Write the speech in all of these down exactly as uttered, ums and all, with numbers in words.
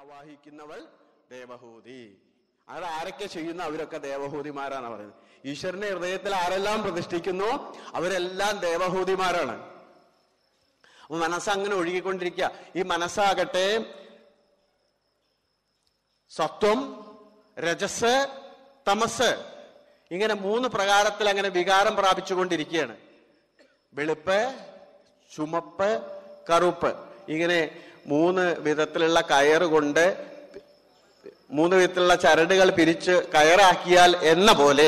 ആവാഹിക്കുന്നവൾ ദേവഹൂതി. അങ്ങനെ ആരൊക്കെ ചെയ്യുന്ന അവരൊക്കെ ദേവഹൂതിമാരാണ് പറയുന്നത്. ഈശ്വരന്റെ ഹൃദയത്തിൽ ആരെല്ലാം പ്രതിഷ്ഠിക്കുന്നു അവരെല്ലാം ദേവഹൂതിമാരാണ്. അപ്പൊ മനസ്സങ്ങനെ ഒഴുകിക്കൊണ്ടിരിക്കുക. ഈ മനസ്സാകട്ടെ സത്വം, രജസ്, തമസ് ഇങ്ങനെ മൂന്ന് പ്രകാരത്തിൽ അങ്ങനെ വികാരം പ്രാപിച്ചുകൊണ്ടിരിക്കുകയാണ്. വെളുപ്പ്, ചുമപ്പ്, കറുപ്പ് ഇങ്ങനെ മൂന്ന് വിധത്തിലുള്ള കയറുകൊണ്ട് മൂന്ന് വിധത്തിലുള്ള ചരടുകൾ പിരിച്ച് കയറാക്കിയാൽ എന്ന പോലെ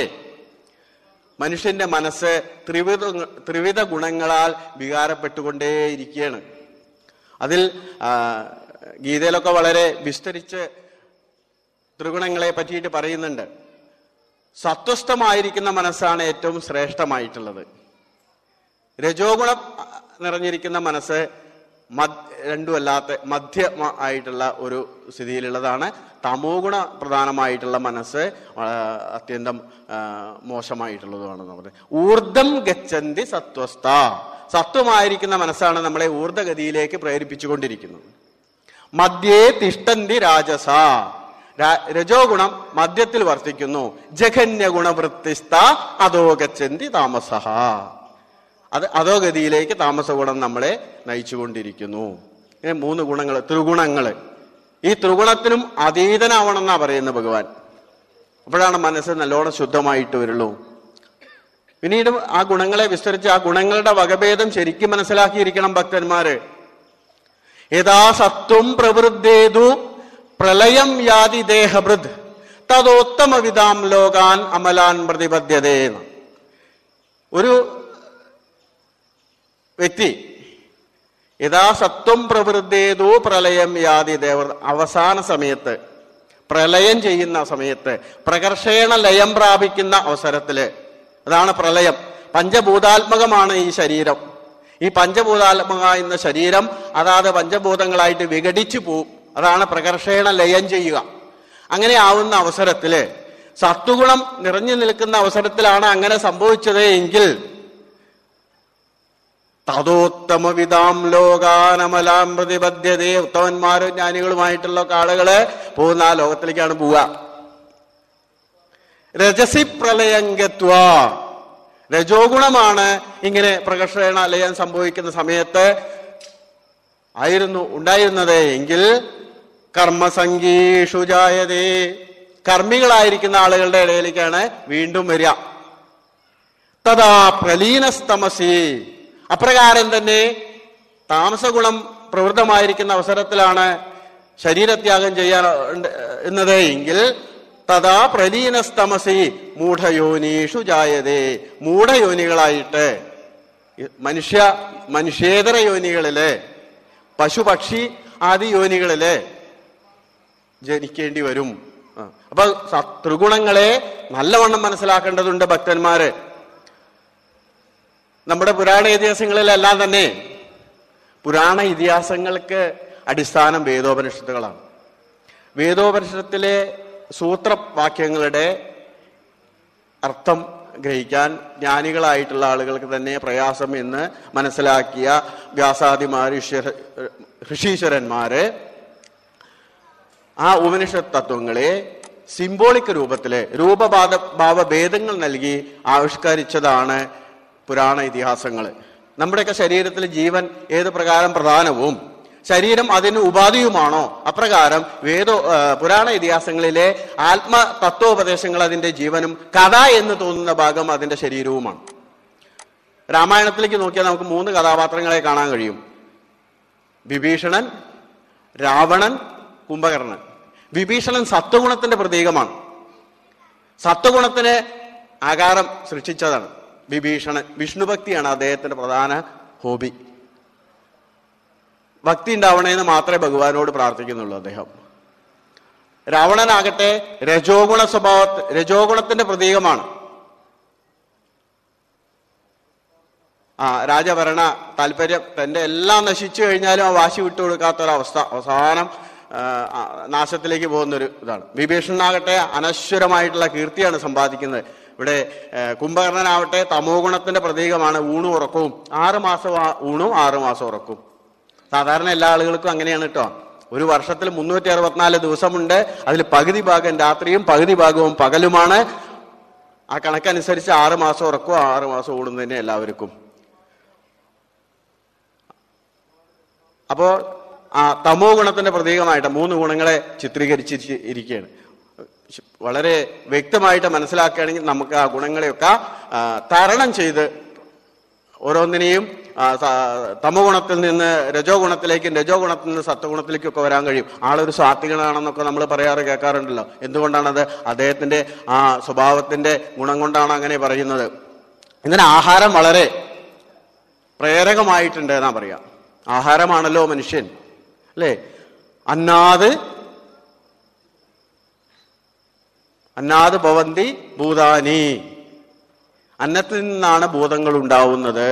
മനുഷ്യന്റെ മനസ്സ് ത്രിവിധ ത്രിവിധ ഗുണങ്ങളാൽ വികാരപ്പെട്ടുകൊണ്ടേയിരിക്കുകയാണ്. അതിൽ ഗീതയിലൊക്കെ വളരെ വിസ്തരിച്ച് ത്രിഗുണങ്ങളെ പറ്റിയിട്ട് പറയുന്നുണ്ട്. സത്വസ്ഥമായിരിക്കുന്ന മനസ്സാണ് ഏറ്റവും ശ്രേഷ്ഠമായിട്ടുള്ളത്. രജോഗുണം നിറഞ്ഞിരിക്കുന്ന മനസ്സ് മദ് രണ്ടുമല്ലാത്ത മധ്യമ ആയിട്ടുള്ള ഒരു സ്ഥിതിയിലുള്ളതാണ്. തമോഗുണ പ്രധാനമായിട്ടുള്ള മനസ്സ് അത്യന്തം മോശമായിട്ടുള്ളതുമാണെന്ന് പറയുന്നത്. ഊർദ്ധം ഗച്ഛന്തി സത്വസ്ഥ, സത്വമായിരിക്കുന്ന മനസ്സാണ് നമ്മളെ ഊർദ്ധഗതിയിലേക്ക് പ്രേരിപ്പിച്ചുകൊണ്ടിരിക്കുന്നത്. മധ്യേ തിഷ്ഠന്തി രാജസ, രജോഗുണം മധ്യത്തിൽ വർത്തിക്കുന്നു. ജഘന്യഗുണവൃത്തിസ്ഥ അതോ ഗച്ഛന്തി താമസഃ, അത് അധോഗതിയിലേക്ക് താമസ ഗുണം നമ്മളെ നയിച്ചുകൊണ്ടിരിക്കുന്നു. ഇങ്ങനെ മൂന്ന് ഗുണങ്ങൾ, ത്രിഗുണങ്ങള്. ഈ ത്രിഗുണത്തിനും അതീതനാവണം എന്നാ പറയുന്നത് ഭഗവാൻ. അപ്പോഴാണ് മനസ്സ് നല്ലോണം ശുദ്ധമായിട്ട് വരുള്ളൂ. പിന്നീട് ആ ഗുണങ്ങളെ വിസ്തരിച്ച് ആ ഗുണങ്ങളുടെ വകഭേദം ശരിക്കും മനസ്സിലാക്കിയിരിക്കണം ഭക്തന്മാര്. യഥാ സത്വം പ്രവൃദ്ധേതു പ്രളയം യാതി ദേഹഭൃദ് തദോത്തമ വിധാം ലോകാൻ അമലാൻ പ്രതിപദ്ധ്യതേന്ന്. ഒരു വ്യക്തി യഥാ സത്വം പ്രവൃദ്ധേതു പ്രളയം യാതി ദേവ, അവസാന സമയത്ത് പ്രളയം ചെയ്യുന്ന സമയത്ത് പ്രകർഷേണ ലയം പ്രാപിക്കുന്ന അവസരത്തില്, അതാണ് പ്രളയം. പഞ്ചഭൂതാത്മകമാണ് ഈ ശരീരം. ഈ പഞ്ചഭൂതാത്മകമായിരുന്ന ശരീരം അതാത് പഞ്ചഭൂതങ്ങളായിട്ട് വിഘടിച്ചു പോവും. അതാണ് പ്രകർഷേണ ലയം ചെയ്യുക. അങ്ങനെ ആവുന്ന അവസരത്തില് സത്വഗുണം നിറഞ്ഞു നിൽക്കുന്ന അവസരത്തിലാണ് അങ്ങനെ സംഭവിച്ചത് എങ്കിൽ തദോത്തമവിധാം ലോകാനമലാം പ്രതിപദ്ധ്യതേ, ഉത്തമന്മാരും ജ്ഞാനികളുമായിട്ടുള്ള ആളുകള് പോകുന്ന ആ ലോകത്തിലേക്കാണ് പോവുക. രജസി പ്രളയംഗത്വ, രജോഗുണമാണ് ഇങ്ങനെ പ്രകർഷണ ലയം സംഭവിക്കുന്ന സമയത്ത് ആയിരുന്നു ഉണ്ടായിരുന്നത് എങ്കിൽ കർമ്മസംഗീഷു ജായതേ, കർമ്മികളായിരിക്കുന്ന ആളുകളുടെ ഇടയിലേക്കാണ് വീണ്ടും വരിക. തഥാ പ്രലീനസ്തമസി, അപ്രകാരം തന്നെ താമസഗുണം പ്രവൃത്തമായിരിക്കുന്ന അവസരത്തിലാണ് ശരീരത്യാഗം ചെയ്യാൻ എന്നത് എങ്കിൽ തഥാ പ്രലീനസ്തമസി മൂഢയോനീഷു ജായതേ, മൂഢയോനികളായിട്ട് മനുഷ്യ മനുഷ്യേതര യോനികളില്, പശുപക്ഷി ആദി യോനികളില് ജനിക്കേണ്ടി വരും. അപ്പൊ ത്രിഗുണങ്ങളെ നല്ലവണ്ണം മനസ്സിലാക്കേണ്ടതുണ്ട് ഭക്തന്മാര്. നമ്മുടെ പുരാണ ഇതിഹാസങ്ങളിലെല്ലാം തന്നെ പുരാണ ഇതിഹാസങ്ങൾക്ക് അടിസ്ഥാനം വേദോപനിഷത്തുകളാണ്. വേദോപനിഷത്തിലെ സൂത്രവാക്യങ്ങളുടെ അർത്ഥം ഗ്രഹിക്കാൻ ജ്ഞാനികളായിട്ടുള്ള ആളുകൾക്ക് തന്നെ പ്രയാസം എന്ന് മനസ്സിലാക്കിയ വ്യാസാദിമാർ, ഋഷീശ്വരന്മാര് ആ ഉപനിഷത്ത് തത്വങ്ങളെ സിംബോളിക് രൂപത്തില് രൂപഭാവ ഭാവഭേദങ്ങൾ നൽകി ആവിഷ്കരിച്ചതാണ് പുരാണ ഇതിഹാസങ്ങൾ. നമ്മുടെയൊക്കെ ശരീരത്തിൽ ജീവൻ ഏത് പ്രകാരം പ്രധാനവും ശരീരം അതിന് ഉപാധിയുമാണോ അപ്രകാരം വേദോ പുരാണ ഇതിഹാസങ്ങളിലെ ആത്മതത്വോപദേശങ്ങൾ അതിന്റെ ജീവനും കഥ എന്ന് തോന്നുന്ന ഭാഗം അതിന്റെ ശരീരവുമാണ്. രാമായണത്തിലേക്ക് നോക്കിയാൽ നമുക്ക് മൂന്ന് കഥാപാത്രങ്ങളെ കാണാൻ കഴിയും. വിഭീഷണൻ, രാവണൻ, കുംഭകർണൻ. വിഭീഷണൻ സത്വഗുണത്തിന്റെ പ്രതീകമാണ്. സത്വഗുണത്തിന് ആകാരം സൃഷ്ടിച്ചതാണ് വിഭീഷണൻ. വിഷ്ണുഭക്തിയാണ് അദ്ദേഹത്തിന്റെ പ്രധാന ഹോബി. ഭക്തി ഉണ്ടാവണേന്ന് മാത്രമേ ഭഗവാനോട് പ്രാർത്ഥിക്കുന്നുള്ളൂ അദ്ദേഹം. രാവണനാകട്ടെ രജോഗുണ സ്വഭാവ രജോഗുണത്തിന്റെ പ്രതീകമാണ്. ആ രാജഭരണ താല്പര്യം തന്റെ എല്ലാം നശിച്ചു കഴിഞ്ഞാലും ആ വാശി വിട്ടുകൊടുക്കാത്തൊരവസ്ഥ, അവസാനം നാശത്തിലേക്ക് പോകുന്നൊരു ഇതാണ്. വിഭീഷണനാകട്ടെ അനശ്വരമായിട്ടുള്ള കീർത്തിയാണ് സമ്പാദിക്കുന്നത്. ഇവിടെ കുംഭകർണനാവട്ടെ തമോ ഗുണത്തിന്റെ പ്രതീകമാണ്. ഊണും ഉറക്കവും, ആറുമാസം ഊണും ആറുമാസം ഉറക്കവും. സാധാരണ എല്ലാ ആളുകൾക്കും അങ്ങനെയാണ് കേട്ടോ. ഒരു വർഷത്തിൽ മുന്നൂറ്റി അറുപത്തിനാല് ദിവസമുണ്ട്. അതിൽ പകുതി ഭാഗം രാത്രിയും പകുതി ഭാഗവും പകലുമാണ്. ആ കണക്കനുസരിച്ച് ആറ് മാസം ഉറക്കും, ആറ് മാസം ഓടുന്നതിനെ എല്ലാവർക്കും. അപ്പോ ആ തമോ ഗുണത്തിന്റെ പ്രതീകമായിട്ട് മൂന്ന് ഗുണങ്ങളെ ചിത്രീകരിച്ച് ഇരിക്കുകയാണ്. വളരെ വ്യക്തമായിട്ട് മനസ്സിലാക്കുകയാണെങ്കിൽ നമുക്ക് ആ ഗുണങ്ങളെയൊക്കെ തരണം ചെയ്ത് ഓരോന്നിനെയും തമോ ഗുണത്തിൽ നിന്ന് രജോ ഗുണത്തിലേക്കും രജോ ഗുണത്തിൽ നിന്ന് സത്വഗുണത്തിലേക്കും ഒക്കെ വരാൻ കഴിയും. ആളൊരു സാത്വികനാണെന്നൊക്കെ നമ്മൾ പറയാറ് കേൾക്കാറുണ്ടല്ലോ. എന്തുകൊണ്ടാണത്? അദ്ദേഹത്തിന്റെ ആ സ്വഭാവത്തിന്റെ ഗുണം കൊണ്ടാണ് അങ്ങനെ പറയുന്നത്. ഇതിന് ആഹാരം വളരെ പ്രേരകമായിട്ടുണ്ട് എന്നാ പറയാ. ആഹാരമാണല്ലോ മനുഷ്യൻ, അല്ലേ? അന്നാത് അന്നാത് ഭവന്തി ഭൂതാനി, അന്നത്തിൽ നിന്നാണ് ഭൂതങ്ങൾ ഉണ്ടാവുന്നത്.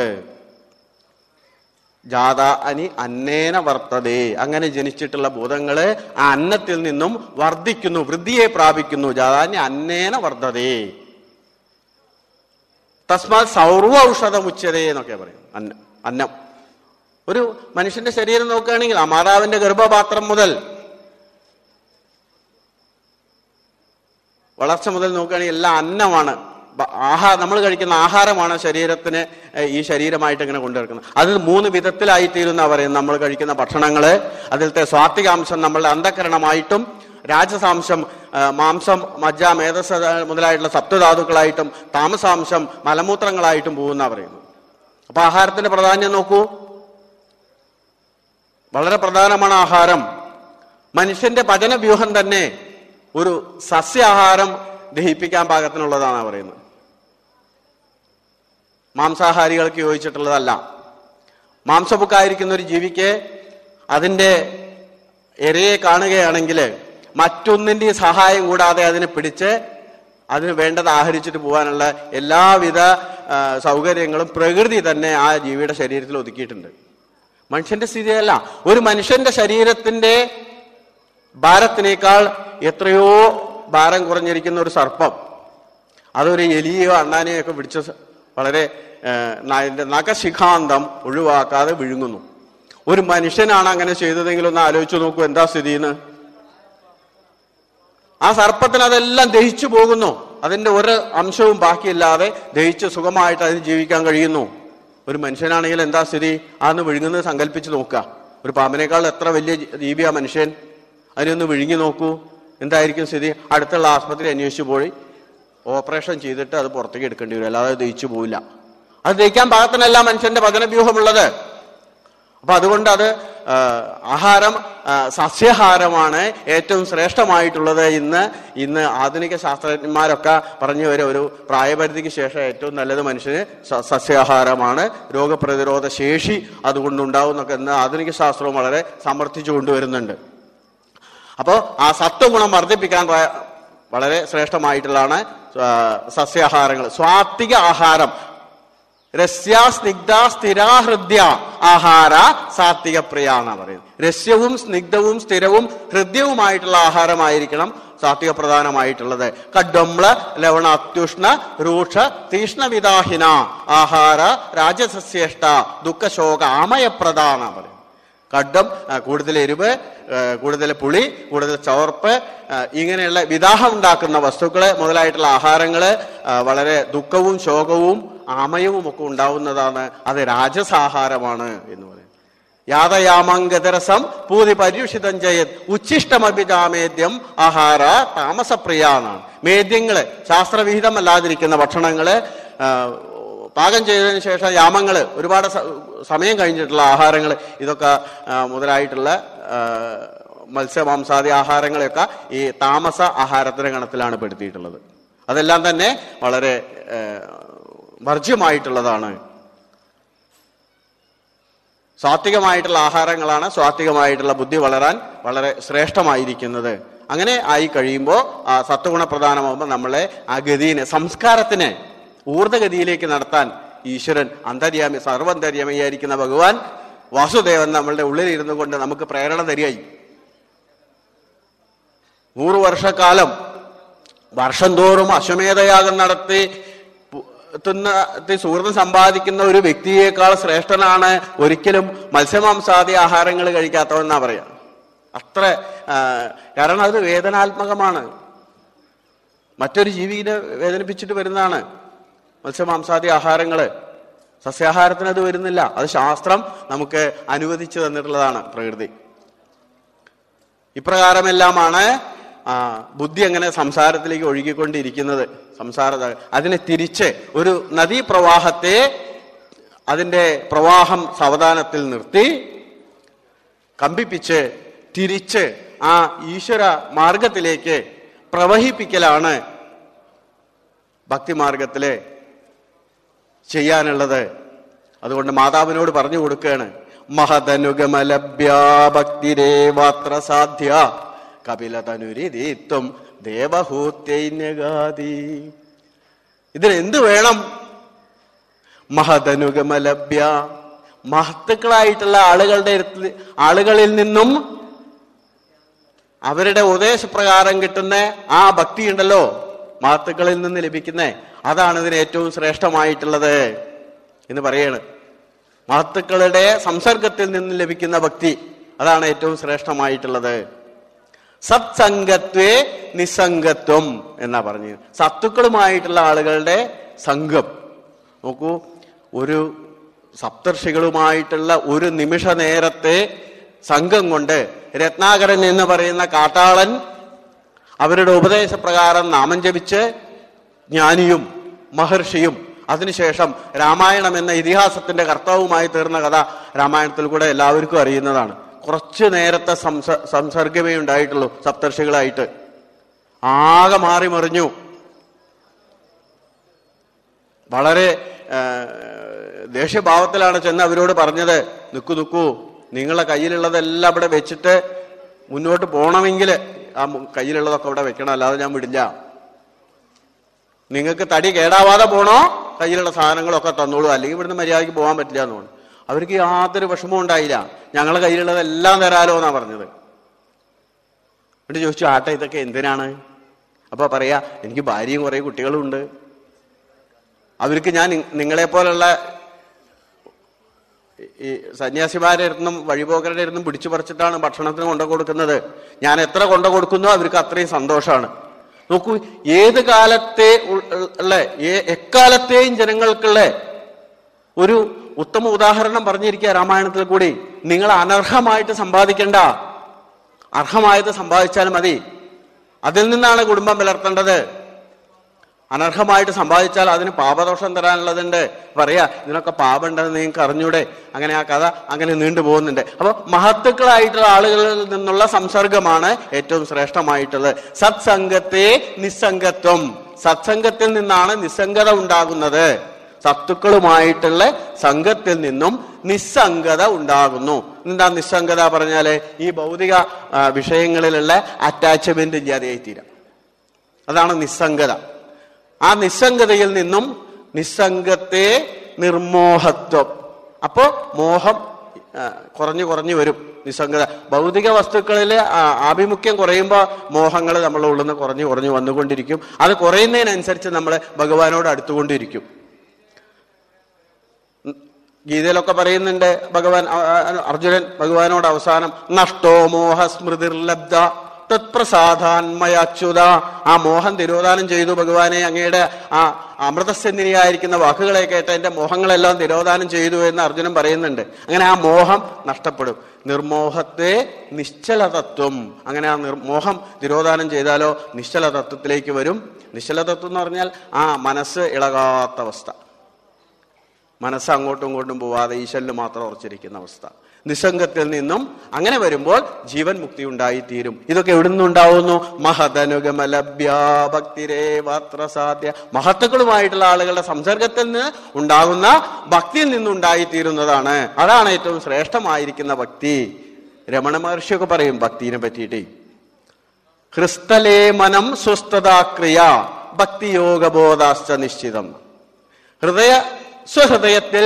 ജാത അനി അന്നേന വർത്തതേ, അങ്ങനെ ജനിച്ചിട്ടുള്ള ഭൂതങ്ങള് ആ അന്നത്തിൽ നിന്നും വർദ്ധിക്കുന്നു, വൃദ്ധിയെ പ്രാപിക്കുന്നു. ജാതാനി അന്നേന വർദ്ധതേ തസ്മാത് സർവ ഔഷധം ഉച്ചതേ എന്നൊക്കെ പറയും. അന്ന അന്നം ഒരു മനുഷ്യന്റെ ശരീരം നോക്കുകയാണെങ്കിൽ ആ മാതാവിന്റെ ഗർഭപാത്രം മുതൽ വളർച്ച മുതൽ നോക്കുകയാണെങ്കിൽ എല്ലാം അന്നമാണ്. ആഹാ നമ്മൾ കഴിക്കുന്ന ആഹാരമാണ് ശരീരത്തിന് ഈ ശരീരമായിട്ട് ഇങ്ങനെ കൊണ്ടുവരുന്നത്. അത് മൂന്ന് വിധത്തിലായിത്തീരുന്ന പറയും. നമ്മൾ കഴിക്കുന്ന ഭക്ഷണങ്ങള്, അതിലത്തെ സ്വാത്വികാംശം നമ്മളുടെ അന്ധകരണമായിട്ടും രാജസാംശം മാംസം മജ്ജ മേധസ് മുതലായിട്ടുള്ള സത്വധാതുക്കളായിട്ടും താമസാംശം മലമൂത്രങ്ങളായിട്ടും പോകുന്ന പറയുന്നു. അപ്പൊ ആഹാരത്തിന്റെ പ്രാധാന്യം നോക്കൂ, വളരെ പ്രധാനമാണ് ആഹാരം. മനുഷ്യന്റെ പചന വ്യൂഹം തന്നെ ഒരു സസ്യാഹാരം ദഹിപ്പിക്കാൻ പാകത്തിനുള്ളതാണ് പറയുന്നത്. മാംസാഹാരികൾക്ക് യോജിച്ചിട്ടുള്ളതല്ല. മാംസഭുക്കായിരിക്കുന്ന ഒരു ജീവിക്ക് അതിൻ്റെ ഇരയെ കാണുകയാണെങ്കിൽ മറ്റൊന്നിൻ്റെ സഹായം കൂടാതെ അതിനെ പിടിച്ച് അതിന് വേണ്ടത് ആഹരിച്ചിട്ട് പോകാനുള്ള എല്ലാവിധ സൗകര്യങ്ങളും പ്രകൃതി തന്നെ ആ ജീവിയുടെ ശരീരത്തിൽ ഒതുക്കിയിട്ടുണ്ട്. മനുഷ്യന്റെ സ്ഥിതിയല്ല. ഒരു മനുഷ്യന്റെ ശരീരത്തിന്റെ ഭാരത്തിനേക്കാൾ എത്രയോ ഭാരം കുറഞ്ഞിരിക്കുന്ന ഒരു സർപ്പം, അതൊരു എലിയോ അണ്ണാനെയോ ഒക്കെ പിടിച്ച് വളരെ അതിൻ്റെ നഖശിഖാന്തം ഒഴിവാക്കാതെ വിഴുങ്ങുന്നു. ഒരു മനുഷ്യനാണ് അങ്ങനെ ചെയ്തതെങ്കിലൊന്ന് ആലോചിച്ചു നോക്കൂ എന്താ സ്ഥിതിന്ന്. ആ സർപ്പത്തിന് അതെല്ലാം ദഹിച്ചു പോകുന്നു. അതിൻ്റെ ഒരു അംശവും ബാക്കിയില്ലാതെ ദഹിച്ച് സുഖമായിട്ട് അതിന് ജീവിക്കാൻ കഴിയുന്നു. ഒരു മനുഷ്യനാണെങ്കിൽ എന്താ സ്ഥിതി? അന്ന് വിഴുങ്ങുന്നത് സങ്കല്പിച്ച് നോക്കുക. ഒരു പാമ്പിനേക്കാൾ എത്ര വലിയ ജീവിയാ മനുഷ്യൻ. അതിനൊന്ന് വിഴുങ്ങി നോക്കൂ, എന്തായിരിക്കും സ്ഥിതി? അടുത്തുള്ള ആശുപത്രി അന്വേഷിച്ചു പോയി ഓപ്പറേഷൻ ചെയ്തിട്ട് അത് പുറത്തേക്ക് എടുക്കേണ്ടി വരും. അല്ലാതെ ദഹിച്ചു പോവില്ല. അത് ദഹിക്കാൻ പാകത്തിനല്ല മനുഷ്യന്റെ പചനവ്യൂഹമുള്ളത്. അപ്പൊ അതുകൊണ്ട് അത് ആഹാരം സസ്യാഹാരമാണ് ഏറ്റവും ശ്രേഷ്ഠമായിട്ടുള്ളത്. ഇന്ന് ഇന്ന് ആധുനിക ശാസ്ത്രജ്ഞന്മാരൊക്കെ പറഞ്ഞു വരെ ഒരു പ്രായപരിധിക്ക് ശേഷം ഏറ്റവും നല്ലത് മനുഷ്യന് സസ്യാഹാരമാണ്, രോഗപ്രതിരോധ ശേഷി അതുകൊണ്ടുണ്ടാവും എന്നൊക്കെ ഇന്ന് ആധുനിക ശാസ്ത്രവും വളരെ സമർത്ഥിച്ചു കൊണ്ടുവരുന്നുണ്ട്. അപ്പോൾ ആ സത്വഗുണം വർദ്ധിപ്പിക്കാൻ വളരെ ശ്രേഷ്ഠമായിട്ടുള്ളതാണ് സസ്യാഹാരങ്ങൾ. സ്വാത്വിക ആഹാരം രസ്യാസ്നിഗ്ധ സ്ഥിരാഹൃദ്യ ആഹാര സാത്വിക പ്രിയ എന്നാണ് പറയുന്നത്. രസ്യവും സ്നിഗ്ധവും സ്ഥിരവും ഹൃദ്യവുമായിട്ടുള്ള ആഹാരമായിരിക്കണം സാത്വിക പ്രധാനമായിട്ടുള്ളത്. കഡ്വംള ലവണ അത്യുഷ്ണ രൂക്ഷ തീഷ്ണവിദാഹിന ആഹാര രാജസസ്യേഷ്ട ദുഃഖശോക ആമയപ്രദ എന്നാണ് പറയുന്നത്. കഡ്ഡം, കൂടുതൽ എരിവ്, കൂടുതൽ പുളി, കൂടുതൽ ചവർപ്പ്, ഇങ്ങനെയുള്ള വിദാഹം ഉണ്ടാക്കുന്ന വസ്തുക്കള് മുതലായിട്ടുള്ള ആഹാരങ്ങള് വളരെ ദുഃഖവും ശോകവും ആമയവും ഒക്കെ ഉണ്ടാവുന്നതാണ്. അത് രാജസാഹാരമാണ് എന്ന് പറയും. യാതയാമംഗതരസം പൂതി പര്യുഷിതം ചെയ്ത് ഉച്ഛിഷ്ടമഭിജാമേദ്യം ആഹാര താമസപ്രിയാണ്. മേദ്യങ്ങള് ശാസ്ത്രവിഹിതമല്ലാതിരിക്കുന്ന ഭക്ഷണങ്ങള്, പാകം ചെയ്തതിന് ശേഷം യാമങ്ങള്, ഒരുപാട് സമയം കഴിഞ്ഞിട്ടുള്ള ആഹാരങ്ങൾ, ഇതൊക്കെ മുതലായിട്ടുള്ള മത്സ്യമാംസാദി ആഹാരങ്ങളെയൊക്കെ ഈ താമസ ആഹാരത്തിന്റെ ഗണത്തിലാണ് പെടുത്തിയിട്ടുള്ളത്. അതെല്ലാം തന്നെ വളരെ വർജ്യമായിട്ടുള്ളതാണ്. സാത്വികമായിട്ടുള്ള ആഹാരങ്ങളാണ് സാത്വികമായിട്ടുള്ള ബുദ്ധി വളരാൻ വളരെ ശ്രേഷ്ഠമായിരിക്കുന്നത്. അങ്ങനെ ആയി കഴിയുമ്പോൾ ആ സത്വഗുണ പ്രധാനമാകുമ്പോൾ നമ്മളെ ആ ഗതിനെ, സംസ്കാരത്തിനെ ഊർദ്ധഗതിയിലേക്ക് നടത്താൻ ഈശ്വരൻ അന്തര്യാമി, സർവന്തര്യാമിയായിരിക്കുന്ന ഭഗവാൻ വാസുദേവൻ നമ്മളുടെ ഉള്ളിൽ ഇരുന്നു കൊണ്ട് നമുക്ക് പ്രേരണ തരികയായി. നൂറു വർഷക്കാലം വർഷം തോറും അശ്വമേധയാഗം നടത്തി സുഹൃത്തും സമ്പാദിക്കുന്ന ഒരു വ്യക്തിയേക്കാൾ ശ്രേഷ്ഠനാണ് ഒരിക്കലും മത്സ്യമാംസാദി ആഹാരങ്ങൾ കഴിക്കാത്തവെന്നാ പറയാ. അത്ര കാരണം അത് വേദനാത്മകമാണ്. മറ്റൊരു ജീവിയെ വേദനിപ്പിച്ചിട്ട് വരുന്നതാണ് മത്സ്യമാംസാദി ആഹാരങ്ങൾ. സസ്യാഹാരത്തിന് അത് വരുന്നില്ല. അത് ശാസ്ത്രം നമുക്ക് അനുവദിച്ചു തന്നിട്ടുള്ളതാണ് പ്രകൃതി. ഇപ്രകാരമെല്ലാമാണ് ബുദ്ധി അങ്ങനെ സംസാരത്തിലേക്ക് ഒഴുകിക്കൊണ്ടിരിക്കുന്നത്. സംസാര അതിനെ തിരിച്ച് ഒരു നദീപ്രവാഹത്തെ അതിൻ്റെ പ്രവാഹം സാവധാനത്തിൽ നിർത്തി കമ്പിപ്പിച്ച് തിരിച്ച് ആ ഈശ്വര മാർഗത്തിലേക്ക് പ്രവഹിപ്പിക്കലാണ് ഭക്തിമാർഗത്തില് ചെയ്യാനുള്ളത്. അതുകൊണ്ട് മാതാവിനോട് പറഞ്ഞു കൊടുക്കുകയാണ്, മഹതനുഗമലഭ്യാഭക്തിരേവാത്ര സാധ്യ കപിലതനുരിതീത്വം ദേവഹൂത്യൈന്യഗാതി. ഇതിനെന്ത് വേണം? മഹതനുഗമലഭ്യ, മഹത്തുക്കളായിട്ടുള്ള ആളുകളുടെ ആളുകളിൽ നിന്നും അവരുടെ ഉപദേശപ്രകാരം കിട്ടുന്ന ആ ഭക്തി ഉണ്ടല്ലോ, മഹത്തുക്കളിൽ നിന്ന് ലഭിക്കുന്നേ, അതാണ് ഇതിന് ഏറ്റവും ശ്രേഷ്ഠമായിട്ടുള്ളത് എന്ന് പറയാണ്. മഹത്തുക്കളുടെ സംസർഗത്തിൽ നിന്ന് ലഭിക്കുന്ന ഭക്തി അതാണ് ഏറ്റവും ശ്രേഷ്ഠമായിട്ടുള്ളത്. സത്സംഗത്വേ നിസ്സംഗത്വം എന്നാ പറഞ്ഞു. സത്തുക്കളുമായിട്ടുള്ള ആളുകളുടെ സംഘം. നോക്കൂ, ഒരു സപ്തർഷികളുമായിട്ടുള്ള ഒരു നിമിഷ നേരത്തെ സംഘം കൊണ്ട് രത്നാകരൻ എന്ന് പറയുന്ന കാട്ടാളൻ അവരുടെ ഉപദേശപ്രകാരം നാമം ജപിച്ച് ജ്ഞാനിയും മഹർഷിയും അതിനുശേഷം രാമായണം എന്ന ഇതിഹാസത്തിന്റെ കർത്താവുമായി തീർന്ന കഥ രാമായണത്തിൽ കൂടെ എല്ലാവർക്കും അറിയുന്നതാണ്. കുറച്ചു നേരത്തെ സംസ സംസർഗമേ ഉണ്ടായിട്ടുള്ളൂ. സപ്തർഷികളായിട്ട് ആകെ മാറി മറിഞ്ഞു. വളരെ ദേഷ്യഭാവത്തിലാണ് ചെന്ന് അവരോട് പറഞ്ഞത്, നിക്കു നിക്കൂ, നിങ്ങളെ കയ്യിലുള്ളതെല്ലാം ഇവിടെ വെച്ചിട്ട് മുന്നോട്ട് പോകണമെങ്കിൽ ആ കയ്യിലുള്ളതൊക്കെ ഇവിടെ വെക്കണം, അല്ലാതെ ഞാൻ വിടില്ല. നിങ്ങൾക്ക് തടി കേടാവാതെ പോണോ കയ്യിലുള്ള സാധനങ്ങളൊക്കെ തന്നോളൂ, അല്ലെങ്കിൽ ഇവിടുന്ന് മര്യാദയ്ക്ക് പോകാൻ പറ്റില്ല എന്ന് പറഞ്ഞു. അവർക്ക് യാതൊരു വിഷമവും ഉണ്ടായില്ല. ഞങ്ങളെ കയ്യിലുള്ളതെല്ലാം തരാലോ എന്നാ പറഞ്ഞത്. എന്നിട്ട് ചോദിച്ചു, ആട്ടെ ഇതൊക്കെ എന്തിനാണ്? അപ്പൊ പറയാ, എനിക്ക് ഭാര്യയും കുറേ കുട്ടികളും ഉണ്ട്, അവർക്ക് ഞാൻ നിങ്ങളെപ്പോലുള്ള ഈ സന്യാസിമാരുടെ അടുത്തും വഴിപോകരുടെ അടുത്തും പിടിച്ചു പറിച്ചിട്ടാണ് ഭക്ഷണത്തിന് കൊണ്ടു കൊടുക്കുന്നത്. ഞാൻ എത്ര കൊണ്ടു കൊടുക്കുന്നോ അവർക്ക് അത്രയും സന്തോഷമാണ്. നോക്കൂ, ഏത് കാലത്തെ ഉള്ള എക്കാലത്തെയും ജനങ്ങൾക്കുള്ള ഒരു ഉത്തമ ഉദാഹരണം പറഞ്ഞിരിക്കുക രാമായണത്തിൽ കൂടി. നിങ്ങൾ അനർഹമായിട്ട് സമ്പാദിക്കേണ്ട, അർഹമായത് സമ്പാദിച്ചാൽ മതി. അതിൽ നിന്നാണ് കുടുംബം പുലർത്തേണ്ടത്. അനർഹമായിട്ട് സമ്പാദിച്ചാൽ അതിന് പാപദോഷം തരാനുള്ളതുണ്ട്. പറയാ, ഇതിനൊക്കെ പാപമുണ്ടെന്ന് നിങ്ങൾക്ക് അറിഞ്ഞൂടെ? അങ്ങനെ ആ കഥ അങ്ങനെ നീണ്ടു പോകുന്നുണ്ട്. അപ്പൊ മഹത്തുക്കളായിട്ടുള്ള ആളുകളിൽ നിന്നുള്ള സംസർഗമാണ് ഏറ്റവും ശ്രേഷ്ഠമായിട്ടുള്ളത്. സത്സംഗത്തെ നിസ്സംഗത്വം, സത്സംഗത്തിൽ നിന്നാണ് നിസ്സംഗത ഉണ്ടാകുന്നത്. സത്തുക്കളുമായിട്ടുള്ള സംഘത്തിൽ നിന്നും നിസ്സംഗത ഉണ്ടാകുന്നു. എന്താ നിസ്സംഗത പറഞ്ഞാല്? ഈ ഭൗതിക വിഷയങ്ങളിലുള്ള അറ്റാച്ച്മെന്റ് ഇല്ലാതെയായി തീരാം. അതാണ് നിസ്സംഗത. ആ നിസ്സംഗതയിൽ നിന്നും നിസ്സംഗത്തെ നിർമോഹത്വം. അപ്പോ മോഹം കുറഞ്ഞു കുറഞ്ഞു വരും. നിസ്സംഗത ഭൗതിക വസ്തുക്കളിൽ ആഭിമുഖ്യം കുറയുമ്പോൾ മോഹങ്ങൾ നമ്മളുടെ ഉള്ളിൽ നിന്ന് കുറഞ്ഞു കുറഞ്ഞു വന്നുകൊണ്ടിരിക്കും. അത് കുറയുന്നതിനനുസരിച്ച് നമ്മൾ ഭഗവാനോട് അടുത്തുകൊണ്ടിരിക്കും. ഗീതയിലൊക്കെ പറയുന്നുണ്ട്, ഭഗവാൻ അർജുനൻ ഭഗവാനോട് അവസാനം നഷ്ടോ മോഹ സ്മൃതിർലബ്ധ തത്പ്രസാദാന്മയാച്യുത, ആ മോഹം തിരോധാനം ചെയ്തു ഭഗവാനെ, അങ്ങയുടെ ആ അമൃതസന്നിധിയായിരിക്കുന്ന വാക്കുകളെ കേട്ട് എൻ്റെ മോഹങ്ങളെല്ലാം തിരോധാനം ചെയ്തു എന്ന് അർജുനൻ പറയുന്നുണ്ട്. അങ്ങനെ ആ മോഹം നഷ്ടപ്പെടും. നിർമോഹത്തെ നിശ്ചലതത്വം, അങ്ങനെ ആ നിർമോഹം തിരോധാനം ചെയ്താലോ നിശ്ചലതത്വത്തിലേക്ക് വരും. നിശ്ചലതത്വം എന്ന് പറഞ്ഞാൽ ആ മനസ്സ് ഇളകാത്ത അവസ്ഥ, മനസ്സ് അങ്ങോട്ടും ഇങ്ങോട്ടും പോവാതെ ഈശ്വരന് മാത്രം ഉറച്ചിരിക്കുന്ന അവസ്ഥ. നിസ്സംഗത്തിൽ നിന്നും അങ്ങനെ വരുമ്പോൾ ജീവൻ മുക്തി ഉണ്ടായിത്തീരും. ഇതൊക്കെ എവിടെ നിന്നുണ്ടാവുന്നു? മഹതനുഗമലഭ്യാഭക്തിരേവാത്രസാധ്യ, മഹത്തുക്കളുമായിട്ടുള്ള ആളുകളുടെ സംസർഗത്തിൽ നിന്ന് ഉണ്ടാകുന്ന ഭക്തിയിൽ നിന്നുണ്ടായിത്തീരുന്നതാണ്. അതാണ് ഏറ്റവും ശ്രേഷ്ഠമായിരിക്കുന്ന ഭക്തി. രമണ മഹർഷിയൊക്കെ പറയും ഭക്തിനെ പറ്റിയിട്ട്, ഹൃസ്തലേ മനം സ്വസ്ഥതാക്രിയ ഭക്തിയോഗബോധാശ്ച നിശ്ചിതം. ഹൃദയ സ്വഹൃദയത്തിൽ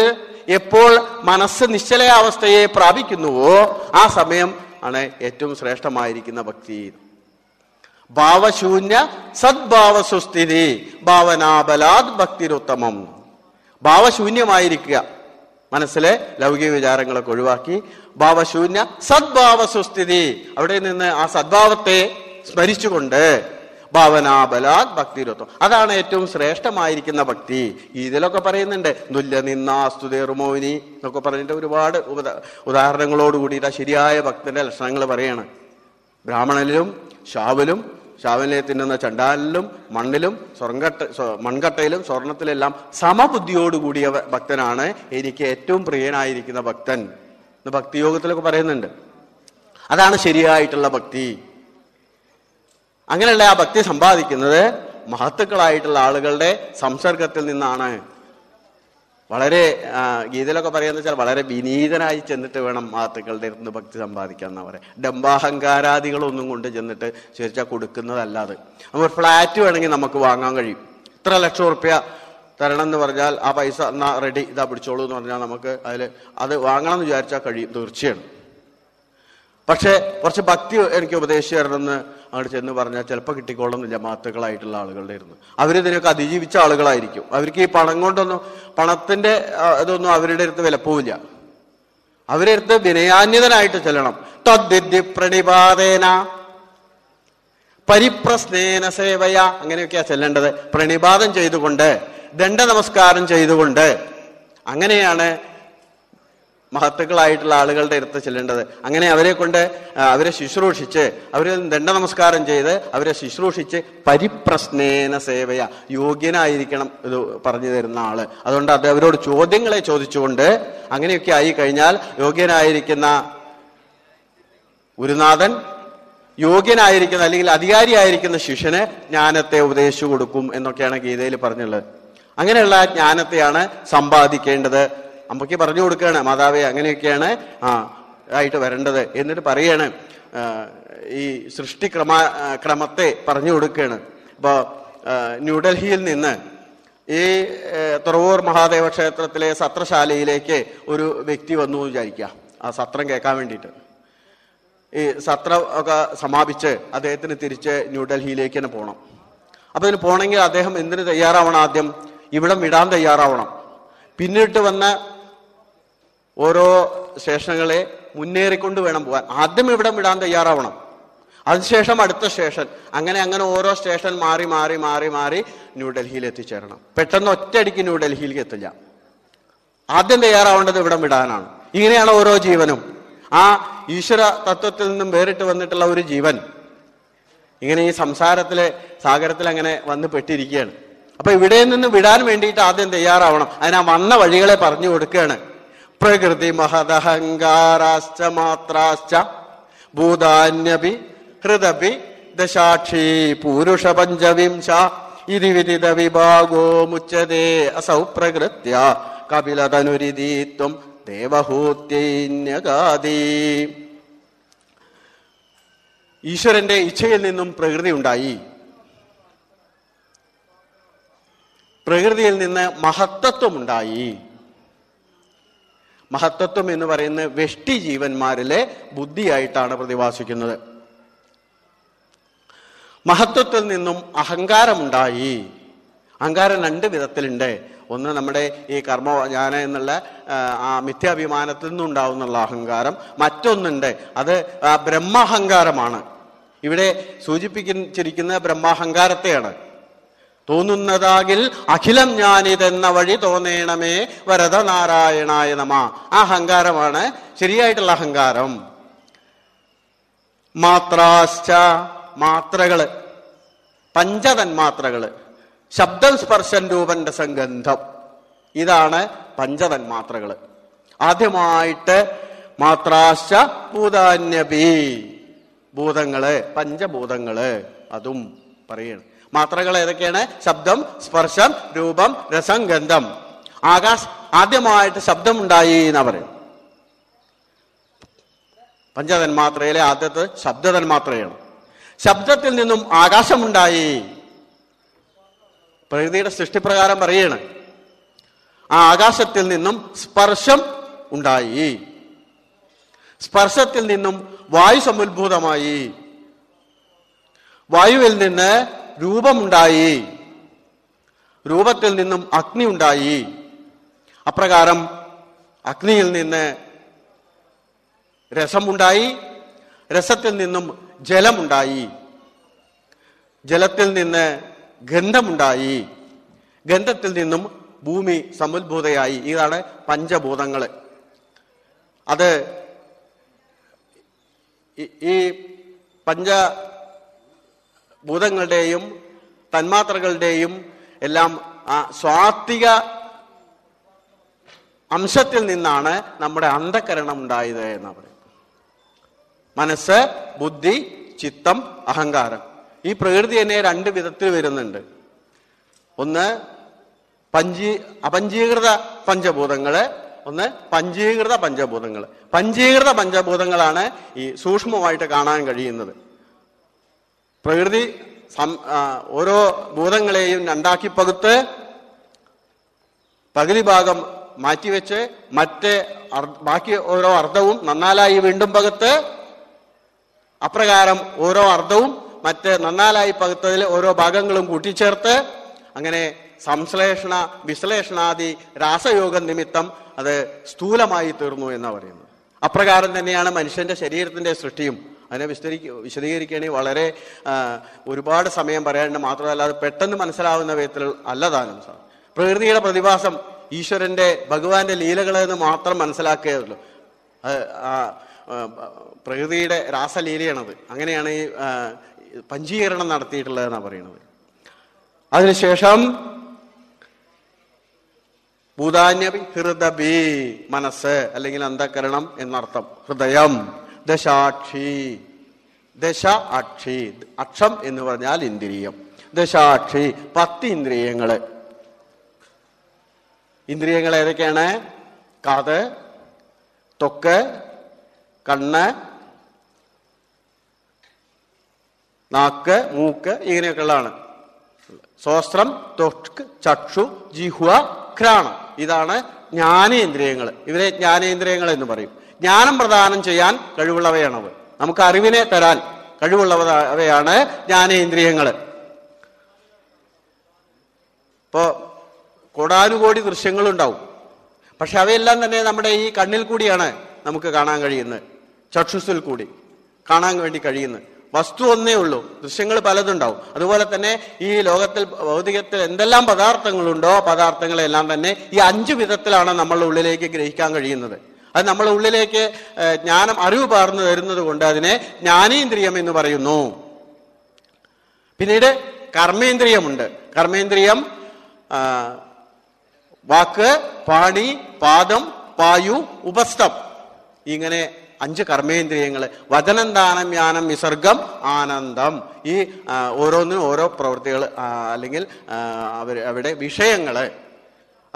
എപ്പോൾ മനസ്സ് നിശ്ചലാവസ്ഥയെ പ്രാപിക്കുന്നുവോ ആ സമയം ആണ് ഏറ്റവും ശ്രേഷ്ഠമായിരിക്കുന്ന ഭക്തി. ഭാവശൂന്യ സദ്ഭാവ സുസ്ഥിതി ഭാവനാബലാത് ഭക്തിരുത്തമം. ഭാവശൂന്യമായിരിക്കുക, മനസ്സിലെ ലൗകിക വിചാരങ്ങളൊക്കെ ഒഴിവാക്കി ഭാവശൂന്യ സദ്ഭാവ സുസ്ഥിതി, അവിടെ നിന്ന് ആ സദ്ഭാവത്തെ സ്മരിച്ചുകൊണ്ട് ഭാവനാബലാത് ഭക്തിരത്വം, അതാണ് ഏറ്റവും ശ്രേഷ്ഠമായിരിക്കുന്ന ഭക്തി. ഇതിലൊക്കെ പറയുന്നുണ്ട് നുല്യ നിന്നാസ്തുതേർമോനി എന്നൊക്കെ പറഞ്ഞിട്ട് ഒരുപാട് ഉദാഹരണങ്ങളോടുകൂടിയിട്ട് ആ ശരിയായ ഭക്തന്റെ ലക്ഷണങ്ങൾ പറയാണ്. ബ്രാഹ്മണനിലും ശാവലും ശാവനെ തിന്നുന്ന ചണ്ടാലിലും മണ്ണിലും സ്വർണ്ണ മൺകട്ടയിലും സ്വർണത്തിലെല്ലാം സമബുദ്ധിയോടുകൂടിയ ഭക്തനാണ് എനിക്ക് ഏറ്റവും പ്രിയനായിരിക്കുന്ന ഭക്തൻ എന്ന് ഭക്തിയോഗത്തിലൊക്കെ പറയുന്നുണ്ട്. അതാണ് ശരിയായിട്ടുള്ള ഭക്തി. അങ്ങനെയുള്ള ആ ഭക്തി സമ്പാദിക്കുന്നത് മഹത്തുക്കളായിട്ടുള്ള ആളുകളുടെ സംസർഗത്തിൽ നിന്നാണ്. വളരെ ഗീതയിലൊക്കെ പറയാന്ന് വെച്ചാൽ വളരെ വിനീതനായി ചെന്നിട്ട് വേണം മഹത്തുക്കളുടെ അടുത്ത് നിന്ന് ഭക്തി സമ്പാദിക്കാൻ എന്നാ പറയാം. ഡംബാഹങ്കാരാദികളൊന്നും കൊണ്ട് ചെന്നിട്ട് ചോദിച്ചാൽ കൊടുക്കുന്നതല്ലാതെ നമ്മൾ ഫ്ലാറ്റ് വേണമെങ്കിൽ നമുക്ക് വാങ്ങാൻ കഴിയും. ഇത്ര ലക്ഷം റുപ്യ തരണം എന്ന് പറഞ്ഞാൽ ആ പൈസ എന്നാ റെഡി ഇതാ പിടിച്ചോളൂ എന്ന് പറഞ്ഞാൽ നമുക്ക് അതിൽ അത് വാങ്ങണം എന്ന് വിചാരിച്ചാൽ കഴിയും തീർച്ചയാണ്. പക്ഷേ കുറച്ച് ഭക്തി എനിക്ക് ഉപദേശിച്ചു തരണമെന്ന് അങ്ങോട്ട് ചെന്ന് പറഞ്ഞാൽ ചിലപ്പോൾ കിട്ടിക്കോളുന്നില്ല മഹത്തുക്കളായിട്ടുള്ള ആളുകളുടെ ഇരുന്ന്. അവരിതിനൊക്കെ അതിജീവിച്ച ആളുകളായിരിക്കും. അവർക്ക് ഈ പണം കൊണ്ടൊന്നും പണത്തിൻ്റെ ഇതൊന്നും അവരുടെ അടുത്ത് വിലപ്പോവില്ല. അവരുടെ അടുത്ത് വിനയാന്യതനായിട്ട് ചെല്ലണം. തദ്വിധി പ്രണിപാതേന പരിപ്രസ്നേന സേവയ, അങ്ങനെയൊക്കെയാ ചെല്ലേണ്ടത്. പ്രണിപാതം ചെയ്തുകൊണ്ട് ദണ്ഡ നമസ്കാരം ചെയ്തുകൊണ്ട് അങ്ങനെയാണ് മഹത്തുക്കളായിട്ടുള്ള ആളുകളുടെ അടുത്ത് ചെല്ലേണ്ടത്. അങ്ങനെ അവരെ കൊണ്ട് അവരെ ശുശ്രൂഷിച്ച് അവരെ ദണ്ഡ നമസ്കാരം ചെയ്ത് അവരെ ശുശ്രൂഷിച്ച് പരിപ്രശ്നേന സേവയ, യോഗ്യനായിരിക്കണം ഇത് പറഞ്ഞു തരുന്ന ആള്. അതുകൊണ്ട് അത് അവരോട് ചോദ്യങ്ങളെ ചോദിച്ചുകൊണ്ട് അങ്ങനെയൊക്കെ ആയി കഴിഞ്ഞാൽ യോഗ്യനായിരിക്കുന്ന ഗുരുനാഥൻ യോഗ്യനായിരിക്കുന്ന അല്ലെങ്കിൽ അധികാരിയായിരിക്കുന്ന ശിഷ്യന് ജ്ഞാനത്തെ ഉപദേശിച്ചു കൊടുക്കും എന്നൊക്കെയാണ് ഗീതയിൽ പറഞ്ഞുള്ളത്. അങ്ങനെയുള്ള ജ്ഞാനത്തെയാണ് സമ്പാദിക്കേണ്ടത്. അമ്മയ്ക്ക് പറഞ്ഞു കൊടുക്കുകയാണ് മാതാവേ അങ്ങനെയൊക്കെയാണ് ആ ആയിട്ട് വരേണ്ടത്. എന്നിട്ട് പറയാണ് ഈ സൃഷ്ടിക്രമ ക്രമത്തെ പറഞ്ഞു കൊടുക്കുകയാണ്. ഇപ്പോൾ ന്യൂഡൽഹിയിൽ നിന്ന് ഈ തുറവൂർ മഹാദേവ ക്ഷേത്രത്തിലെ സത്രശാലയിലേക്ക് ഒരു വ്യക്തി വന്നു വിചാരിക്കുക, ആ സത്രം കേൾക്കാൻ വേണ്ടിയിട്ട്. ഈ സത്രം ഒക്കെ സമാപിച്ച് അദ്ദേഹത്തിന് തിരിച്ച് ന്യൂഡൽഹിയിലേക്ക് തന്നെ പോകണം. അപ്പം ഇതിന് പോകണമെങ്കിൽ അദ്ദേഹം എന്തിന് തയ്യാറാവണം? ആദ്യം ഇവിടം വിടാൻ തയ്യാറാവണം. പിന്നിട്ട് വന്ന ഓരോ സ്റ്റേഷനുകളെ മുന്നേറിക്കൊണ്ട് വേണം പോകാൻ. ആദ്യം ഇവിടെ വിടാൻ തയ്യാറാവണം, അതിനുശേഷം അടുത്ത സ്റ്റേഷൻ, അങ്ങനെ അങ്ങനെ ഓരോ സ്റ്റേഷൻ മാറി മാറി മാറി മാറി ന്യൂഡൽഹിയിൽ എത്തിച്ചേരണം. പെട്ടെന്ന് ഒറ്റയടിക്ക് ന്യൂഡൽഹിയിലേക്ക് എത്തില്ല. ആദ്യം തയ്യാറാവേണ്ടത് ഇവിടെ വിടാനാണ്. ഇങ്ങനെയാണ് ഓരോ ജീവനും. ആ ഈശ്വര തത്വത്തിൽ നിന്നും വേറിട്ട് വന്നിട്ടുള്ള ഒരു ജീവൻ ഇങ്ങനെ ഈ സംസാരത്തിലെ സാഗരത്തിൽ അങ്ങനെ വന്ന് പെട്ടിരിക്കുകയാണ്. അപ്പൊ ഇവിടെ നിന്ന് വിടാൻ വേണ്ടിയിട്ട് ആദ്യം തയ്യാറാവണം. അതിനാ വന്ന വഴികളെ പറഞ്ഞു കൊടുക്കുകയാണ്. പ്രകൃതി മഹദഹങ്കാരാശ്ച മാത്രാശ്ച ഭൂതാന്യപി ഹൃദപി ദശാക്ഷി പുരുഷ പഞ്ചവിംശ ഇതി വിദിത വിഭാഗോ മുച്ചതേ അസൗ പ്രകൃത്യ കപിലതനുരിതീത്വം ദേവഹൂത്യൈന്യഗാദി. ഈശ്വരന്റെ ഇച്ഛയിൽ നിന്നും പ്രകൃതി ഉണ്ടായി. പ്രകൃതിയിൽ നിന്ന് മഹത്തത്വമുണ്ടായി. മഹത്തത്വം എന്ന് പറയുന്ന വെഷ്ടി ജീവന്മാരിലെ ബുദ്ധിയായിട്ടാണ് പ്രതിഭാസിക്കുന്നത്. മഹത്വത്തിൽ നിന്നും അഹങ്കാരമുണ്ടായി. അഹങ്കാരം രണ്ട് വിധത്തിലുണ്ട്. ഒന്ന് നമ്മുടെ ഈ കർമ്മ ഞാൻ എന്നുള്ള ആ മിഥ്യാഭിമാനത്തിൽ നിന്നുണ്ടാവുന്നുള്ള അഹങ്കാരം. മറ്റൊന്നുണ്ട്, അത് ബ്രഹ്മാഹങ്കാരമാണ്. ഇവിടെ സൂചിപ്പിച്ചിരിക്കുന്ന ബ്രഹ്മാഹങ്കാരത്തെയാണ്. തോന്നുന്നതാകിൽ അഖിലം ഞാനിതെന്ന വഴി തോന്നേണമേ വരദ നാരായണായ നമ, ആ അഹങ്കാരമാണ് ശരിയായിട്ടുള്ള അഹങ്കാരം. മാത്രാശ്ച മാത്രകള്, പഞ്ചതന്മാത്രകള്, ശബ്ദം സ്പർശം രൂപന്റെ സംഗന്ധം, ഇതാണ് പഞ്ചതന്മാത്രകള്. ആദ്യമായിട്ട് മാത്രാശ്ച ഭൂതാന്യപി, ഭൂതങ്ങള് പഞ്ചഭൂതങ്ങള് അതും പറയണം. മാത്രകൾ ഏതൊക്കെയാണ്? ശബ്ദം സ്പർശം രൂപം രസം ഗന്ധം. ആകാശ് ആദ്യമായിട്ട് ശബ്ദമുണ്ടായി എന്നാ പറയും. പഞ്ചതന്മാത്രയിലെ ആദ്യത്തെ ശബ്ദതന്മാത്രയാണ്. ശബ്ദത്തിൽ നിന്നും ആകാശമുണ്ടായി. പ്രകൃതിയുടെ സൃഷ്ടിപ്രകാരം പറയാണ്. ആ ആകാശത്തിൽ നിന്നും സ്പർശം ഉണ്ടായി. സ്പർശത്തിൽ നിന്നും വായു സമുദ്ഭൂതമായി. വായുവിൽ നിന്ന് രൂപമുണ്ടായി. രൂപത്തിൽ നിന്നും അഗ്നി ഉണ്ടായി. അപ്രകാരം അഗ്നിയിൽ നിന്ന് രസമുണ്ടായി, രസത്തിൽ നിന്നും ജലമുണ്ടായി, ജലത്തിൽ നിന്ന് ഗന്ധമുണ്ടായി, ഗന്ധത്തിൽ നിന്നും ഭൂമി സമുദ്ഭൂതയായി. ഇതാണ് പഞ്ചഭൂതങ്ങൾ. അത് ഈ പഞ്ചഭൂതങ്ങളുടെയും തന്മാത്രകളുടെയും എല്ലാം ആ സ്വാത്വിക അംശത്തിൽ നിന്നാണ് നമ്മുടെ അന്ധകരണം ഉണ്ടായത് എന്ന് പറയുന്നത്. മനസ്സ്, ബുദ്ധി, ചിത്തം, അഹങ്കാരം. ഈ പ്രകൃതി തന്നെ രണ്ട് വിധത്തിൽ വരുന്നുണ്ട്. ഒന്ന് പഞ്ചീ അപഞ്ചീകൃത പഞ്ചഭൂതങ്ങള്, ഒന്ന് പഞ്ചീകൃത പഞ്ചഭൂതങ്ങൾ. പഞ്ചീകൃത പഞ്ചഭൂതങ്ങളാണ് ഈ സൂക്ഷ്മമായിട്ട് കാണാൻ കഴിയുന്നത്. പ്രകൃതി ഓരോ ഭൂതങ്ങളെയും രണ്ടാക്കി പകുത്ത് പകുതി ഭാഗം മാറ്റിവെച്ച് മറ്റേ ബാക്കി ഓരോ അർദ്ധവും നന്നാലായി വീണ്ടും പകുത്ത്, അപ്രകാരം ഓരോ അർദ്ധവും മറ്റ് നന്നാലായി പകുത്തതിൽ ഓരോ ഭാഗങ്ങളും കൂട്ടിച്ചേർത്ത്, അങ്ങനെ സംശ്ലേഷണ വിശ്ലേഷണാദി രാസയോഗ നിമിത്തം അത് സ്ഥൂലമായി തീർന്നു എന്ന് പറയുന്നത്. അപ്രകാരം തന്നെയാണ് മനുഷ്യന്റെ ശരീരത്തിന്റെ സൃഷ്ടിയും. അതിനെ വിസ്തരി വിശദീകരിക്കുകയാണെങ്കിൽ വളരെ ഒരുപാട് സമയം പറയാനുണ്ട്. മാത്രമല്ല അത് പെട്ടെന്ന് മനസ്സിലാവുന്ന വിധത്തിൽ അല്ലതാനും സാർ. പ്രകൃതിയുടെ പ്രതിഭാസം ഈശ്വരന്റെ ഭഗവാന്റെ ലീലകളെന്ന് മാത്രം മനസ്സിലാക്കുകയുള്ളൂ. പ്രകൃതിയുടെ രാസലീലയാണത്. അങ്ങനെയാണ് ഈ പഞ്ചീകരണം നടത്തിയിട്ടുള്ളതെന്നാണ് പറയുന്നത്. അതിനുശേഷം ഭൂതാന്യപി ഹൃദബി, മനസ്സ് അല്ലെങ്കിൽ അന്ധകരണം എന്നർത്ഥം. ഹൃദയം, ദശാക്ഷി, ദശ അക്ഷി, അക്ഷം എന്ന് പറഞ്ഞാൽ ഇന്ദ്രിയം, ദശാക്ഷി പത്ത് ഇന്ദ്രിയങ്ങള്. ഇന്ദ്രിയങ്ങൾ ഏതൊക്കെയാണ്? കാത്, തൊക്ക്, കണ്ണ്, നാക്ക്, മൂക്ക്, ഇങ്ങനെയൊക്കെയുള്ളതാണ്. ശ്രോത്രം, തൊക്ക്, ചക്ഷു, ജിഹ്വ, ഘ്രാണം. ഇതാണ് ജ്ഞാനേന്ദ്രിയങ്ങൾ. ഇവരെ ജ്ഞാനേന്ദ്രിയങ്ങൾ എന്ന് പറയും. ജ്ഞാനം പ്രദാനം ചെയ്യാൻ കഴിവുള്ളവയാണവ. നമുക്ക് അറിവിനെ തരാൻ കഴിവുള്ളവയാണ് ജ്ഞാനേന്ദ്രിയങ്ങൾ. ഇപ്പോ കോടാനുകോടി ദൃശ്യങ്ങളുണ്ടാവും, പക്ഷെ അവയെല്ലാം തന്നെ നമ്മുടെ ഈ കണ്ണിൽ കൂടിയാണ് നമുക്ക് കാണാൻ കഴിയുന്നത്, ചക്ഷുസിൽ കൂടി കാണാൻ വേണ്ടി കഴിയുന്നത്. വസ്തു ഒന്നേ ഉള്ളൂ, ദൃശ്യങ്ങൾ പലതുണ്ടാവും. അതുപോലെ തന്നെ ഈ ലോകത്തിൽ ഭൗതികത്തിൽ എന്തെല്ലാം പദാർത്ഥങ്ങളുണ്ടോ പദാർത്ഥങ്ങളെല്ലാം തന്നെ ഈ അഞ്ചു വിധത്തിലാണ് നമ്മളുടെ ഉള്ളിലേക്ക് ഗ്രഹിക്കാൻ കഴിയുന്നത്. അത് നമ്മളുടെ ഉള്ളിലേക്ക് ജ്ഞാനം അറിവ് പകർന്നു തരുന്നത് കൊണ്ട് അതിനെ ജ്ഞാനേന്ദ്രിയം എന്ന് പറയുന്നു. പിന്നീട് കർമ്മേന്ദ്രിയമുണ്ട്. കർമ്മേന്ദ്രിയം വാക്ക്, പാണി, പാദം, പായു, ഉപസ്ഥം, ഇങ്ങനെ അഞ്ച് കർമ്മേന്ദ്രിയങ്ങൾ. വചനം, ദാനം, ജ്ഞാനം, വിസർഗം, ആനന്ദം. ഈ ഓരോന്നിനും ഓരോ പ്രവൃത്തികൾ അല്ലെങ്കിൽ അവർ അവിടെ വിഷയങ്ങൾ.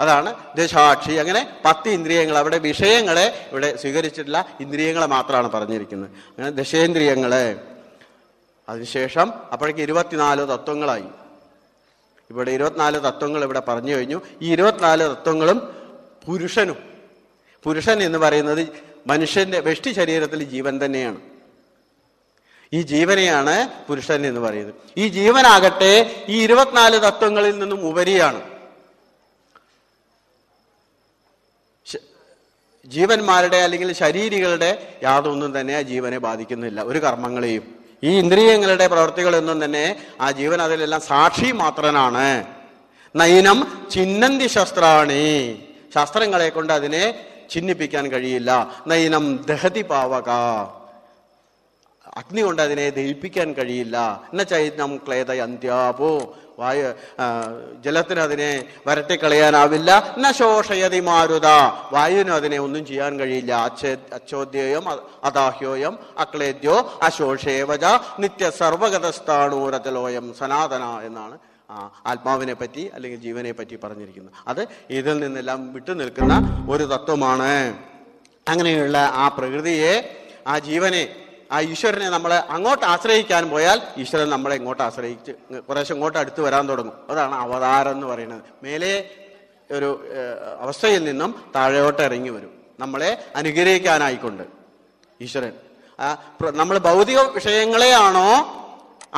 അതാണ് ദശാക്ഷി. അങ്ങനെ പത്ത് ഇന്ദ്രിയങ്ങൾ. അവിടെ വിഷയങ്ങളെ ഇവിടെ സ്വീകരിച്ചിട്ടില്ല, ഇന്ദ്രിയങ്ങളെ മാത്രമാണ് പറഞ്ഞിരിക്കുന്നത്. അങ്ങനെ ദശേന്ദ്രിയങ്ങള്. അതിനുശേഷം അപ്പോഴേക്ക് ഇരുപത്തിനാല് തത്വങ്ങളായി. ഇവിടെ ഇരുപത്തിനാല് തത്വങ്ങൾ ഇവിടെ പറഞ്ഞു കഴിഞ്ഞു. ഈ ഇരുപത്തിനാല് തത്വങ്ങളും പുരുഷനും. പുരുഷൻ എന്ന് പറയുന്നത് മനുഷ്യന്റെ വെഷ്ടി ശരീരത്തിൽ ജീവൻ തന്നെയാണ്. ഈ ജീവനെയാണ് പുരുഷൻ എന്ന് പറയുന്നത്. ഈ ജീവനാകട്ടെ ഈ ഇരുപത്തിനാല് തത്വങ്ങളിൽ നിന്നും ഉപരിയാണ്. ജീവന്മാരുടെ അല്ലെങ്കിൽ ശരീരികളുടെ യാതൊന്നും തന്നെ ആ ജീവനെ ബാധിക്കുന്നില്ല, ഒരു കർമ്മങ്ങളെയും. ഈ ഇന്ദ്രിയങ്ങളുടെ പ്രവർത്തികളൊന്നും തന്നെ ആ ജീവൻ അതിലെല്ലാം സാക്ഷി മാത്രനാണ്. നൈനം ചിഹ്നന്തി ശസ്ത്രാണി, ശസ്ത്രങ്ങളെ കൊണ്ട് അതിനെ ചിഹ്നിപ്പിക്കാൻ കഴിയില്ല. നൈനം ദഹതി പാവക, അഗ്നി കൊണ്ട് അതിനെ ദഹിപ്പിക്കാൻ കഴിയില്ല. എന്ന ചൈനം ക്ലേദ അന്ത്യാപോ, വായു ജലത്തിന് അതിനെ വരട്ടിക്കളയാനാവില്ല. എന്ന ശോഷയതി മാരുത, വായുവിനും അതിനെ ഒന്നും ചെയ്യാൻ കഴിയില്ല. അച്ഛേ അച്ഛോദ്യോയം അദാഹ്യോയം അക്ലേദ്യോ അശോഷേവജ നിത്യ സർവഗതസ്ഥാണൂരതലോയം സനാതന എന്നാണ് ആത്മാവിനെ പറ്റി അല്ലെങ്കിൽ ജീവനെ പറ്റി പറഞ്ഞിരിക്കുന്നത്. അത് ഇതിൽ നിന്നെല്ലാം വിട്ടു നിൽക്കുന്ന ഒരു തത്വമാണ്. അങ്ങനെയുള്ള ആ പ്രകൃതിയെ, ആ ജീവനെ, ആ ഈശ്വരനെ നമ്മൾ അങ്ങോട്ട് ആശ്രയിക്കാൻ പോയാൽ ഈശ്വരൻ നമ്മളെ ഇങ്ങോട്ട് ആശ്രയിച്ച് കുറേശ്ശെ ഇങ്ങോട്ട് അടുത്ത് വരാൻ തുടങ്ങും. അതാണ് അവതാരം എന്ന് പറയുന്നത്. മേലെ ഒരു അവസ്ഥയിൽ നിന്നും താഴോട്ട് ഇറങ്ങി വരും നമ്മളെ അനുഗ്രഹിക്കാനായിക്കൊണ്ട് ഈശ്വരൻ. നമ്മൾ ഭൗതിക വിഷയങ്ങളെയാണോ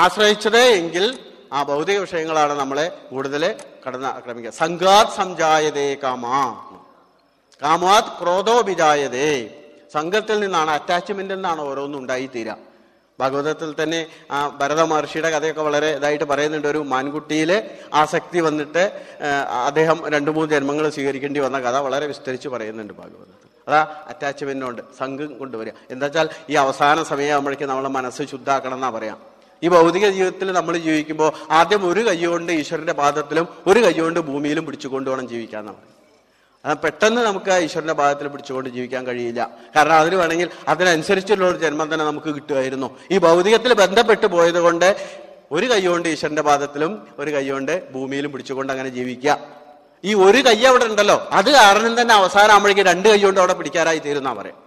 ആശ്രയിച്ചത് എങ്കിൽ ആ ഭൗതിക വിഷയങ്ങളാണ് നമ്മളെ കൂടുതൽ കടന്ന് ആക്രമിക്കുക. സംഘാത് സംജായതേ കാമ, കാമാത് ക്രോധോ വിജായതേ. സംഘത്തിൽ നിന്നാണ്, അറ്റാച്ച്മെന്റിൽ നിന്നാണ് ഓരോന്നും ഉണ്ടായിത്തീരുക. ഭാഗവതത്തിൽ തന്നെ ആ ഭരത മഹർഷിയുടെ കഥയൊക്കെ വളരെ ഇതായിട്ട് പറയുന്നുണ്ട്. ഒരു മാൻകുട്ടിയിലെ ആസക്തി വന്നിട്ട് അദ്ദേഹം രണ്ടു മൂന്ന് ജന്മങ്ങൾ സ്വീകരിക്കേണ്ടി വന്ന കഥ വളരെ വിസ്തരിച്ച് പറയുന്നുണ്ട് ഭാഗവതത്തിൽ. അതാ അറ്റാച്ച്മെന്റിനോണ്ട് സംഘം കൊണ്ടുവരിക. എന്താ വെച്ചാൽ ഈ അവസാന സമയമാകുമ്പോഴേക്കും നമ്മളെ മനസ്സ് ശുദ്ധാക്കണം എന്നാ പറയാം. ഈ ഭൗതിക ജീവിതത്തിൽ നമ്മൾ ജീവിക്കുമ്പോൾ ആദ്യം ഒരു കൈയ്യോണ്ട് ഈശ്വരന്റെ പാദത്തിലും ഒരു കൈയ്യോണ്ട് ഭൂമിയിലും പിടിച്ചുകൊണ്ട് വേണം ജീവിക്കാൻ എന്നാണ് പറയുന്നത്. അത് പെട്ടെന്ന് നമുക്ക് ഈശ്വരന്റെ പാദത്തിൽ പിടിച്ചുകൊണ്ട് ജീവിക്കാൻ കഴിയില്ല. കാരണം അതിന് വേണമെങ്കിൽ അതിനനുസരിച്ചുള്ള ഒരു ജന്മം തന്നെ നമുക്ക് കിട്ടുമായിരുന്നു. ഈ ഭൗതികത്തിൽ ബന്ധപ്പെട്ട് പോയത് കൊണ്ട് ഒരു കൈയ്യോണ്ട് ഈശ്വരന്റെ പാദത്തിലും ഒരു കൈയ്യോണ്ട് ഭൂമിയിലും പിടിച്ചുകൊണ്ട് അങ്ങനെ ജീവിക്കുക. ഈ ഒരു കൈ അവിടെ ഉണ്ടല്ലോ, അത് കാരണം തന്നെ അവസാനം ആവുമ്പോഴേക്ക് രണ്ട് കൈയ്യോണ്ട് അവിടെ പിടിക്കാറായി തീരുന്ന പറയും.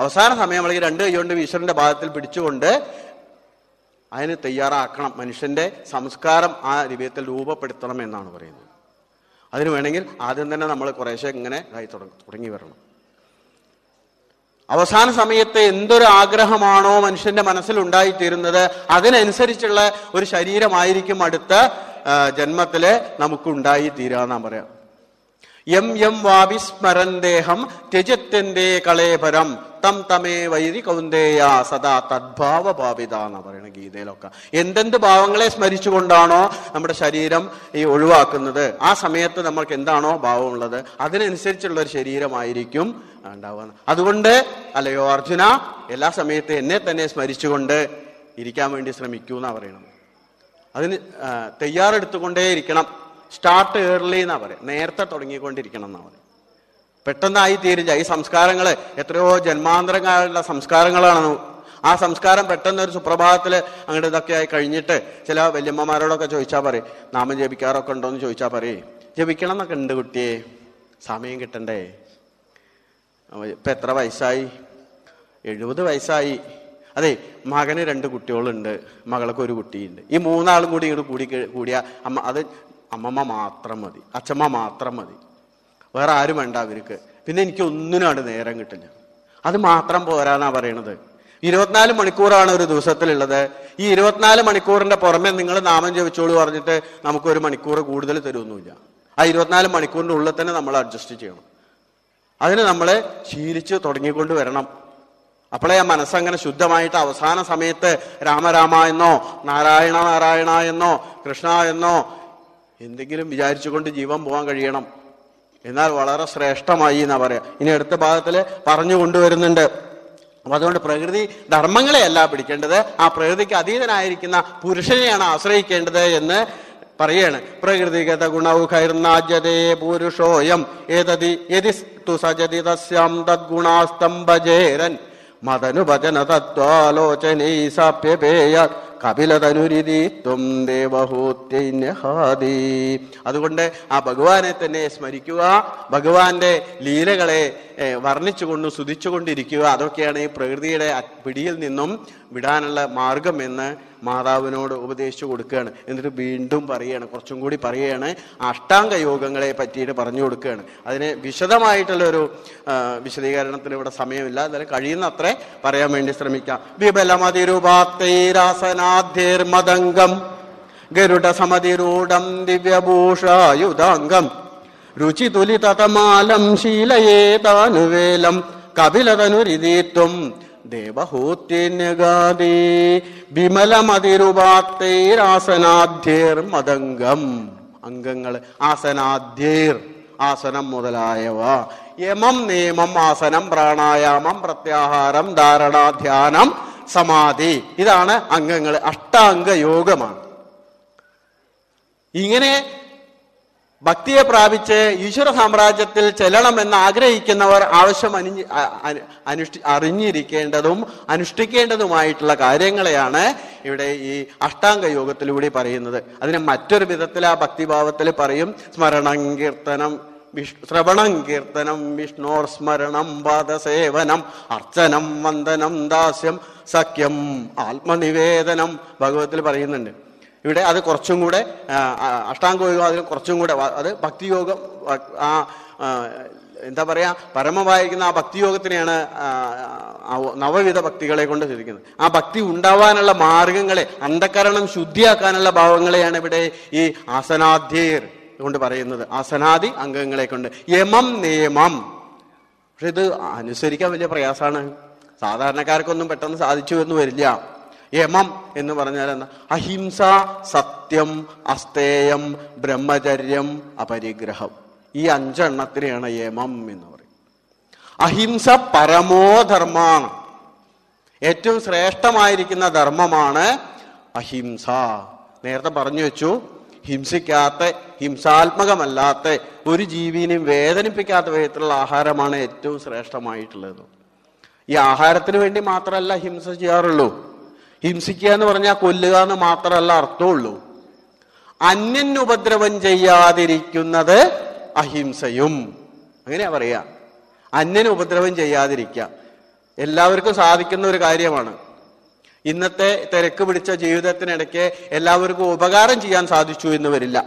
അവസാന സമയമാണെങ്കിൽ രണ്ട് കൈയ്യോണ്ട് ഈശ്വരന്റെ പാദത്തിൽ പിടിച്ചുകൊണ്ട് അതിന് തയ്യാറാക്കണം. മനുഷ്യന്റെ സംസ്കാരം ആ രൂപത്തിൽ രൂപപ്പെടുത്തണം എന്നാണ് പറയുന്നത്. അതിന് വേണമെങ്കിൽ ആദ്യം തന്നെ നമ്മൾ കുറേശ്ശെ ഇങ്ങനെ ഇതായി തുടങ്ങി തുടങ്ങി വരണം. അവസാന സമയത്ത് എന്തൊരു ആഗ്രഹമാണോ മനുഷ്യന്റെ മനസ്സിൽ ഉണ്ടായിത്തീരുന്നത്, അതിനനുസരിച്ചുള്ള ഒരു ശരീരമായിരിക്കും അടുത്ത ജന്മത്തില് നമുക്ക് ഉണ്ടായിത്തീരുക എന്നാ പറയാം. യം യം വാപി സ്മരൻ ദേഹം ത്യജത്യന്തേ കളേപരം തം തമേ വൈരി കൗന്ദേയ സദാ തദ്ഭാവ ഭാവിത എന്നാ പറയുന്നത് ഗീതയിലൊക്കെ. എന്തെന്ത് ഭാവങ്ങളെ സ്മരിച്ചുകൊണ്ടാണോ നമ്മുടെ ശരീരം ഈ ഒഴിവാക്കുന്നത്, ആ സമയത്ത് നമ്മൾക്ക് എന്താണോ ഭാവമുള്ളത് അതിനനുസരിച്ചുള്ള ഒരു ശരീരമായിരിക്കും ഉണ്ടാവുക. അതുകൊണ്ട് അല്ലയോ അർജുന, എല്ലാ സമയത്തും എന്നെ തന്നെ സ്മരിച്ചുകൊണ്ട് ഇരിക്കാൻ വേണ്ടി ശ്രമിക്കൂ എന്നാ പറയണം. അതിന് തയ്യാറെടുത്തുകൊണ്ടേയിരിക്കണം. സ്റ്റാർട്ട് ഏർലി എന്നാ പറയാം, നേരത്തെ തുടങ്ങിക്കൊണ്ടിരിക്കണം എന്നാ പറയാം. പെട്ടെന്നായി തീരില്ല. ഈ സംസ്കാരങ്ങൾ എത്രയോ ജന്മാന്തരങ്ങളുള്ള സംസ്കാരങ്ങളാണ്. ആ സംസ്കാരം പെട്ടെന്ന് ഒരു സുപ്രഭാതത്തിൽ അങ്ങോട്ട് ഇതൊക്കെ ആയി കഴിഞ്ഞിട്ട് ചില വല്യമ്മമാരോടൊക്കെ ചോദിച്ചാൽ പറയും, നാമം ജപിക്കാറൊക്കെ ഉണ്ടോ എന്ന് ചോദിച്ചാൽ പറയും, ജപിക്കണം എന്നൊക്കെ ഉണ്ട് കുട്ടിയെ, സമയം കിട്ടണ്ടേ, ഇപ്പം എത്ര വയസ്സായി, എഴുപത് വയസ്സായി, അതെ മകന് രണ്ട് കുട്ടികളുണ്ട്, മകൾക്ക് ഒരു കുട്ടിയുണ്ട്, ഈ മൂന്നാളും കൂടി ഇങ്ങോട്ട് കൂടി കൂടിയാൽ അമ്മ അത് അമ്മമ്മ മാത്രം മതി, അച്ഛമ്മ മാത്രം മതി, വേറെ ആരും വേണ്ട അവർക്ക്, പിന്നെ എനിക്ക് ഒന്നിനാണ് നേരം കിട്ടില്ല. അത് മാത്രം പോരാന്നാ പറയണത്. ഇരുപത്തിനാല് മണിക്കൂറാണ് ഒരു ദിവസത്തിലുള്ളത്. ഈ ഇരുപത്തിനാല് മണിക്കൂറിന്റെ പുറമെ നിങ്ങൾ നാമം ജപിച്ചോളൂ പറഞ്ഞിട്ട് നമുക്കൊരു മണിക്കൂർ കൂടുതൽ തരുമൊന്നുമില്ല. ആ ഇരുപത്തിനാല് മണിക്കൂറിൻ്റെ ഉള്ളിൽ തന്നെ നമ്മൾ അഡ്ജസ്റ്റ് ചെയ്യണം. അതിന് നമ്മൾ ശീലിച്ച് തുടങ്ങിക്കൊണ്ട് വരണം. അപ്പോളേ ആ മനസ്സങ്ങനെ ശുദ്ധമായിട്ട് അവസാന സമയത്ത് രാമരാമ എന്നോ നാരായണ നാരായണ എന്നോ കൃഷ്ണ എന്നോ എന്തെങ്കിലും വിചാരിച്ചുകൊണ്ട് ജീവൻ പോകാൻ കഴിയണം. എന്നാൽ വളരെ ശ്രേഷ്ഠമായി എന്നാ പറയാ. ഇനി അടുത്ത ഭാഗത്തിൽ പറഞ്ഞു കൊണ്ടുവരുന്നുണ്ട്. അപ്പം അതുകൊണ്ട് പ്രകൃതി ധർമ്മങ്ങളെയല്ല പിടിക്കേണ്ടത്, ആ പ്രകൃതിക്ക് അധീതനായിരിക്കുന്ന പുരുഷനെയാണ് ആശ്രയിക്കേണ്ടത് എന്ന് പറയാണ്. പ്രകൃതിഗത ഗുണൗഖൈർനാജ്യതേ പുരുഷോയം ഏതതി യതി തു സജതി തസ്യാം തദ്ഗുണാസ്തം ഭജേരൻ മതനുഭജന തത്വാലോചനൈ സാപ്യപേയ കപിലതനുരിതി ത്വം ദേവഹൂത്യൈന്യഹാദി. അതുകൊണ്ട് ആ ഭഗവാനെ തന്നെ സ്മരിക്കുക, ഭഗവാന്റെ ലീലകളെ വർണ്ണിച്ചുകൊണ്ടും സ്തുതിച്ചുകൊണ്ടിരിക്കുക. അതൊക്കെയാണ് ഈ പ്രകൃതിയുടെ പിടിയിൽ നിന്നും വിടാനുള്ള മാർഗം എന്ന് മാതാവിനോട് ഉപദേശിച്ചു കൊടുക്കുകയാണ്. എന്നിട്ട് വീണ്ടും പറയുകയാണ്, കുറച്ചും കൂടി പറയുകയാണ്, അഷ്ടാംഗ യോഗങ്ങളെ പറ്റിയിട്ട് പറഞ്ഞു കൊടുക്കുകയാണ്. അതിന് വിശദമായിട്ടുള്ളൊരു വിശദീകരണത്തിന് ഇവിടെ സമയമില്ല. അതിന് കഴിയുന്നത്രേ പറയാൻ വേണ്ടി ശ്രമിക്കാം. വിബലമതിരുപാത്തൈരാസനാധ്യർമദംഗം ഗരുഡസമതിരൂഢം ദിവ്യഭൂഷായുധാംഗം രുചിതുലിതതമാലം ശീലയേതാനുവേലം കപിലതനുരിതീത്വം ദേവഹൂത്യന്യഗാദി വിമലമതിരുപാത്തൈരാസനാധ്യേർമദംഗം. അംഗങ്ങൾ ആസനാധ്യേർ ആസനം മുതലായവ, യമം നിയമം ആസനം പ്രാണായാമം പ്രത്യാഹാരം ധാരണാധ്യാനം സമാധി, ഇതാണ് അംഗങ്ങൾ. അഷ്ടാംഗ യോഗമാണ്. ഇങ്ങനെ ഭക്തിയെ പ്രാപിച്ച് ഈശ്വര സാമ്രാജ്യത്തിൽ ചെല്ലണമെന്ന് ആഗ്രഹിക്കുന്നവർ ആവശ്യം അനു അനുഷ്ഠി അറിഞ്ഞിരിക്കേണ്ടതും അനുഷ്ഠിക്കേണ്ടതുമായിട്ടുള്ള കാര്യങ്ങളെയാണ് ഇവിടെ ഈ അഷ്ടാംഗ യോഗത്തിലൂടെ പറയുന്നത്. അതിനെ മറ്റൊരു വിധത്തിൽ ആ ഭക്തിഭാവത്തിൽ പറയും. സ്മരണം കീർത്തനം വിഷ്ണു ശ്രവണം കീർത്തനം വിഷ്ണോർ സ്മരണം പാദസേവനം അർച്ചനം വന്ദനം ദാസ്യം സഖ്യം ആത്മനിവേദനം ഭഗവത്തിൽ പറയുന്നുണ്ട്. ഇവിടെ അത് കുറച്ചും കൂടെ അഷ്ടാംഗ യോഗം അതിൽ കുറച്ചും കൂടെ അത് ഭക്തിയോഗം. ആ എന്താ പറയുക, പരമമായിരിക്കുന്ന ആ ഭക്തിയോഗത്തിനെയാണ് നവവിധ ഭക്തികളെ കൊണ്ട് ചിരിക്കുന്നത്. ആ ഭക്തി ഉണ്ടാവാനുള്ള മാർഗങ്ങളെ, അന്ധകരണം ശുദ്ധിയാക്കാനുള്ള ഭാവങ്ങളെയാണ് ഇവിടെ ഈ ആസനാധ്യർ കൊണ്ട് പറയുന്നത്. ആസനാദി അംഗങ്ങളെ കൊണ്ട് യമം നിയമം പക്ഷെ ഇത് അനുസരിക്കാൻ വലിയ പ്രയാസമാണ്. സാധാരണക്കാർക്കൊന്നും പെട്ടെന്ന് സാധിച്ചു എന്ന് വരില്ല. യമം എന്ന് പറഞ്ഞാൽ എന്താ? അഹിംസ, സത്യം, അസ്തേയം, ബ്രഹ്മചര്യം, അപരിഗ്രഹം. ഈ അഞ്ചെണ്ണത്തിനെയാണ് യമം എന്ന് പറയുന്നത്. അഹിംസ പരമോധർമാണ്, ഏറ്റവും ശ്രേഷ്ഠമായിരിക്കുന്ന ധർമ്മമാണ് അഹിംസ. നേരത്തെ പറഞ്ഞു വെച്ചു, ഹിംസിക്കാത്ത, ഹിംസാത്മകമല്ലാത്ത, ഒരു ജീവിനെയും വേദനിപ്പിക്കാത്ത വിധത്തിലുള്ള ആഹാരമാണ് ഏറ്റവും ശ്രേഷ്ഠമായിട്ടുള്ളത്. ഈ ആഹാരത്തിന് വേണ്ടി മാത്രമല്ല ഹിംസ ചെയ്യാറുള്ളൂ. ഹിംസിക്കുക എന്ന് പറഞ്ഞാൽ കൊല്ലുക എന്ന് മാത്രമല്ല അർത്ഥമുള്ളൂ. അന്യനുപദ്രവം ചെയ്യാതിരിക്കുന്നത് അഹിംസയും, അങ്ങനെയാ പറയാ. അന്യനുപദ്രവം ചെയ്യാതിരിക്കുക എല്ലാവർക്കും സാധിക്കുന്ന ഒരു കാര്യമാണ്. ഇന്നത്തെ തിരക്ക് പിടിച്ച ജീവിതത്തിനിടയ്ക്ക് എല്ലാവർക്കും ഉപകാരം ചെയ്യാൻ സാധിച്ചു എന്ന് വരില്ല.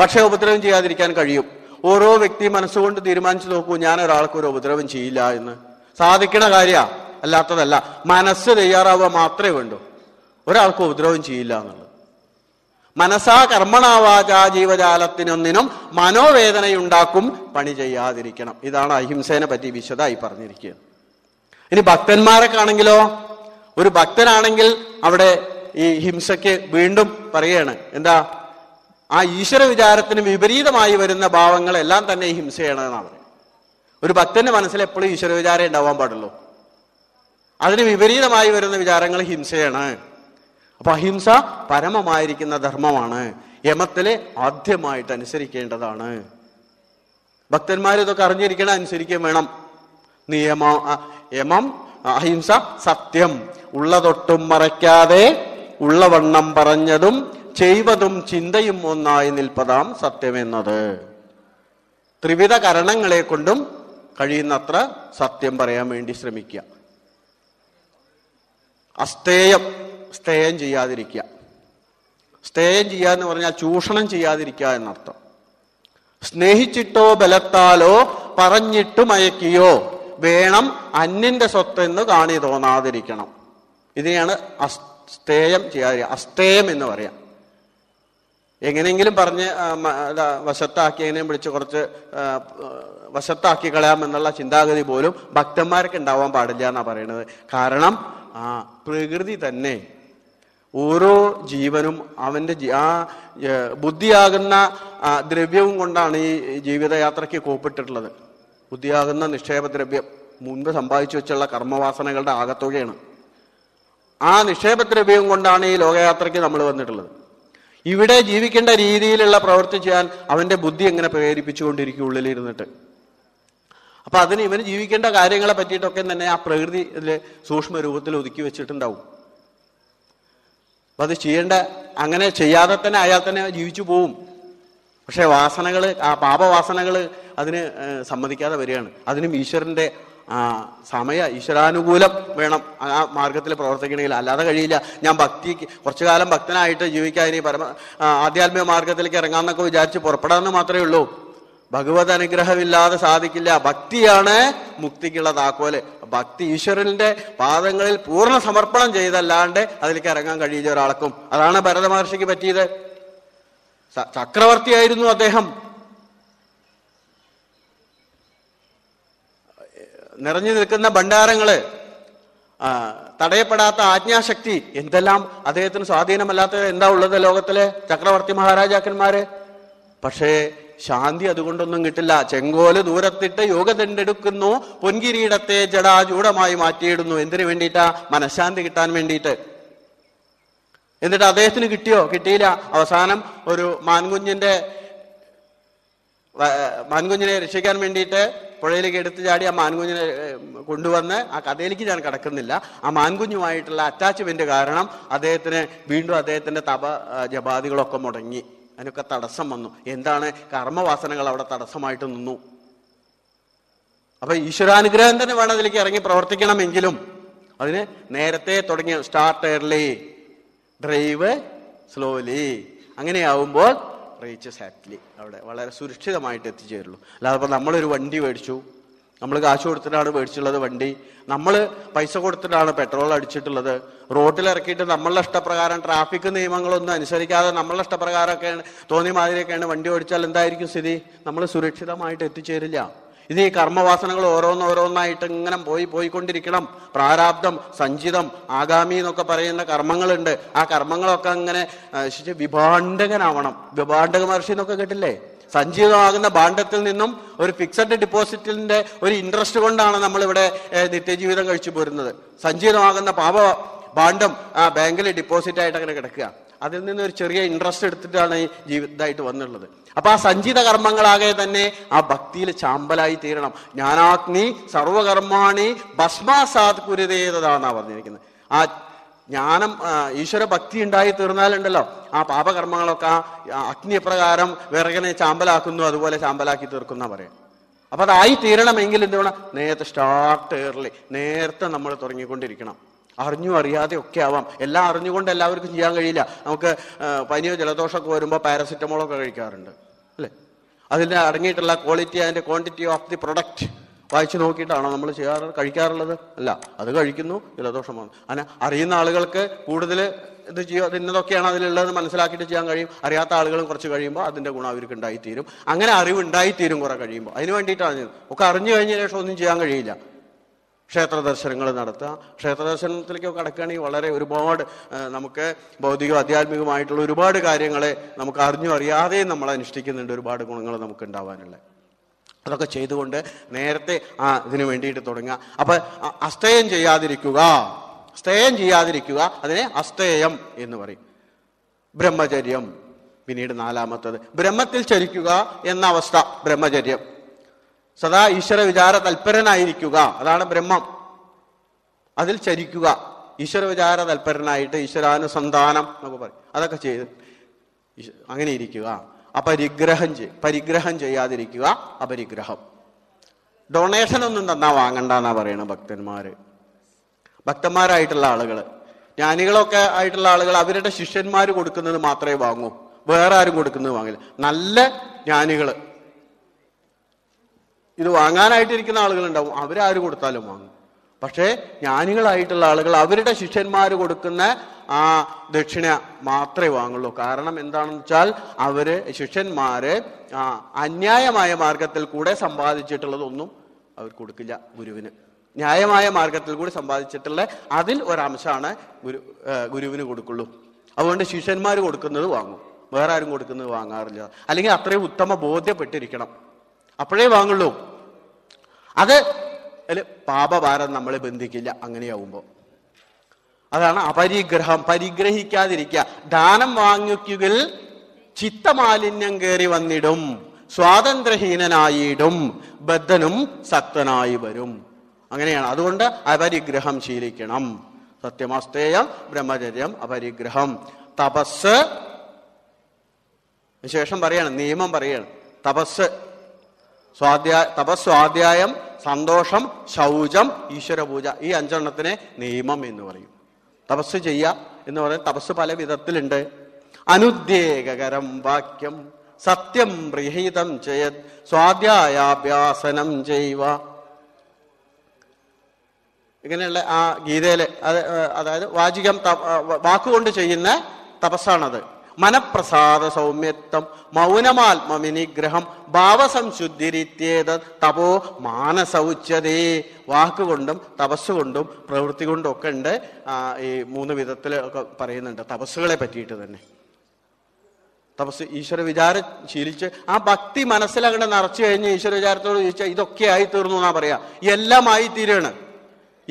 പക്ഷെ ഉപദ്രവം ചെയ്യാതിരിക്കാൻ കഴിയും. ഓരോ വ്യക്തി മനസ്സുകൊണ്ട് തീരുമാനിച്ചു നോക്കൂ, ഞാൻ ഒരാൾക്കൊരു ഉപദ്രവം ചെയ്യില്ല എന്ന്. സാധിക്കണ കാര്യമാണ്, അല്ലാത്തതല്ല. മനസ്സ് തയ്യാറാവുക മാത്രമേ വേണ്ടൂ, ഒരാൾക്കും ഉപദ്രവം ചെയ്യില്ല എന്നുള്ളത്. മനസ്സാ കർമ്മണാവാചാ ജീവജാലത്തിനൊന്നിനും മനോവേദനയുണ്ടാക്കും പണി ചെയ്യാതിരിക്കണം. ഇതാണ് അഹിംസേനെ പറ്റി വിശദമായി പറഞ്ഞിരിക്കുക. ഇനി ഭക്തന്മാരൊക്കെയാണെങ്കിലോ, ഒരു ഭക്തനാണെങ്കിൽ അവിടെ ഈ ഹിംസയ്ക്ക് വീണ്ടും പറയാണ് എന്താ? ആ ഈശ്വര വിചാരത്തിന് വിപരീതമായി വരുന്ന ഭാവങ്ങളെല്ലാം തന്നെ ഈ ഹിംസയാണെന്നാണ് പറയുന്നത്. ഒരു ഭക്തന്റെ മനസ്സിൽ എപ്പോഴും ഈശ്വര വിചാരം ഉണ്ടാവാൻ പാടുള്ളൂ. അതിന് വിപരീതമായി വരുന്ന വിചാരങ്ങൾ ഹിംസയാണ്. അപ്പൊ അഹിംസ പരമമായിരിക്കുന്ന ധർമ്മമാണ്, യമത്തിലെ ആദ്യമായിട്ട് അനുസരിക്കേണ്ടതാണ്. ഭക്തന്മാർ ഇതൊക്കെ അറിഞ്ഞിരിക്കണം, അനുസരിക്കുകയും വേണം. നിയമ യമം അഹിംസ സത്യം, ഉള്ളതൊട്ടും മറയ്ക്കാതെ ഉള്ളവണ്ണം പറഞ്ഞതും ചെയ്വതും ചിന്തയും ഒന്നായി നിൽപ്പതാം സത്യമെന്നത്. ത്രിവിധ കരണങ്ങളെ കൊണ്ടും കഴിയുന്നത്ര സത്യം പറയാൻ വേണ്ടി ശ്രമിക്കുക. അസ്തേയം, സ്തേയം ചെയ്യാതിരിക്കുക. സ്തേയം ചെയ്യുക എന്ന് പറഞ്ഞാൽ ചൂഷണം ചെയ്യാതിരിക്കുക എന്നർത്ഥം. സ്നേഹിച്ചിട്ടോ ബലത്താലോ പറഞ്ഞിട്ട് മയക്കിയോ വേണം അന്യന്റെ സ്വത്തെന്ന് കാണി തോന്നാതിരിക്കണം. ഇതിനെയാണ് അസ്തേയം ചെയ്യാതിരിക്കുക, അസ്തേയം എന്ന് പറയാം. എങ്ങനെയെങ്കിലും പറഞ്ഞ് വശത്താക്കിയതിനെ പിടിച്ച് കുറച്ച് വശത്താക്കി കളയാമെന്നുള്ള ചിന്താഗതി പോലും ഭക്തന്മാർക്ക് ഉണ്ടാവാൻ പാടില്ല എന്നാണ് പറയുന്നത്. കാരണം ആ പ്രകൃതി തന്നെ ഓരോ ജീവനും അവൻ്റെ ആ ബുദ്ധിയാകുന്ന ദ്രവ്യവും കൊണ്ടാണ് ഈ ജീവിതയാത്രയ്ക്ക് കോപ്പിട്ടിട്ടുള്ളത്. ബുദ്ധിയാകുന്ന നിക്ഷേപദ്രവ്യം മുൻപ് സമ്പാദിച്ചു വെച്ചുള്ള കർമ്മവാസനകളുടെ ആകത്തുകയാണ്. ആ നിക്ഷേപദ്രവ്യം കൊണ്ടാണ് ഈ ലോകയാത്രയ്ക്ക് നമ്മൾ വന്നിട്ടുള്ളത്. ഇവിടെ ജീവിക്കേണ്ട രീതിയിലുള്ള പ്രവൃത്തി ചെയ്യാൻ അവൻ്റെ ബുദ്ധി എങ്ങനെ പ്രേരിപ്പിച്ചുകൊണ്ടിരിക്കും ഉള്ളിലിരുന്നിട്ട്? അപ്പൊ അതിന് ഇവന് ജീവിക്കേണ്ട കാര്യങ്ങളെ പറ്റിയിട്ടൊക്കെ തന്നെ ആ പ്രകൃതി ഇതിലെ സൂക്ഷ്മ രൂപത്തിൽ ഒതുക്കി വെച്ചിട്ടുണ്ടാവും. അപ്പൊ അത് ചെയ്യേണ്ട, അങ്ങനെ ചെയ്യാതെ തന്നെ അയാൾ തന്നെ ജീവിച്ചു പോവും. പക്ഷെ വാസനകൾ, ആ പാപവാസനകൾ അതിന് സമ്മതിക്കാതെ വരികയാണ്. അതിനും ഈശ്വരൻ്റെ ആ സമയ ഈശ്വരാനുകൂലം വേണം ആ മാർഗത്തിൽ പ്രവർത്തിക്കണമെങ്കിൽ, അല്ലാതെ കഴിയില്ല. ഞാൻ ഭക്തി കുറച്ചു കാലം ഭക്തനായിട്ട് ജീവിക്കാൻ, ഇനി പരമ ആധ്യാത്മിക മാർഗത്തിലേക്ക് ഇറങ്ങാമെന്നൊക്കെ വിചാരിച്ച് പുറപ്പെടാമെന്ന് മാത്രമേ ഉള്ളൂ. ഭഗവത് അനുഗ്രഹമില്ലാതെ സാധിക്കില്ല. ഭക്തിയാണ് മുക്തിക്കുള്ള താക്കോല്. ഭക്തി ഈശ്വരന്റെ പാദങ്ങളിൽ പൂർണ്ണ സമർപ്പണം ചെയ്തല്ലാണ്ട് അതിലേക്ക് ഇറങ്ങാൻ കഴിയില്ല ഒരാൾക്കും. അതാണ് ഭരത മഹർഷിക്ക് പറ്റിയത്. ചക്രവർത്തിയായിരുന്നു അദ്ദേഹം. നിറഞ്ഞു നിൽക്കുന്ന ഭണ്ഡാരങ്ങള്, തടയപ്പെടാത്ത ആജ്ഞാശക്തി, എന്തെല്ലാം അദ്ദേഹത്തിന് സ്വാധീനമല്ലാത്തത് എന്താ ഉള്ളത് ലോകത്തിലെ ചക്രവർത്തി മഹാരാജാക്കന്മാര്? പക്ഷേ ശാന്തി അതുകൊണ്ടൊന്നും കിട്ടില്ല. ചെങ്കോല് ദൂരത്തിട്ട് യോഗദണ്ഡെടുക്കുന്നു, പൊൻകിരീടത്തെ ജടാചൂടമായി മാറ്റിയിടുന്നു. എന്തിനു വേണ്ടിയിട്ടാ? മനഃശാന്തി കിട്ടാൻ വേണ്ടിയിട്ട്. എന്നിട്ട് അദ്ദേഹത്തിന് കിട്ടിയോ? കിട്ടിയില്ല. അവസാനം ഒരു മാൻകുഞ്ഞിന്റെ മാൻകുഞ്ഞിനെ രക്ഷിക്കാൻ വേണ്ടിയിട്ട് പുഴയിലേക്ക് എടുത്തു ചാടി ആ മാൻകുഞ്ഞിനെ കൊണ്ടുവന്ന്, ആ കഥയിലേക്ക് ഞാൻ കടക്കുന്നില്ല, ആ മാൻകുഞ്ഞുമായിട്ടുള്ള അറ്റാച്ച്മെന്റ് കാരണം അദ്ദേഹത്തിന് വീണ്ടും അദ്ദേഹത്തിന്റെ തപ ജപാദികളൊക്കെ മുടങ്ങി. അതിനൊക്കെ തടസ്സം വന്നു. എന്താണ്? കർമ്മവാസനകൾ അവിടെ തടസ്സമായിട്ട് നിന്നു. അപ്പൊ ഈശ്വരാനുഗ്രഹം തന്നെ വേണം അതിലേക്ക് ഇറങ്ങി പ്രവർത്തിക്കണമെങ്കിലും. അതിന് നേരത്തെ തുടങ്ങിയ സ്റ്റാർട്ട് ഏർലി, ഡ്രൈവ് സ്ലോലി, അങ്ങനെയാവുമ്പോൾ റീച്ച് സാറ്റ്ലി, അവിടെ വളരെ സുരക്ഷിതമായിട്ട് എത്തിച്ചേരുള്ളൂ. അല്ലാതെ ഇപ്പം നമ്മളൊരു വണ്ടി മേടിച്ചു, നമ്മൾ കാശ് കൊടുത്തിട്ടാണ് മേടിച്ചുള്ളത് വണ്ടി, നമ്മൾ പൈസ കൊടുത്തിട്ടാണ് പെട്രോൾ അടിച്ചിട്ടുള്ളത്, റോട്ടിലിറക്കിയിട്ട് നമ്മളുടെ ഇഷ്ടപ്രകാരം ട്രാഫിക് നിയമങ്ങളൊന്നും അനുസരിക്കാതെ നമ്മളുടെ ഇഷ്ടപ്രകാരമൊക്കെയാണ് തോന്നിയ മാതിരിയൊക്കെയാണ് വണ്ടി ഓടിച്ചാൽ എന്തായിരിക്കും സ്ഥിതി? നമ്മൾ സുരക്ഷിതമായിട്ട് എത്തിച്ചേരില്ല. ഇത് ഈ കർമ്മവാസനകൾ ഓരോന്നോരോന്നായിട്ട് ഇങ്ങനെ പോയി പോയിക്കൊണ്ടിരിക്കണം. പ്രാരാബ്ധം, സഞ്ചിതം, ആഗാമി എന്നൊക്കെ പറയുന്ന കർമ്മങ്ങളുണ്ട്. ആ കർമ്മങ്ങളൊക്കെ അങ്ങനെ വിഭാണ്ഡകനാവണം. വിഭാണ്ഡക മഹർഷി എന്നൊക്കെ കേട്ടില്ലേ? സഞ്ചിതമാകുന്ന ഭാണ്ഡത്തിൽ നിന്നും ഒരു ഫിക്സഡ് ഡിപ്പോസിറ്റിന്റെ ഒരു ഇൻട്രസ്റ്റ് കൊണ്ടാണ് നമ്മളിവിടെ നിത്യജീവിതം കഴിച്ചു പോരുന്നത്. സഞ്ചിതമാകുന്ന പാപ ഭാണ്ഡം ആ ബാങ്കിൽ ഡിപ്പോസിറ്റ് ആയിട്ട് അങ്ങനെ കിടക്കുക. അതിൽ നിന്ന് ഒരു ചെറിയ ഇൻട്രസ്റ്റ് എടുത്തിട്ടാണ് ഈ ജീവിതമായിട്ട് വന്നുള്ളത്. അപ്പൊ ആ സഞ്ചിത കർമ്മങ്ങളാകെ തന്നെ ആ ഭക്തിയിൽ ചാമ്പലായി തീരണം. ജ്ഞാനാഗ്നി സർവകർമാണി ഭസ്മാസാത് കുരുതേതാണ് പറഞ്ഞിരിക്കുന്നത്. ആ ജ്ഞാനം, ഈശ്വര ഭക്തി ഉണ്ടായി തീർന്നാലുണ്ടല്ലോ ആ പാപകർമ്മങ്ങളൊക്കെ ആ അഗ്നിപ്രകാരം വിറകനെ ചാമ്പലാക്കുന്നു, അതുപോലെ ചാമ്പലാക്കി തീർക്കുന്ന പറയാം. അപ്പൊ അതായി തീരണമെങ്കിൽ എന്ത് വേണം? നേരത്തെ സ്റ്റാർട്ട് ഏർലി, നേരത്തെ നമ്മൾ തുടങ്ങിക്കൊണ്ടിരിക്കണം. അറിഞ്ഞും അറിയാതെ ഒക്കെ ആവാം. എല്ലാം അറിഞ്ഞുകൊണ്ട് എല്ലാവർക്കും ചെയ്യാൻ കഴിയില്ല. നമുക്ക് പനിയോ ജലദോഷമൊക്കെ വരുമ്പോൾ പാരസെറ്റമോളൊക്കെ കഴിക്കാറുണ്ട് അല്ലേ? അതിൻ്റെ അടങ്ങിയിട്ടുള്ള ക്വാളിറ്റി, അതിൻ്റെ ക്വാണ്ടിറ്റി ഓഫ് ദി പ്രൊഡക്റ്റ് വായിച്ചു നോക്കിയിട്ടാണോ നമ്മൾ ചെയ്യാറ് കഴിക്കാറുള്ളത്? അല്ല, അത് കഴിക്കുന്നു, ജലദോഷമാണ്. അങ്ങനെ അറിയുന്ന ആളുകൾക്ക് കൂടുതൽ ഇത് ചെയ്യുക, ഇന്നതൊക്കെയാണ് അതിലുള്ളത് മനസ്സിലാക്കിയിട്ട് ചെയ്യാൻ കഴിയും. അറിയാത്ത ആളുകളും കുറച്ച് കഴിയുമ്പോൾ അതിൻ്റെ ഗുണം അവർക്ക് ഉണ്ടായിത്തീരും. അങ്ങനെ അറിവുണ്ടായിത്തീരും കുറെ കഴിയുമ്പോൾ. അതിന് വേണ്ടിയിട്ടാണ്. ഒക്കെ അറിഞ്ഞു കഴിഞ്ഞ ശേഷം ഒന്നും ചെയ്യാൻ കഴിയില്ല. ക്ഷേത്ര ദർശനങ്ങൾ നടത്തുക. ക്ഷേത്ര ദർശനത്തിലേക്കൊക്കെ അടക്കുകയാണെങ്കിൽ വളരെ ഒരുപാട് നമുക്ക് ഭൗതികവും ആധ്യാത്മികമായിട്ടുള്ള ഒരുപാട് കാര്യങ്ങളെ നമുക്ക് അറിഞ്ഞും അറിയാതെയും നമ്മൾ അനുഷ്ഠിക്കുന്നുണ്ട്. ഒരുപാട് ഗുണങ്ങൾ നമുക്ക് ഉണ്ടാവാനുള്ള അതൊക്കെ ചെയ്തുകൊണ്ട് നേരത്തെ ആ ഇതിനു വേണ്ടിയിട്ട് തുടങ്ങുക. അപ്പം അസ്തേയം ചെയ്യാതിരിക്കുക, സ്തേയം ചെയ്യാതിരിക്കുക, അതിനെ അസ്തേയം എന്ന് പറയും. ബ്രഹ്മചര്യം, പിന്നീട് നാലാമത്തത് ബ്രഹ്മത്തിൽ ചരിക്കുക എന്ന അവസ്ഥ, ബ്രഹ്മചര്യം. സദാ ഈശ്വര വിചാര തൽപരനായിരിക്കുക, അതാണ് ബ്രഹ്മം. അതിൽ ചരിക്കുക, ഈശ്വര വിചാര തൽപരനായിട്ട് ഈശ്വരാനുസന്ധാനം എന്നൊക്കെ പറയും. അതൊക്കെ ചെയ്ത് അങ്ങനെ ഇരിക്കുക. അപരിഗ്രഹം ചെയ്യും, പരിഗ്രഹം ചെയ്യാതിരിക്കുക. അപരിഗ്രഹം, ഡൊണേഷൻ ഒന്നും തന്നാ വാങ്ങണ്ട എന്നാ പറയണത് ഭക്തന്മാര്. ഭക്തന്മാരായിട്ടുള്ള ആളുകൾ, ജ്ഞാനികളൊക്കെ ആയിട്ടുള്ള ആളുകൾ അവരുടെ ശിഷ്യന്മാർ കൊടുക്കുന്നത് മാത്രമേ വാങ്ങൂ, വേറെ ആരും കൊടുക്കുന്നത് വാങ്ങില്ല. നല്ല ജ്ഞാനികൾ, ഇത് വാങ്ങാനായിട്ടിരിക്കുന്ന ആളുകളുണ്ടാവും, അവരാര് കൊടുത്താലും വാങ്ങും. പക്ഷേ ജ്ഞാനികളായിട്ടുള്ള ആളുകൾ അവരുടെ ശിഷ്യന്മാർ കൊടുക്കുന്ന ആ ദക്ഷിണ മാത്രമേ വാങ്ങുള്ളൂ. കാരണം എന്താണെന്ന് വെച്ചാൽ അവര് ശിഷ്യന്മാര് ആ അന്യായമായ മാർഗത്തിൽ കൂടെ സമ്പാദിച്ചിട്ടുള്ളതൊന്നും അവർ കൊടുക്കില്ല ഗുരുവിന്. ന്യായമായ മാർഗത്തിൽ കൂടി സമ്പാദിച്ചിട്ടുള്ള അതിൽ ഒരംശമാണ് ഗുരു ഗുരുവിന് കൊടുക്കുള്ളൂ. അതുകൊണ്ട് ശിഷ്യന്മാർ കൊടുക്കുന്നത് വാങ്ങും, വേറെ ആരും കൊടുക്കുന്നത് വാങ്ങാറില്ല. അല്ലെങ്കിൽ അത്രയും ഉത്തമ ബോധ്യപ്പെട്ടിരിക്കണം, അപ്പോഴേ വാങ്ങുള്ളൂ. അത് പാപഭാരം നമ്മളെ ബന്ധിക്കില്ല. അങ്ങനെയാവുമ്പോൾ അതാണ് അപരിഗ്രഹം, പരിഗ്രഹിക്കാതിരിക്കുക. ദാനം വാങ്ങിക്കുകിൽ ചിത്തമാലിന്യം കയറി വന്നിടും, സ്വാതന്ത്ര്യഹീനനായിടും, ബദ്ധനും സക്തനായി വരും. അങ്ങനെയാണ്. അതുകൊണ്ട് അപരിഗ്രഹം ശീലിക്കണം. സത്യമസ്തേയം, ബ്രഹ്മചര്യം, അപരിഗ്രഹം, തപസ്. വിശേഷം പറയാണ്, നിയമം പറയാണ്. തപസ് സ്വാധ്യായ തപസ് സ്വാധ്യായം, സന്തോഷം, ശൗചം, ഈശ്വരപൂജ. ഈ അഞ്ചെണ്ണത്തിനെ നിയമം എന്ന് പറയും. തപസ് ചെയ്യുക എന്ന് പറയുന്നത് തപസ് പല വിധത്തിലുണ്ട്. അനുദ്വേഗകരം വാക്യം സത്യം പ്രഹിതം ചെയ്ത് സ്വാധ്യായാഭ്യാസനം ചെയ്യുക. ഇങ്ങനെയുള്ള ആ ഗീതയിലെ അതായത് വാചികം വാക്കുകൊണ്ട് ചെയ്യുന്ന തപസ്സാണത്. മനഃപ്രസാദ സൗമ്യത്വം, മൗനമാത്മ വിനിഗ്രഹം, ഭാവസംശുദ്ധിരിത്യേത തപോ മാനസൗച്യതേ. വാക്കുകൊണ്ടും തപസ്സുകൊണ്ടും പ്രവൃത്തി കൊണ്ടും ഒക്കെ ഉണ്ട്. ഈ മൂന്ന് വിധത്തിൽ ഒക്കെ പറയുന്നുണ്ട് തപസ്സുകളെ പറ്റിയിട്ട് തന്നെ. തപസ് ഈശ്വര വിചാരം ശീലിച്ച് ആ ഭക്തി മനസ്സിലങ്ങനെ നിറച്ചു കഴിഞ്ഞ് ഈശ്വര വിചാരത്തോട് ചോദിച്ചാൽ ഇതൊക്കെ ആയിത്തീർന്നു എന്നാ പറയാ. എല്ലാം ആയിത്തീരാണ്.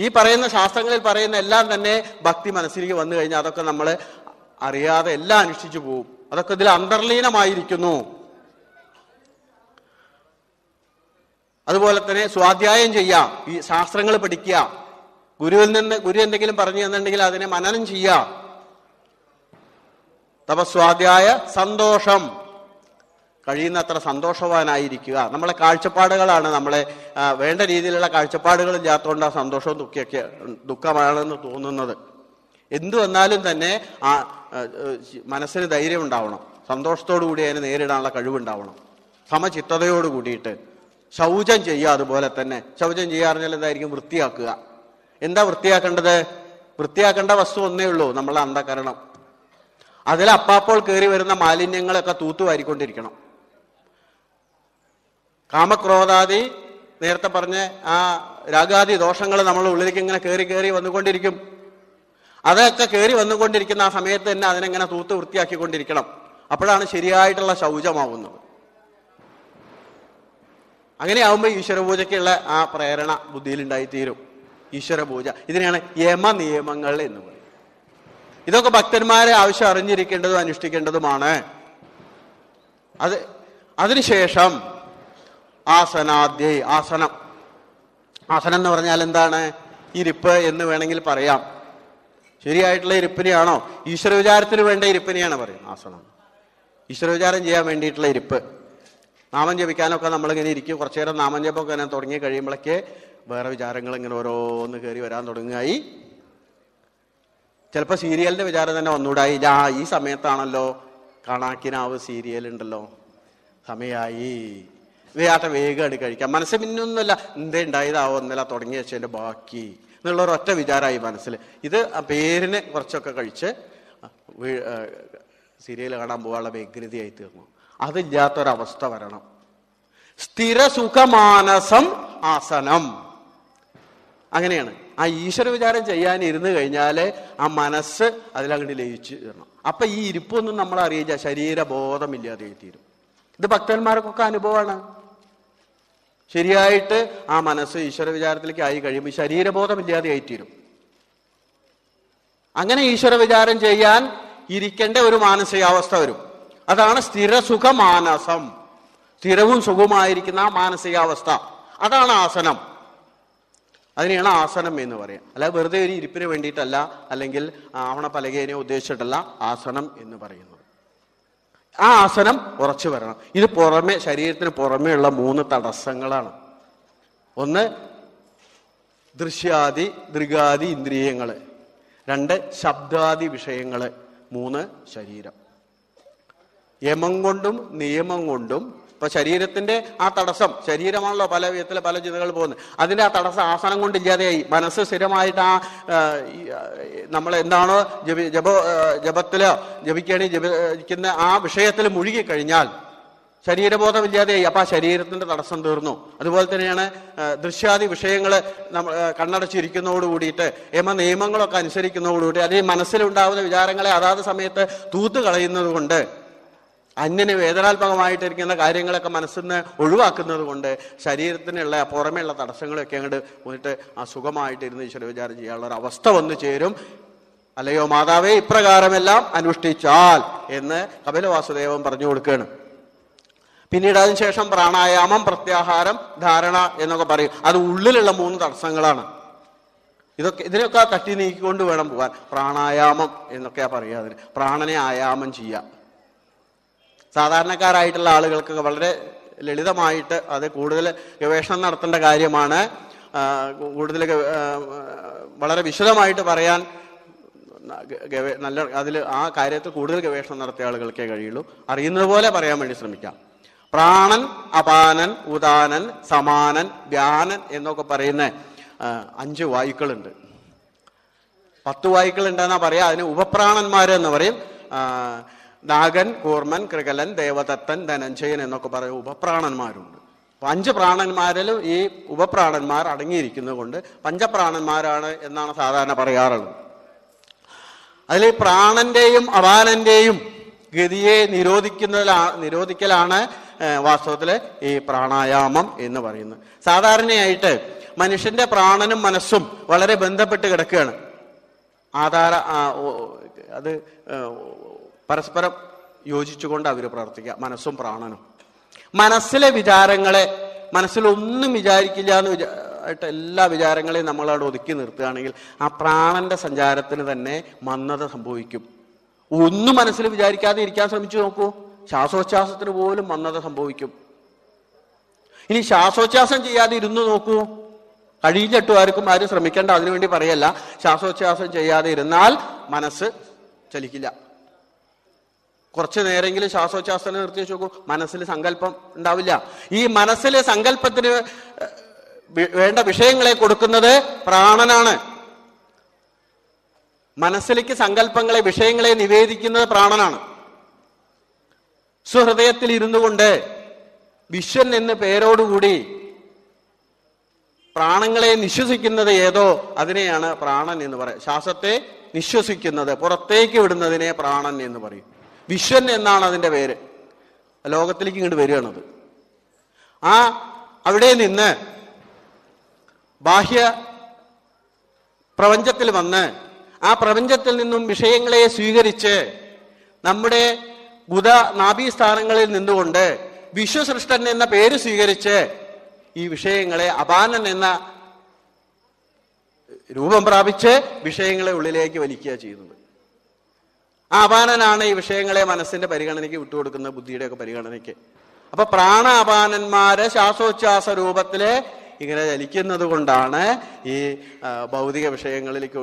ഈ പറയുന്ന ശാസ്ത്രങ്ങളിൽ പറയുന്ന എല്ലാം തന്നെ ഭക്തി മനസ്സിലേക്ക് വന്നു കഴിഞ്ഞാൽ അതൊക്കെ നമ്മൾ അറിയാതെ എല്ലാം അനുഷ്ഠിച്ചു പോവും. അതൊക്കെ ഇതിൽ അന്തർലീനമായിരിക്കുന്നു. അതുപോലെ തന്നെ സ്വാധ്യായം ചെയ്യാം, ഈ ശാസ്ത്രങ്ങൾ പഠിക്കുക, ഗുരുവിൽ നിന്ന് ഗുരു എന്തെങ്കിലും പറഞ്ഞു തന്നിട്ടുണ്ടെങ്കിൽ അതിനെ മനനം ചെയ്യാം. തപസ്വാധ്യായ സന്തോഷം, കഴിയുന്നത്ര സന്തോഷവാനായിരിക്കുക. നമ്മളെ കാഴ്ചപ്പാടുകളാണ് നമ്മളെ വേണ്ട രീതിയിലുള്ള കാഴ്ചപ്പാടുകളില്ലാത്തതുകൊണ്ട് ആ സന്തോഷവും ദുഃഖമൊക്കെ ദുഃഖമാണെന്ന് തോന്നുന്നത്. എന്തു വന്നാലും തന്നെ ആ മനസ്സിന് ധൈര്യം ഉണ്ടാവണം, സന്തോഷത്തോടു കൂടി അതിനെ നേരിടാനുള്ള കഴിവുണ്ടാവണം, സമചിത്തതയോട് കൂടിയിട്ട്. ശൗചം ചെയ്യുക, അതുപോലെ തന്നെ ശൗചം ചെയ്യാറിഞ്ഞാൽ എന്തായിരിക്കും? വൃത്തിയാക്കുക. എന്താ വൃത്തിയാക്കേണ്ടത്? വൃത്തിയാക്കേണ്ട വസ്തു ഒന്നേ ഉള്ളൂ, നമ്മളെ അന്ധകരണം. അതിൽ അപ്പാപ്പോൾ കയറി വരുന്ന മാലിന്യങ്ങളൊക്കെ തൂത്തുവാരിക്കൊണ്ടിരിക്കണം. കാമക്രോധാദി നേരത്തെ പറഞ്ഞ ആ രാഗാദി ദോഷങ്ങൾ നമ്മളെ ഉള്ളിലേക്ക് ഇങ്ങനെ കയറി കയറി വന്നുകൊണ്ടിരിക്കും. അതൊക്കെ കയറി വന്നുകൊണ്ടിരിക്കുന്ന ആ സമയത്ത് തന്നെ അതിനെങ്ങനെ തൂത്ത് വൃത്തിയാക്കിക്കൊണ്ടിരിക്കണം. അപ്പോഴാണ് ശരിയായിട്ടുള്ള ശൗചമാവുന്നത്. അങ്ങനെയാവുമ്പോൾ ഈശ്വരപൂജയ്ക്കുള്ള ആ പ്രേരണ ബുദ്ധിയിലുണ്ടായിത്തീരും. ഈശ്വരപൂജ ഇതിനെയാണ് യമ നിയമങ്ങൾ എന്ന് പറയുന്നത്. ഇതൊക്കെ ഭക്തന്മാരെ ആവശ്യം അറിഞ്ഞിരിക്കേണ്ടതും അനുഷ്ഠിക്കേണ്ടതുമാണ്. അത് അതിനുശേഷം ആസനാദ്യ ആസനം ആസനം എന്ന് പറഞ്ഞാൽ എന്താണ്? ഇരിപ്പ് എന്ന് വേണമെങ്കിൽ പറയാം. ശരിയായിട്ടുള്ള ഇരിപ്പിനെയാണോ? ഈശ്വര വിചാരത്തിന് വേണ്ട ഇരിപ്പിനെയാണ് പറയുന്നത് ആസനം. ഈശ്വരവിചാരം ചെയ്യാൻ വേണ്ടിയിട്ടുള്ള ഇരിപ്പ്. നാമം ജപിക്കാനൊക്കെ നമ്മളിങ്ങനെ ഇരിക്കും. കുറച്ചു നേരം നാമം ജപമൊക്കെ ഇങ്ങനെ തുടങ്ങി കഴിയുമ്പോഴേക്ക് വേറെ വിചാരങ്ങൾ ഇങ്ങനെ ഓരോന്ന് കയറി വരാൻ തുടങ്ങുകയായി. ചിലപ്പോൾ സീരിയലിൻ്റെ വിചാരം തന്നെ ഒന്നുകൂടായി. ആ ഈ സമയത്താണല്ലോ കണാക്കിനാവ് സീരിയൽ ഉണ്ടല്ലോ, സമയമായി, വേട്ട വേഗമാണ് കഴിക്കാം. മനസ്സിൽ പിന്നൊന്നുമല്ല എന്തേ ഉണ്ടായതാവോ എന്നല്ല തുടങ്ങി വെച്ചതിൻ്റെ ബാക്കി എന്നുള്ളൊരൊറ്റ വിചാരമായി മനസ്സിൽ. ഇത് പേരിന് കുറച്ചൊക്കെ കഴിച്ച് സീരിയൽ കാണാൻ പോകാനുള്ള വ്യഗ്രതയായി തീർന്നു. അതില്ലാത്തൊരവസ്ഥ വരണം. സ്ഥിരസുഖമാനസം ആസനം. അങ്ങനെയാണ് ആ ഈശ്വര വിചാരം ചെയ്യാൻ ഇരുന്ന് കഴിഞ്ഞാൽ ആ മനസ്സ് അതിലങ്ങോട്ട് ലയിച്ചു തരണം. അപ്പം ഈ ഇരിപ്പൊന്നും നമ്മൾ അറിയില്ല, ശരീരബോധമില്ലാതെ തീരും. ഇത് ഭക്തന്മാർക്കൊക്കെ അനുഭവമാണ്. ശരിയായിട്ട് ആ മനസ്സ് ഈശ്വര വിചാരത്തിലേക്ക് ആയി കഴിയുമ്പോൾ ശരീരബോധമില്ലാതെ ആയിത്തീരും. അങ്ങനെ ഈശ്വര വിചാരം ചെയ്യാൻ ഇരിക്കേണ്ട ഒരു മാനസികാവസ്ഥ വരും. അതാണ് സ്ഥിരസുഖമാനസം. സ്ഥിരവും സുഖവുമായിരിക്കുന്ന മാനസികാവസ്ഥ, അതാണ് ആസനം. അതിനെയാണ് ആസനം എന്ന് പറയുക. അല്ല വെറുതെ ഒരു ഇരിപ്പിന് വേണ്ടിയിട്ടല്ല, അല്ലെങ്കിൽ ആവണ പലകേനെ ഉദ്ദേശിച്ചിട്ടല്ല ആസനം എന്ന് പറയുന്നത്. ആ ആസനം ഉറച്ചു വരണം. ഇത് പുറമെ, ശരീരത്തിന് പുറമെയുള്ള മൂന്ന് തടസ്സങ്ങളാണ്. ഒന്ന് ദൃശ്യാദി ദൃഗാദി ഇന്ദ്രിയങ്ങൾ, രണ്ട് ശബ്ദാദി വിഷയങ്ങൾ, മൂന്ന് ശരീരം. യമം കൊണ്ടും നിയമം കൊണ്ടും ഇപ്പൊ ശരീരത്തിന്റെ ആ തടസ്സം, ശരീരമാണല്ലോ പല വിധത്തിൽ പല ചിന്തകൾ പോകുന്നത്, അതിന്റെ ആ തടസ്സം ആസനം കൊണ്ട് ഇല്ലാതെയായി. മനസ്സ് സ്ഥിരമായിട്ട് ആ നമ്മൾ എന്താണോ ജപ ജപ ജപത്തിലോ ജപിക്കണി ജപിക്കുന്ന ആ വിഷയത്തിൽ മുഴുകിക്കഴിഞ്ഞാൽ ശരീരബോധം ഇല്ലാതെയായി. അപ്പം ആ ശരീരത്തിന്റെ തടസ്സം തീർന്നു. അതുപോലെ തന്നെയാണ് ദൃശ്യാദി വിഷയങ്ങൾ. നമ്മൾ കണ്ണടച്ചിരിക്കുന്നതോടുകൂടിയിട്ട് യമ നിയമങ്ങളൊക്കെ അനുസരിക്കുന്നതോടുകൂടി അല്ലെങ്കിൽ മനസ്സിലുണ്ടാകുന്ന വിചാരങ്ങളെ അതാത് സമയത്ത് തൂത്ത് കളയുന്നത് കൊണ്ട്, അന്യന് വേദനാത്മകമായിട്ടിരിക്കുന്ന കാര്യങ്ങളൊക്കെ മനസ്സിൽ നിന്ന് ഒഴിവാക്കുന്നത് കൊണ്ട് ശരീരത്തിനുള്ള പുറമെയുള്ള തടസ്സങ്ങളൊക്കെ അങ്ങോട്ട് പോയിട്ട് ആ സുഖമായിട്ടിരുന്ന് ഈശ്വര വിചാരം ചെയ്യാനുള്ള ഒരു അവസ്ഥ വന്നു ചേരും. അല്ലയോ മാതാവേ, ഇപ്രകാരമെല്ലാം അനുഷ്ഠിച്ചാൽ എന്ന് കപിലവാസുദേവൻ പറഞ്ഞു കൊടുക്കുകയാണ്. പിന്നീട് അതിനുശേഷം പ്രാണായാമം, പ്രത്യാഹാരം, ധാരണ എന്നൊക്കെ പറയും. അത് ഉള്ളിലുള്ള മൂന്ന് തടസ്സങ്ങളാണ്. ഇതൊക്കെ ഇതിനൊക്കെ തട്ടി നീക്കിക്കൊണ്ട് വേണം പോകാൻ. പ്രാണായാമം എന്നൊക്കെയാ പറയുക അതിന്. പ്രാണനെ ആയാമം ചെയ്യാം. സാധാരണക്കാരായിട്ടുള്ള ആളുകൾക്കൊക്കെ വളരെ ലളിതമായിട്ട് അത് കൂടുതൽ ഗവേഷണം നടത്തേണ്ട കാര്യമാണ്. കൂടുതൽ വളരെ വിശദമായിട്ട് പറയാൻ നല്ല അതിൽ ആ കാര്യത്തിൽ കൂടുതൽ ഗവേഷണം നടത്തിയ ആളുകൾക്കേ കഴിയുള്ളൂ. അറിയുന്നത് പോലെ പറയാൻ വേണ്ടി ശ്രമിക്കാം. പ്രാണൻ, അപാനൻ, ഉദാനൻ, സമാനൻ, വ്യാനൻ എന്നൊക്കെ പറയുന്ന അഞ്ച് വായുക്കളുണ്ട്. പത്ത് വായുക്കൾ ഉണ്ടെന്നാ പറയാ. അതിന് ഉപപ്രാണന്മാരെന്ന് പറയും. നാഗൻ, കൂർമൻ, കൃകലൻ, ദേവദത്തൻ, ധനഞ്ജയൻ എന്നൊക്കെ പറയും ഉപപ്രാണന്മാരുണ്ട്. അപ്പൊ അഞ്ച് പ്രാണന്മാരിലും ഈ ഉപപ്രാണന്മാർ അടങ്ങിയിരിക്കുന്നത് കൊണ്ട് പഞ്ചപ്രാണന്മാരാണ് എന്നാണ് സാധാരണ പറയാറുള്ളത്. അതിൽ പ്രാണന്റെയും അപാനന്റെയും ഗതിയെ നിരോധിക്കുന്നതിലാണ് നിരോധിക്കലാണ് വാസ്തവത്തില് ഈ പ്രാണായാമം എന്ന് പറയുന്നത്. സാധാരണയായിട്ട് മനുഷ്യന്റെ പ്രാണനും മനസ്സും വളരെ ബന്ധപ്പെട്ട് കിടക്കുകയാണ്. ആധാര അത് പരസ്പരം യോജിച്ചുകൊണ്ട് അവർ പ്രവർത്തിക്കുക, മനസ്സും പ്രാണനും. മനസ്സിലെ വിചാരങ്ങളെ, മനസ്സിലൊന്നും വിചാരിക്കില്ല എന്ന് വിചാ ആയിട്ട് എല്ലാ വിചാരങ്ങളെയും നമ്മളവിടെ ഒതുക്കി നിർത്തുകയാണെങ്കിൽ ആ പ്രാണന്റെ സഞ്ചാരത്തിന് തന്നെ മന്ദത സംഭവിക്കും. ഒന്നും മനസ്സിൽ വിചാരിക്കാതെ ഇരിക്കാൻ ശ്രമിച്ചു നോക്കൂ, ശ്വാസോച്ഛ്വാസത്തിന് പോലും മന്ദത സംഭവിക്കും. ഇനി ശ്വാസോച്ഛ്വാസം ചെയ്യാതെ ഇരുന്ന് നോക്കൂ. കഴിയില്ലട്ടു, ആർക്കും ആരും ശ്രമിക്കേണ്ട, അതിനുവേണ്ടി പറയല്ല. ശ്വാസോച്ഛ്വാസം ചെയ്യാതെ ഇരുന്നാൽ മനസ്സ് ചലിക്കില്ല. കുറച്ചു നേരെങ്കിലും ശ്വാസോച്ഛ്വാസം നിർത്തിച്ചു നോക്കൂ, മനസ്സിൽ സങ്കല്പം ഉണ്ടാവില്ല. ഈ മനസ്സിലെ സങ്കല്പത്തിന് വേണ്ട വിഷയങ്ങളെ കൊടുക്കുന്നത് പ്രാണനാണ്. മനസ്സിലേക്ക് സങ്കല്പങ്ങളെ, വിഷയങ്ങളെ നിവേദിക്കുന്നത് പ്രാണനാണ്. സുഹൃദയത്തിൽ ഇരുന്നു കൊണ്ട് വിശ്വൻ എന്ന പേരോടുകൂടി പ്രാണങ്ങളെ നിശ്വസിക്കുന്നത് ഏതോ അതിനെയാണ് പ്രാണൻ എന്ന് പറയുക. ശ്വാസത്തെ നിശ്വസിക്കുന്നത്, പുറത്തേക്ക് വിടുന്നതിനെ പ്രാണൻ എന്ന് പറയും. വിശ്വൻ എന്നാണ് അതിൻ്റെ പേര്. ലോകത്തിലേക്ക് ഇങ്ങോട്ട് വരികയാണത്. ആ അവിടെ നിന്ന് ബാഹ്യ പ്രപഞ്ചത്തിൽ വന്ന് ആ പ്രപഞ്ചത്തിൽ നിന്നും വിഷയങ്ങളെ സ്വീകരിച്ച് നമ്മുടെ ബുധ നാഭീസ്ഥാനങ്ങളിൽ നിന്നുകൊണ്ട് വിശ്വസൃഷ്ടൻ എന്ന പേര് സ്വീകരിച്ച് ഈ വിഷയങ്ങളെ അപാനൻ എന്ന രൂപം പ്രാപിച്ച് വിഷയങ്ങളെ ഉള്ളിലേക്ക് വലിക്കുക ചെയ്യുന്നത്. ആ അപാനനാണ് ഈ വിഷയങ്ങളെ മനസ്സിന്റെ പരിഗണനയ്ക്ക് വിട്ടുകൊടുക്കുന്ന, ബുദ്ധിയുടെ ഒക്കെ പരിഗണനയ്ക്ക്. അപ്പൊ പ്രാണ അപാനന്മാര് ശ്വാസോച്ഛ്വാസ രൂപത്തില് ഇങ്ങനെ ചലിക്കുന്നത് കൊണ്ടാണ് ഈ ഭൗതിക വിഷയങ്ങളിലേക്ക്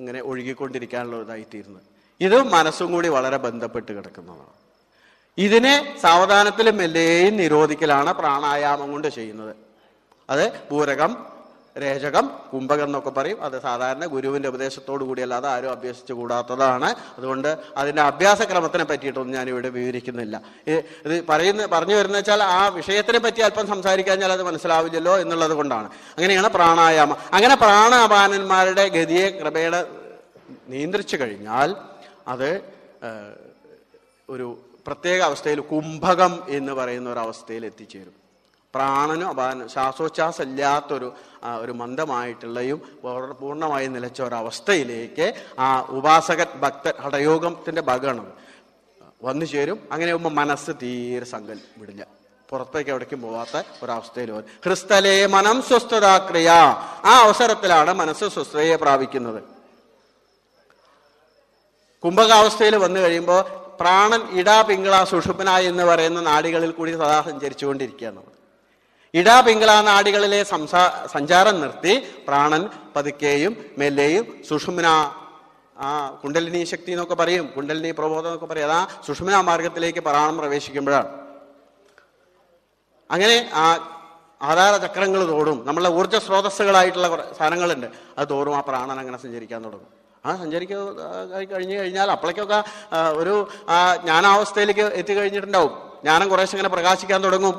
ഇങ്ങനെ ഒഴുകിക്കൊണ്ടിരിക്കാനുള്ള ഇതായിത്തീരുന്നത്. ഇത് മനസ്സും കൂടി വളരെ ബന്ധപ്പെട്ട് കിടക്കുന്നതാണ്. ഇതിനെ സാവധാനത്തിലും മെല്ലെയും നിരോധിക്കലാണ് പ്രാണായാമം കൊണ്ട് ചെയ്യുന്നത്. അത് പൂരകം, രേചകം, കുംഭകം എന്നൊക്കെ പറയും. അത് സാധാരണ ഗുരുവിൻ്റെ ഉപദേശത്തോടു കൂടിയല്ലാതെ ആരും അഭ്യസിച്ചു കൂടാത്തതാണ്. അതുകൊണ്ട് അതിൻ്റെ അഭ്യാസക്രമത്തിനെ പറ്റിയിട്ടൊന്നും ഞാനിവിടെ വിവരിക്കുന്നില്ല. ഇത് പറയുന്ന പറഞ്ഞു വരുന്ന വെച്ചാൽ ആ വിഷയത്തിനെ പറ്റി അല്പം സംസാരിക്കാൻ ഞാൻ അത് മനസ്സിലാവില്ലല്ലോ എന്നുള്ളത് കൊണ്ടാണ്. അങ്ങനെയാണ് പ്രാണായാമം. അങ്ങനെ പ്രാണാപാനന്മാരുടെ ഗതിയെ ക്രമേണ നിയന്ത്രിച്ചു കഴിഞ്ഞാൽ അത് ഒരു പ്രത്യേക അവസ്ഥയിൽ കുംഭകം എന്ന് പറയുന്ന ഒരവസ്ഥയിൽ എത്തിച്ചേരും. പ്രാണനും അപാന ശ്വാസോച്ഛ്വാസം ഇല്ലാത്തൊരു ഒരു മന്ദമായിട്ടുള്ളയും പൂർണ്ണമായി നിലച്ച ഒരവസ്ഥയിലേക്ക് ആ ഉപാസകൻ ഭക്തൻ ഹഠയോഗത്തിൻ്റെ ഭാഗമാണ് വന്നു ചേരും. അങ്ങനെ ആകുമ്പോൾ മനസ്സ് തീരെ സങ്കൽ വിടില്ല, പുറത്തേക്ക് എവിടേക്കും പോവാത്ത ഒരവസ്ഥയിൽ വരും. ഹൃസ്ഥലേ മനം സ്വസ്ഥതാക്രിയ, ആ അവസരത്തിലാണ് മനസ്സ് സ്വസ്ഥതയെ പ്രാപിക്കുന്നത്. കുംഭകാവസ്ഥയിൽ വന്നു കഴിയുമ്പോൾ പ്രാണൻ ഇടാ പിങ്കള സുഷുപ്ന എന്ന് പറയുന്ന നാടികളിൽ കൂടി സദാ സഞ്ചരിച്ചുകൊണ്ടിരിക്കുകയാണ്. ഇടാ പിങ്കള നാടികളിലെ സംസാ സഞ്ചാരം നിർത്തി പ്രാണൻ പതുക്കെയും മെല്ലെയും സുഷുമ്ന, ആ കുണ്ടലിനി ശക്തി എന്നൊക്കെ പറയും, കുണ്ടലിനി പ്രബോധം എന്നൊക്കെ പറയും, അതാ സുഷുമ്ന മാർഗത്തിലേക്ക് പ്രാണൻ പ്രവേശിക്കുമ്പോഴാണ്. അങ്ങനെ ആ ആധാര ചക്രങ്ങൾ തോറും നമ്മളെ ഊർജ്ജ സ്രോതസ്സുകളായിട്ടുള്ള സാധനങ്ങളുണ്ട്, അത് തോറും ആ പ്രാണൻ അങ്ങനെ സഞ്ചരിക്കാൻ തുടങ്ങും. ആ സഞ്ചരിക്കുക കഴിഞ്ഞു കഴിഞ്ഞാൽ അപ്പോഴേക്കൊക്കെ ഒരു ആ ജ്ഞാനാവസ്ഥയിലേക്ക് എത്തിക്കഴിഞ്ഞിട്ടുണ്ടാവും. ജ്ഞാനം കുറേശ്ശെ ഇങ്ങനെ പ്രകാശിക്കാൻ തുടങ്ങും.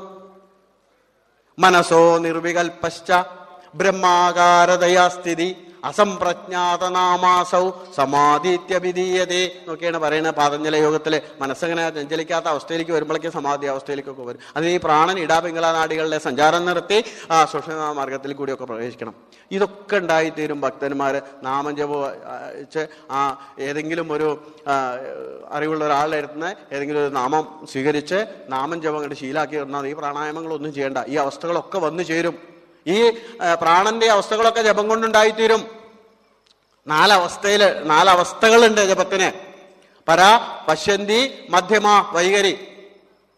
മനസ്സോ നിർവികൽപ്പശ്ച ബ്രഹ്മാകാരതയാ സ്ഥിതി അസംപ്രജ്ഞാതനാമാസൗ സമാധിത്യഭിധീയതേ എന്നൊക്കെയാണ് പറയുന്നത് പാതഞ്ജല യോഗത്തിലെ. മനസ്സങ്ങനെ ചഞ്ചലിക്കാത്ത അവസ്ഥയിലേക്ക് വരുമ്പോഴേക്കും സമാധി അവസ്ഥയിലേക്കൊക്കെ വരും. അതിന് ഈ പ്രാണൻ ഇടാപിംഗള നാടികളിലെ സഞ്ചാരം നിർത്തി ആ സുഷുമ്നാ മാർഗത്തിൽ കൂടിയൊക്കെ പ്രവേശിക്കണം. ഇതൊക്കെ ഉണ്ടായിത്തീരും. ഭക്തന്മാർ നാമം ജപിച്ച് ആ ഏതെങ്കിലും ഒരു അറിവുള്ള ഒരാളുടെ അടുത്തുനിന്ന് ഏതെങ്കിലും ഒരു നാമം സ്വീകരിച്ച് നാമം ജപം കണ്ട് ശീലാക്കി വന്നാൽ ഈ പ്രാണായാമങ്ങളൊന്നും ചെയ്യേണ്ട, ഈ അവസ്ഥകളൊക്കെ വന്നു ചേരും. ഈ പ്രാണന്റെ അവസ്ഥകളൊക്കെ ജപം കൊണ്ടുണ്ടായിത്തീരും. നാലവസ്ഥയിൽ നാലവസ്ഥകളുണ്ട് ജപത്തിന്. പര, പശ്യന്തി, മധ്യമ, വൈകരി,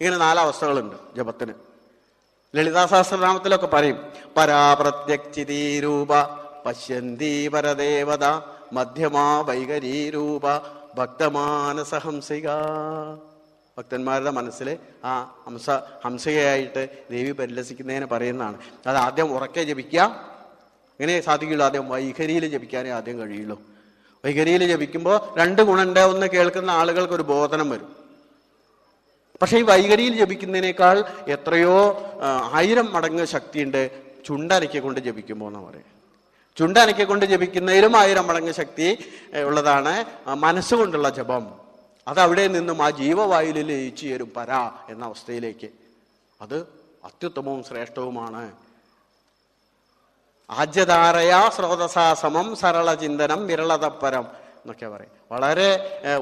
ഇങ്ങനെ നാലവസ്ഥകളുണ്ട് ജപത്തിന്. ലളിതാ സഹസ്രനാമത്തിലൊക്കെ പറയും പരാ പ്രത്യക്ചിതീ രൂപ പശ്യന്തി പരദേവത മധ്യമ വൈകരീ രൂപ ഭക്തമാനസഹംസിക. ഭക്തന്മാരുടെ മനസ്സിൽ ആ ഹംസ ഹംസയായിട്ട് ദേവി പരിലസിക്കുന്നതിനെ പറയുന്നതാണ്. അത് ആദ്യം ഉറക്കെ ജപിക്കുക, അങ്ങനെ സാധിക്കുള്ളൂ. ആദ്യം വൈഖരിയിൽ ജപിക്കാനേ ആദ്യം കഴിയുള്ളൂ. വൈഖരിയിൽ ജപിക്കുമ്പോൾ രണ്ട് ഗുണമുണ്ട്. ഒന്ന്, കേൾക്കുന്ന ആളുകൾക്ക് ഒരു ബോധനം വരും. പക്ഷേ ഈ വൈഖരിയിൽ ജപിക്കുന്നതിനേക്കാൾ എത്രയോ ആയിരം മടങ്ങ് ശക്തിയുണ്ട് ചുണ്ടനക്കൊണ്ട് ജപിക്കുമ്പോൾ എന്ന് പറയും. ചുണ്ടനക്കൊണ്ട് ജപിക്കുന്നതിലും ആയിരം മടങ്ങ് ശക്തി ഉള്ളതാണ് മനസ്സുകൊണ്ടുള്ള ജപം. അതവിടെ നിന്നും ആ ജീവവായുവിൽ ലയിച്ചു ചേരും പരാ എന്ന അവസ്ഥയിലേക്ക്. അത് അത്യുത്തമവും ശ്രേഷ്ഠവുമാണ്. ആജ്യധാരയാ സ്രോതസാ സമം സരള ചിന്തനം വിരളതപ്പരം എന്നൊക്കെ പറയും. വളരെ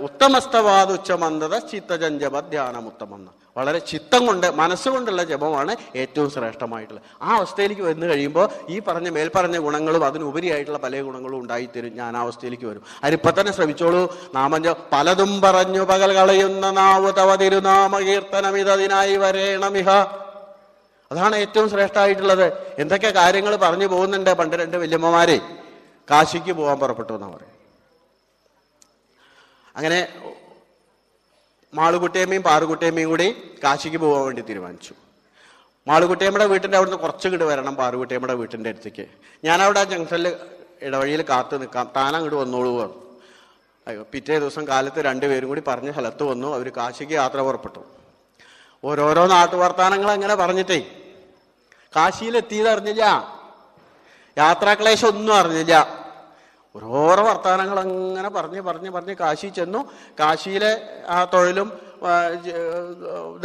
ഉത്തമസ്തവാദ ഉച്ചമന്ദത ചിത്തജഞ്ചപ ധ്യാനമുത്തമെന്ന്, വളരെ ചിത്തം കൊണ്ട് മനസ്സുകൊണ്ടുള്ള ജപമാണ് ഏറ്റവും ശ്രേഷ്ഠമായിട്ടുള്ളത്. ആ അവസ്ഥയിലേക്ക് വന്നു കഴിയുമ്പോൾ ഈ പറഞ്ഞ മേൽപ്പറഞ്ഞ ഗുണങ്ങളും അതിനുപരിയായിട്ടുള്ള പല ഗുണങ്ങളും ഉണ്ടായിത്തരും. ജ്ഞാനാവസ്ഥയിലേക്ക് വരും. അതിപ്പം തന്നെ ശ്രമിച്ചോളൂ. നാമം പലതും പറഞ്ഞു പകൽ കളയുന്ന നാവ് തവ തിരുനാമ കീർത്തനമിതതിനായി വരേണമിഹ. അതാണ് ഏറ്റവും ശ്രേഷ്ഠമായിട്ടുള്ളത്. എന്തൊക്കെ കാര്യങ്ങൾ പറഞ്ഞു പോകുന്നുണ്ട്. പണ്ട് രണ്ട് വല്യമ്മമാരെ കാശിക്ക് പോകാൻ പുറപ്പെട്ടു എന്നാ പറയും. അങ്ങനെ മാളുകുട്ടിയമ്മയും പാറുകുട്ടിയമ്മയും കൂടി കാശിക്ക് പോകാൻ വേണ്ടി തീരുമാനിച്ചു. മാളുകുട്ടിയമ്മയുടെ വീട്ടിൻ്റെ അവിടുന്ന് കുറച്ച് ഇങ്ങോട്ട് വരണം പാറുകുട്ടിയമ്മയുടെ വീട്ടിൻ്റെ അടുത്തേക്ക്. ഞാനവിടെ ആ ജംഗ്ഷനിൽ ഇടവഴിയിൽ കാത്തു നിൽക്കാം, താനങ്ങോട്ട് വന്നോളൂ. പിറ്റേ ദിവസം കാലത്ത് രണ്ടുപേരും കൂടി പറഞ്ഞ സ്ഥലത്ത് വന്നു. അവർ കാശിക്ക് യാത്ര പുറപ്പെട്ടു. ഓരോരോ നാട്ടുവർത്താനങ്ങൾ അങ്ങനെ പറഞ്ഞിട്ടേ കാശിയിലെത്തിയത് അറിഞ്ഞില്ല, യാത്രാക്ലേശം ഒന്നും അറിഞ്ഞില്ല. ഓരോരോ വർത്തമാനങ്ങൾ അങ്ങനെ പറഞ്ഞ് പറഞ്ഞ് പറഞ്ഞ് കാശി ചെന്നു. കാശിയിലെ ആ തൊഴിലും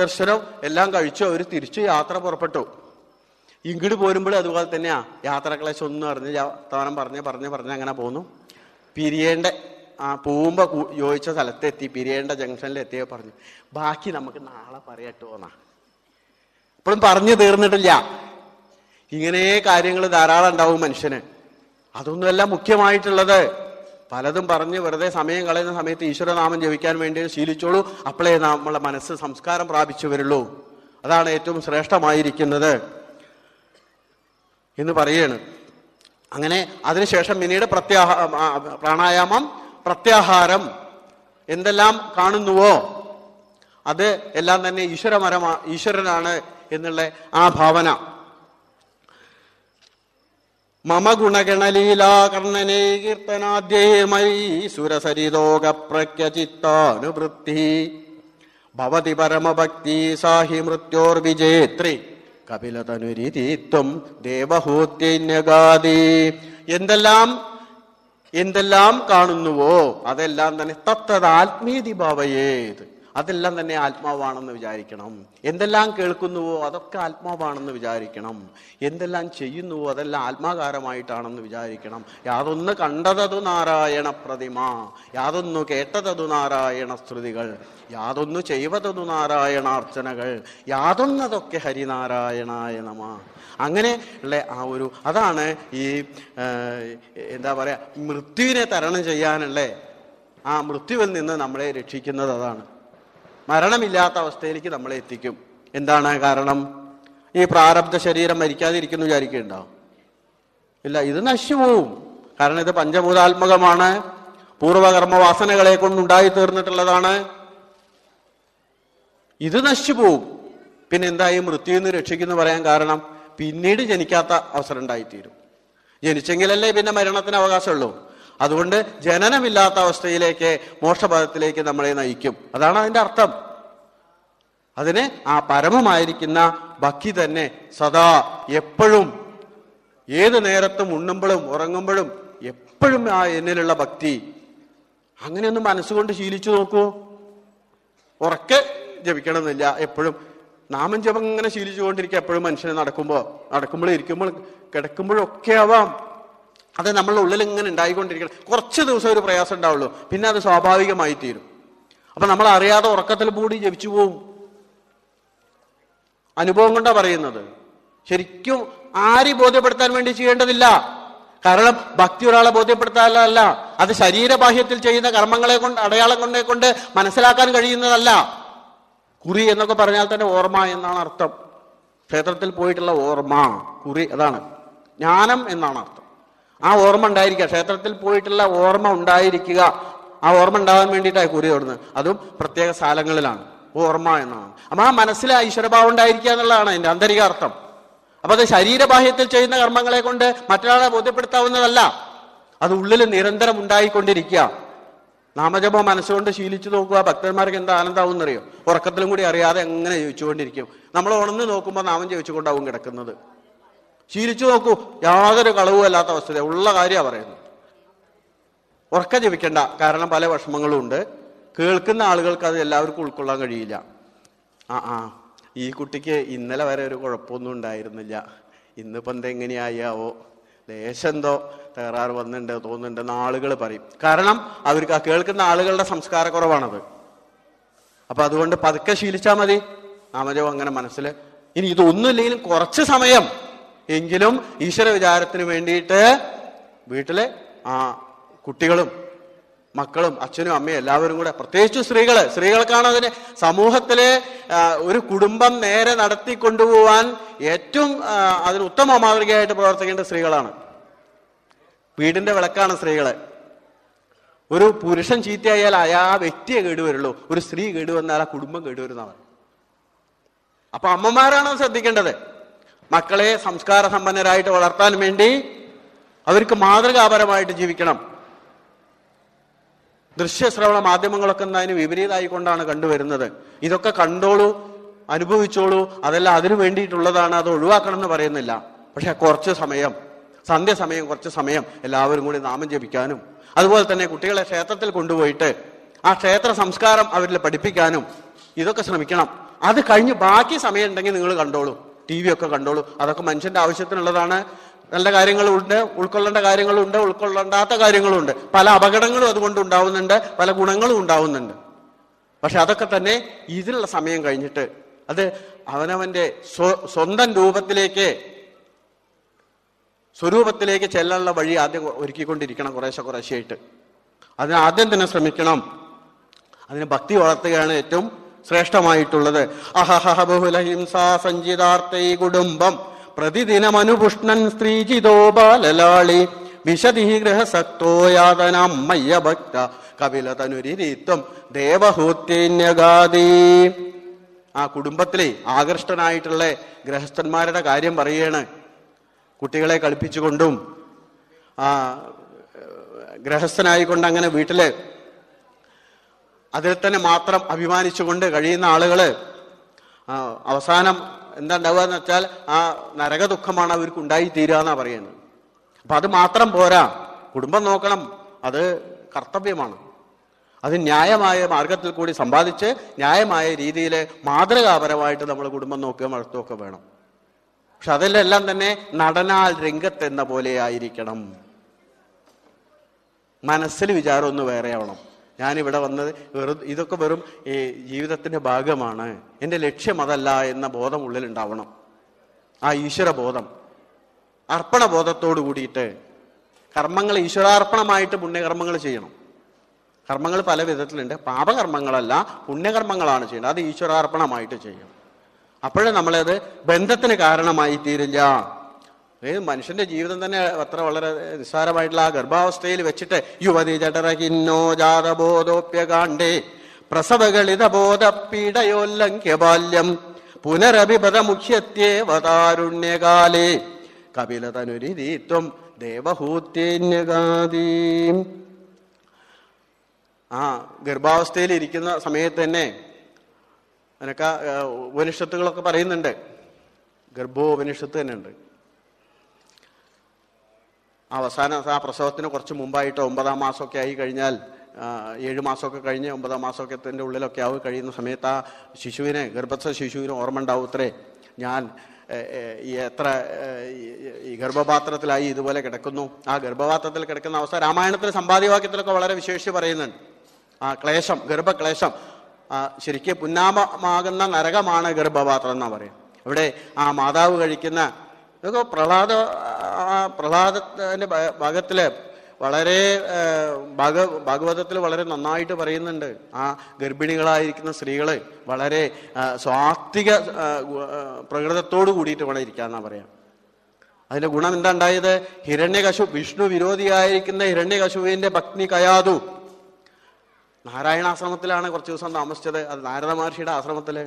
ദർശനവും എല്ലാം കഴിച്ചു അവർ തിരിച്ച് യാത്ര പുറപ്പെട്ടു. ഇങ്ങോട്ട് പോരുമ്പോഴും അതുപോലെ തന്നെയാ, യാത്രാക്ലേശം ഒന്നും അറിഞ്ഞില്ല, വർത്തമാനം പറഞ്ഞ് പറഞ്ഞ് പറഞ്ഞ് അങ്ങനെ പോന്നു. പിരിയേണ്ട ആ പോകുമ്പോൾ യോജിച്ച സ്ഥലത്തെത്തി, പിരിയേണ്ട ജംഗ്ഷനിലെത്തിയ പറഞ്ഞു ബാക്കി നമുക്ക് നാളെ പറയട്ടോ എന്നാ. ഇപ്പോഴും പറഞ്ഞു തീർന്നിട്ടില്ല. ഇങ്ങനെ കാര്യങ്ങൾ ധാരാളം ഉണ്ടാവും മനുഷ്യന്. അതൊന്നുമല്ല മുഖ്യമായിട്ടുള്ളത്. പലതും പറഞ്ഞ് വെറുതെ സമയം കളയുന്ന സമയത്ത് ഈശ്വരനാമം ജപിക്കാൻ വേണ്ടി ശീലിച്ചോളൂ. അപ്പോഴേ നമ്മളെ മനസ്സ് സംസ്കാരം പ്രാപിച്ചു വരുള്ളൂ. അതാണ് ഏറ്റവും ശ്രേഷ്ഠമായിരിക്കുന്നത് എന്ന് പറയുകയാണ്. അങ്ങനെ അതിനുശേഷം പിന്നീട് പ്രത്യാഹ പ്രാണായാമം, പ്രത്യാഹാരം, എന്തെല്ലാം കാണുന്നുവോ അത് എല്ലാം തന്നെ ഈശ്വരമരമാ ഈശ്വരനാണ് എന്നുള്ള ആ ഭാവന. മമ ഗുണഗണലീലാകർണനേ കീർത്തനാദ്യമൈ സുരസരിതോകപ്രക്യചിത്താനുവൃത്തി ഭവതി പരമഭക്തി സാഹി മൃത്യോർവിജേത്രി കപിലതനുരീതിത്വം ദേവഹൂത്യന്യഗാദി. എന്തെല്ലാം എന്തെല്ലാം കാണുന്നുവോ അതെല്ലാം തന്നെ തത്തദാത്മീതി ഭാവയേത്, അതെല്ലാം തന്നെ ആത്മാവാണെന്ന് വിചാരിക്കണം. എന്തെല്ലാം കേൾക്കുന്നുവോ അതൊക്കെ ആത്മാവാണെന്ന് വിചാരിക്കണം. എന്തെല്ലാം ചെയ്യുന്നുവോ അതെല്ലാം ആത്മാകാരമായിട്ടാണെന്ന് വിചാരിക്കണം. യാതൊന്ന് കണ്ടതതു നാരായണ പ്രതിമ, യാതൊന്നു കേട്ടതതു നാരായണ സ്തുതികൾ, യാതൊന്നു ചെയ്വതതു നാരായണാർച്ചനകൾ, യാതൊന്നതൊക്കെ ഹരിനാരായണായ നമ. അങ്ങനെ ഉള്ള ആ ഒരു അതാണ് ഈ എന്താ പറയുക, മൃത്യുവിനെ തരണം ചെയ്യാനുള്ള ആ മൃത്യുവിൽ നിന്ന് നമ്മളെ രക്ഷിക്കുന്നത് അതാണ്. മരണമില്ലാത്ത അവസ്ഥയിലേക്ക് നമ്മളെ എത്തിക്കും. എന്താണ് കാരണം? ഈ പ്രാരബ്ധ ശരീരം മരിക്കാതിരിക്കുന്നു വിചാരിക്കുന്നുണ്ടോ? ഇല്ല, ഇത് നശ്യവും. കാരണം ഇത് പഞ്ചഭൂതാത്മകമാണ്, പൂർവകർമ്മവാസനകളെ കൊണ്ടുണ്ടായി തീർന്നിട്ടുള്ളതാണ്. ഇത് നശിച്ചുപോവും. പിന്നെ എന്താ ഈ മൃത്യു എന്ന് രക്ഷിക്കുന്നു പറയാൻ കാരണം? പിന്നീട് ജനിക്കാത്ത അവസരം ഉണ്ടായിത്തീരും. ജനിച്ചെങ്കിലല്ലേ പിന്നെ മരണത്തിന് അവകാശമുള്ളൂ. അതുകൊണ്ട് ജനനമില്ലാത്ത അവസ്ഥയിലേക്ക്, മോക്ഷപഥത്തിലേക്ക് നമ്മളെ നയിക്കും. അതാണ് അതിൻ്റെ അർത്ഥം. അതിന് ആ പരമമായിരിക്കുന്ന ഭക്തി തന്നെ സദാ എപ്പോഴും, ഏത് നേരത്തും, ഉണ്ണുമ്പോഴും ഉറങ്ങുമ്പോഴും എപ്പോഴും ആ എന്നിലുള്ള ഭക്തി. അങ്ങനെയൊന്നും മനസ്സുകൊണ്ട് ശീലിച്ചു നോക്കൂ. ഉറക്കെ ജപിക്കണമെന്നില്ല, എപ്പോഴും നാമം ജപം ഇങ്ങനെ ശീലിച്ചു കൊണ്ടിരിക്കുക. എപ്പോഴും മനുഷ്യന് നടക്കുമ്പോൾ നടക്കുമ്പോഴും ഇരിക്കുമ്പോൾ കിടക്കുമ്പോഴൊക്കെ ആവാം. അത് നമ്മളുടെ ഉള്ളിൽ ഇങ്ങനെ ഉണ്ടായിക്കൊണ്ടിരിക്കണം. കുറച്ച് ദിവസം ഒരു പ്രയാസം ഉണ്ടാവുള്ളൂ, പിന്നെ അത് സ്വാഭാവികമായി തീരും. അപ്പൊ നമ്മൾ അറിയാതെ ഉറക്കത്തിൽ കൂടി ജപിച്ചു പോവും. അനുഭവം കൊണ്ടാണ് പറയുന്നത്. ശരിക്കും ആരെയും ബോധ്യപ്പെടുത്താൻ വേണ്ടി ചെയ്യേണ്ടതില്ല. കാരണം ഭക്തി ഒരാളെ ബോധ്യപ്പെടുത്താനല്ല, അത് ശരീരബാഹ്യത്തിൽ ചെയ്യുന്ന കർമ്മങ്ങളെ കൊണ്ട്, അടയാളം കൊണ്ടേ കൊണ്ട് മനസ്സിലാക്കാൻ കഴിയുന്നതല്ല. കുറി എന്നൊക്കെ പറഞ്ഞാൽ തന്നെ ഓർമ്മ എന്നാണ് അർത്ഥം. ക്ഷേത്രത്തിൽ പോയിട്ടുള്ള ഓർമ്മ, കുറി, അതാണ് ജ്ഞാനം എന്നാണ് അർത്ഥം. ആ ഓർമ്മ ഉണ്ടായിരിക്കുക, ക്ഷേത്രത്തിൽ പോയിട്ടുള്ള ഓർമ്മ ഉണ്ടായിരിക്കുക. ആ ഓർമ്മ ഉണ്ടാകാൻ വേണ്ടിയിട്ടായി കുറി ഓടുന്നത്. അതും പ്രത്യേക സ്ഥലങ്ങളിലാണ് ഓർമ്മ എന്നാണ്. അപ്പം ആ മനസ്സിലെ ഈശ്വരഭാവം ഉണ്ടായിരിക്കുക എന്നുള്ളതാണ് അതിൻ്റെ ആന്തരികാർത്ഥം. അപ്പം അത് ശരീരബാഹ്യത്തിൽ ചെയ്യുന്ന കർമ്മങ്ങളെ കൊണ്ട് മറ്റൊരാളെ ബോധ്യപ്പെടുത്താവുന്നതല്ല. അത് ഉള്ളിൽ നിരന്തരം ഉണ്ടായിക്കൊണ്ടിരിക്കുക. നാമജപം മനസ്സുകൊണ്ട് ശീലിച്ചു നോക്കുക. ഭക്തന്മാർക്ക് എന്താ ആനന്ദമാവുന്നറിയോ? ഉറക്കത്തിലും കൂടി അറിയാതെ എങ്ങനെ ജീവിച്ചുകൊണ്ടിരിക്കും. നമ്മൾ ഉണർന്ന് നോക്കുമ്പോൾ നാമം ജീവിച്ചുകൊണ്ടാവും കിടക്കുന്നത്. ശീലിച്ചു നോക്കൂ, യാതൊരു കളവും അല്ലാത്ത വസ്തുത, ഉള്ള കാര്യമാണ് പറയുന്നത്. ഉറക്ക ജപിക്കണ്ട, കാരണം പല വിഷമങ്ങളും ഉണ്ട്. കേൾക്കുന്ന ആളുകൾക്ക് അത് എല്ലാവർക്കും ഉൾക്കൊള്ളാൻ കഴിയില്ല. ആ ആ ഈ കുട്ടിക്ക് ഇന്നലെ വരെ ഒരു കുഴപ്പമൊന്നും ഉണ്ടായിരുന്നില്ല, ഇന്നിപ്പോൾ എന്തെങ്ങനെയായാവോ, ദേശെന്തോ തകരാറ് വന്നിട്ടുണ്ട് തോന്നുന്നുണ്ടെന്ന് ആളുകൾ പറയും. കാരണം അവർക്ക് ആ കേൾക്കുന്ന ആളുകളുടെ സംസ്കാരക്കുറവാണത്. അപ്പം അതുകൊണ്ട് പതുക്കെ ശീലിച്ചാൽ മതി നാമജോ അങ്ങനെ മനസ്സിൽ. ഇനി ഇതൊന്നുമില്ലെങ്കിലും കുറച്ച് സമയം എങ്കിലും ഈശ്വര വിചാരത്തിന് വേണ്ടിയിട്ട് വീട്ടിലെ ആ കുട്ടികളും മക്കളും അച്ഛനും അമ്മയും എല്ലാവരും കൂടെ, പ്രത്യേകിച്ച് സ്ത്രീകള്, സ്ത്രീകൾക്കാണ് അതിന് സമൂഹത്തിലെ ഒരു കുടുംബം നേരെ നടത്തി കൊണ്ടുപോവാൻ ഏറ്റവും അതിന് ഉത്തമ മാതൃകയായിട്ട് പ്രവർത്തിക്കേണ്ട സ്ത്രീകളാണ്. വീടിന്റെ വിളക്കാണ് സ്ത്രീകള്. ഒരു പുരുഷൻ ചീത്തയായാൽ ആ വ്യക്തിയെ കേടുവരുള്ളൂ, ഒരു സ്ത്രീ കേടുവന്നാൽ ആ കുടുംബം കേടുവരുന്നവർ. അപ്പൊ അമ്മമാരാണ് ശ്രദ്ധിക്കേണ്ടത്. മക്കളെ സംസ്കാര സമ്പന്നരായിട്ട് വളർത്താൻ വേണ്ടി അവർക്ക് മാതൃകാപരമായിട്ട് ജീവിക്കണം. ദൃശ്യശ്രവണ മാധ്യമങ്ങളൊക്കെ അതിന് വിപരീതമായിക്കൊണ്ടാണ് കണ്ടുവരുന്നത്. ഇതൊക്കെ കണ്ടോളൂ, അനുഭവിച്ചോളൂ, അതെല്ലാം അതിനു വേണ്ടിയിട്ടുള്ളതാണ്, അത് ഒഴിവാക്കണം എന്ന് പറയുന്നില്ല. പക്ഷെ കുറച്ച് സമയം, സന്ധ്യസമയം കുറച്ച് സമയം എല്ലാവരും കൂടി നാമം ജപിക്കാനും, അതുപോലെ തന്നെ കുട്ടികളെ ക്ഷേത്രത്തിൽ കൊണ്ടുപോയിട്ട് ആ ക്ഷേത്ര സംസ്കാരം അവരിൽ പഠിപ്പിക്കാനും ഇതൊക്കെ ശ്രമിക്കണം. അത് കഴിഞ്ഞ് ബാക്കി സമയം ഉണ്ടെങ്കിൽ നിങ്ങൾ കണ്ടോളൂ, ടി വി ഒക്കെ കണ്ടോളൂ. അതൊക്കെ മനുഷ്യന്റെ ആവശ്യത്തിനുള്ളതാണ്. നല്ല കാര്യങ്ങളുണ്ട്, ഉൾക്കൊള്ളേണ്ട കാര്യങ്ങളുണ്ട്, ഉൾക്കൊള്ളേണ്ടാത്ത കാര്യങ്ങളുണ്ട്. പല അപകടങ്ങളും അതുകൊണ്ട് ഉണ്ടാവുന്നുണ്ട്, പല ഗുണങ്ങളും ഉണ്ടാവുന്നുണ്ട്. പക്ഷെ അതൊക്കെ തന്നെ ഇതിനുള്ള സമയം കഴിഞ്ഞിട്ട് അത് അവനവന്റെ സ്വ സ്വന്തം രൂപത്തിലേക്ക് സ്വരൂപത്തിലേക്ക് ചെല്ലാനുള്ള വഴി ആദ്യം ഒരുക്കിക്കൊണ്ടിരിക്കണം, കുറേശ്ശെ കുറേശ്ശെയായിട്ട്. അതിന് ആദ്യം തന്നെ ശ്രമിക്കണം. അതിന് ഭക്തി വളർത്തുകയാണ് ഏറ്റവും ശ്രേഷ്ഠമായിട്ടുള്ളത്. അഹഹ ബഹുല ഹിംസാ സഞ്ചിതാർത്ഥൈ കുടുംബം പ്രതിദിനം അനുപുഷ്ണൻ സ്ത്രീജിതോ ബാലലാളി വിശതി ഗൃഹസക്തോ യാതനാം മയ്യ ഭക്ത കപിലതനുരിത്വം ദേവഹൂത്യന്യഗാദി. ആ കുടുംബത്തിലെ ആകൃഷ്ടനായിട്ടുള്ള ഗൃഹസ്ഥന്മാരുടെ കാര്യം പറയുകയാണ്. കുട്ടികളെ കളിപ്പിച്ചുകൊണ്ടും ആ ഗൃഹസ്ഥനായിക്കൊണ്ട് അങ്ങനെ വീട്ടില് അതിൽ തന്നെ മാത്രം അഭിമാനിച്ചുകൊണ്ട് കഴിയുന്ന ആളുകള് അവസാനം എന്താ ഉണ്ടാവുക എന്ന് വെച്ചാൽ ആ നരക ദുഃഖമാണ് അവർക്ക് ഉണ്ടായിത്തീരുക എന്നാ പറയുന്നത്. അപ്പൊ അത് മാത്രം പോരാ, കുടുംബം നോക്കണം. അത് കർത്തവ്യമാണ്. അത് ന്യായമായ മാർഗത്തിൽ കൂടി സമ്പാദിച്ച് ന്യായമായ രീതിയിൽ മാതൃകാപരമായിട്ട് നമ്മൾ കുടുംബം നോക്കുകയും വളർത്തുകയൊക്കെ വേണം. പക്ഷെ അതിലെല്ലാം തന്നെ നടനാൽ രംഗത്തെന്ന പോലെ ആയിരിക്കണം. മനസ്സിൽ വിചാരം ഒന്ന് വേറെ ആവണം. ഞാനിവിടെ വന്നത് വെറുതെ, ഇതൊക്കെ വെറും ഈ ജീവിതത്തിൻ്റെ ഭാഗമാണ്, എൻ്റെ ലക്ഷ്യം അതല്ല എന്ന ബോധം ഉള്ളിലുണ്ടാവണം. ആ ഈശ്വരബോധം, അർപ്പണബോധത്തോട് കൂടിയിട്ട് കർമ്മങ്ങൾ ഈശ്വരാർപ്പണമായിട്ട് പുണ്യകർമ്മങ്ങൾ ചെയ്യണം. കർമ്മങ്ങൾ പല വിധത്തിലുണ്ട്. പാപകർമ്മങ്ങളല്ല, പുണ്യകർമ്മങ്ങളാണ് ചെയ്യേണ്ടത്. അത് ഈശ്വരാർപ്പണമായിട്ട് ചെയ്യണം. അപ്പോഴേ നമ്മളത് ബന്ധത്തിന് കാരണമായി തീരില്ല. അതായത് മനുഷ്യന്റെ ജീവിതം തന്നെ അത്ര വളരെ നിസ്സാരമായിട്ടുള്ള ആ ഗർഭാവസ്ഥയിൽ വെച്ചിട്ട് യുവതി ജടറകിന്നോ ജാതബോധോപ്യകാണ്ടേ പ്രസവകളിതബോധപീഡയോല്ലംഘ്യ ബാല്യം പുനരഭിപത മുഖ്യത്യേവതാരുണ്യകാലേ കപിലതനുരിതീത്വം ദേവഹൂത്യന്യഗാദീം. ആ ഗർഭാവസ്ഥയിൽ ഇരിക്കുന്ന സമയത്ത് തന്നെ അതിനൊക്കെ ഉപനിഷത്തുകളൊക്കെ പറയുന്നുണ്ട്. ഗർഭോപനിഷത്ത് തന്നെ ഉണ്ട്. അവസാന ആ പ്രസവത്തിന് കുറച്ച് മുമ്പായിട്ട് ഒമ്പതാം മാസമൊക്കെ ആയി കഴിഞ്ഞാൽ, ഏഴു മാസമൊക്കെ കഴിഞ്ഞ് ഒമ്പതാം മാസമൊക്കെ അതിൻ്റെ ഉള്ളിലൊക്കെ ആവും കഴിയുന്ന സമയത്ത് ആ ശിശുവിനെ, ഗർഭസ്ഥ ശിശുവിന് ഓർമ്മ ഉണ്ടാവൂത്രേ, ഞാൻ എത്ര ഈ ഗർഭപാത്രത്തിലായി ഇതുപോലെ കിടക്കുന്നു. ആ ഗർഭപാത്രത്തിൽ കിടക്കുന്ന അവസ്ഥ രാമായണത്തിലെ സമ്പാദ്യവാക്യത്തിലൊക്കെ വളരെ വിശേഷിച്ച് പറയുന്നുണ്ട്. ആ ക്ലേശം, ഗർഭക്ലേശം, ശരിക്കും പുന്നാമമാകുന്ന നരകമാണ് ഗർഭപാത്രം എന്നാ പറയും. ഇവിടെ ആ മാതാവ് കഴിക്കുന്ന ഇതൊക്കെ പ്രഹ്ലാദ പ്രഹ്ലാദത്തിൻ്റെ ഭാഗത്തില് വളരെ ഭാഗ ഭാഗവതത്തിൽ വളരെ നന്നായിട്ട് പറയുന്നുണ്ട്. ആ ഗർഭിണികളായിരിക്കുന്ന സ്ത്രീകള് വളരെ സ്വാത്വിക പ്രകൃതത്തോട് കൂടിയിട്ട് വേണം ഇരിക്കാന്നാ പറയാം. അതിന്റെ ഗുണം എന്താ ഉണ്ടായത്? ഹിരണ്യകശു, വിഷ്ണു വിരോധിയായിരിക്കുന്ന ഹിരണ്യകശുവിന്റെ പത്നി കയാതു നാരായണാശ്രമത്തിലാണ് കുറച്ച് ദിവസം താമസിച്ചത്. അത് നാരദ മഹർഷിയുടെ ആശ്രമത്തില്.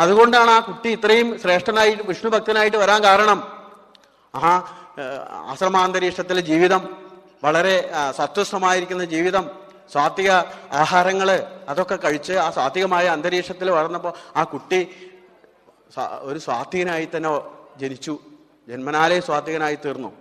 അതുകൊണ്ടാണ് ആ കുട്ടി ഇത്രയും ശ്രേഷ്ഠനായിട്ട് വിഷ്ണു ഭക്തനായിട്ട് വരാൻ കാരണം. ആ ആശ്രമാന്തരീക്ഷത്തിലെ ജീവിതം, വളരെ സത്വസ്ഥമായിരിക്കുന്ന ജീവിതം, സാത്വിക ആഹാരങ്ങള് അതൊക്കെ കഴിച്ച് ആ സാത്വികമായ അന്തരീക്ഷത്തിൽ വളർന്നപ്പോൾ ആ കുട്ടി ഒരു സ്വാത്വികനായി തന്നെ ജനിച്ചു, ജന്മനാലേ സ്വാത്വികനായി തീർന്നു.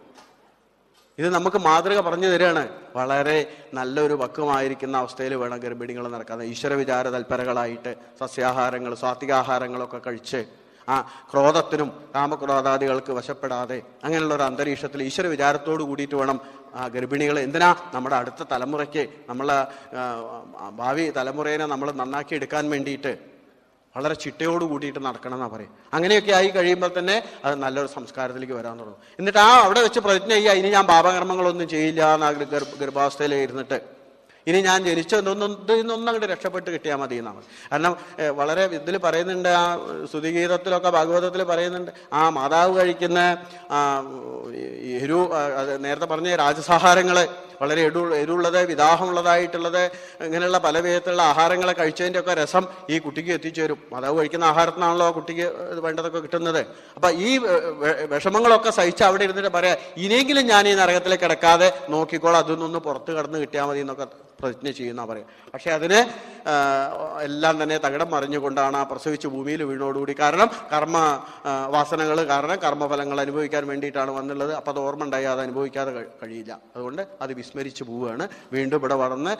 ഇത് നമുക്ക് മാതൃക പറഞ്ഞു തരികയാണ്. വളരെ നല്ലൊരു പക്വമായിരിക്കുന്ന അവസ്ഥയിൽ വേണം ഗർഭിണികൾ നടക്കാൻ. ഈശ്വര വിചാര തൽപരകളായിട്ട് സസ്യാഹാരങ്ങൾ, സാത്വികാഹാരങ്ങളൊക്കെ കഴിച്ച് ആ ക്രോധത്തിനും കാമക്രോധാദികൾക്ക് വശപ്പെടാതെ അങ്ങനെയുള്ള ഒരു അന്തരീക്ഷത്തിൽ ഈശ്വര വിചാരത്തോട് കൂടിയിട്ട് വേണം ആ ഗർഭിണികൾ. എന്തിനാ? നമ്മുടെ അടുത്ത തലമുറയ്ക്ക്, നമ്മളെ ഭാവി തലമുറയെ നമ്മൾ നന്നാക്കി എടുക്കാൻ വേണ്ടിയിട്ട് വളരെ ചിട്ടയോട് കൂടിയിട്ട് നടക്കണം എന്നാ പറയും. അങ്ങനെയൊക്കെ ആയി കഴിയുമ്പോൾ തന്നെ അത് നല്ലൊരു സംസ്കാരത്തിലേക്ക് വരാൻ തുടങ്ങും. എന്നിട്ട് ആ അവിടെ വെച്ച് പ്രതിജ്ഞ ചെയ്യുക, ഇനി ഞാൻ പാപകർമ്മങ്ങളൊന്നും ചെയ്യില്ല എന്നാ ഗർഭാവസ്ഥയിൽ ഇരുന്നിട്ട്. ഇനി ഞാൻ ജനിച്ചതൊന്നും ഇതൊന്നും അങ്ങോട്ട് രക്ഷപ്പെട്ട് കിട്ടിയാൽ മതി എന്നാണ്. കാരണം വളരെ ഇതിൽ പറയുന്നുണ്ട്, ആ സ്തുതിഗീതത്തിലൊക്കെ ഭാഗവതത്തിൽ പറയുന്നുണ്ട്, ആ മാതാവ് കഴിക്കുന്ന ആ എരു നേരത്തെ പറഞ്ഞ രാജസാഹാരങ്ങള് വളരെ എടു എരുള്ളത് വിദാഹമുള്ളതായിട്ടുള്ളത് ഇങ്ങനെയുള്ള പല വിധത്തിലുള്ള ആഹാരങ്ങളെ കഴിച്ചതിൻ്റെ ഒക്കെ രസം ഈ കുട്ടിക്ക് എത്തിച്ചേരും. മാതാവ് കഴിക്കുന്ന ആഹാരത്തിനാണല്ലോ ആ കുട്ടിക്ക് വേണ്ടതൊക്കെ കിട്ടുന്നത്. അപ്പം ഈ വിഷമങ്ങളൊക്കെ സഹിച്ച് അവിടെ ഇരുന്നിട്ട് പറയാം, ഇനിയെങ്കിലും ഞാൻ ഈ നരകത്തിലേക്ക് കിടക്കാതെ നോക്കിക്കോളാം, അതൊന്നൊന്ന് പുറത്ത് കടന്ന് കിട്ടിയാൽ മതി എന്നൊക്കെ പ്രതിജ്ഞ ചെയ്യുന്ന പറയാം. പക്ഷെ അതിന് എല്ലാം തന്നെ തകിടം മറിഞ്ഞുകൊണ്ടാണ് ആ പ്രസവിച്ച് ഭൂമിയിൽ വീണോടുകൂടി. കാരണം കർമ്മ വാസനകൾ കാരണം കർമ്മഫലങ്ങൾ അനുഭവിക്കാൻ വേണ്ടിയിട്ടാണ് വന്നുള്ളത്. അപ്പം അത് ഓർമ്മ ഉണ്ടായി, അത് അനുഭവിക്കാതെ കഴിയില്ല. അതുകൊണ്ട് അത് വിസ്മരിച്ച് പോവുകയാണ്. വീണ്ടും ഇവിടെ വളർന്ന്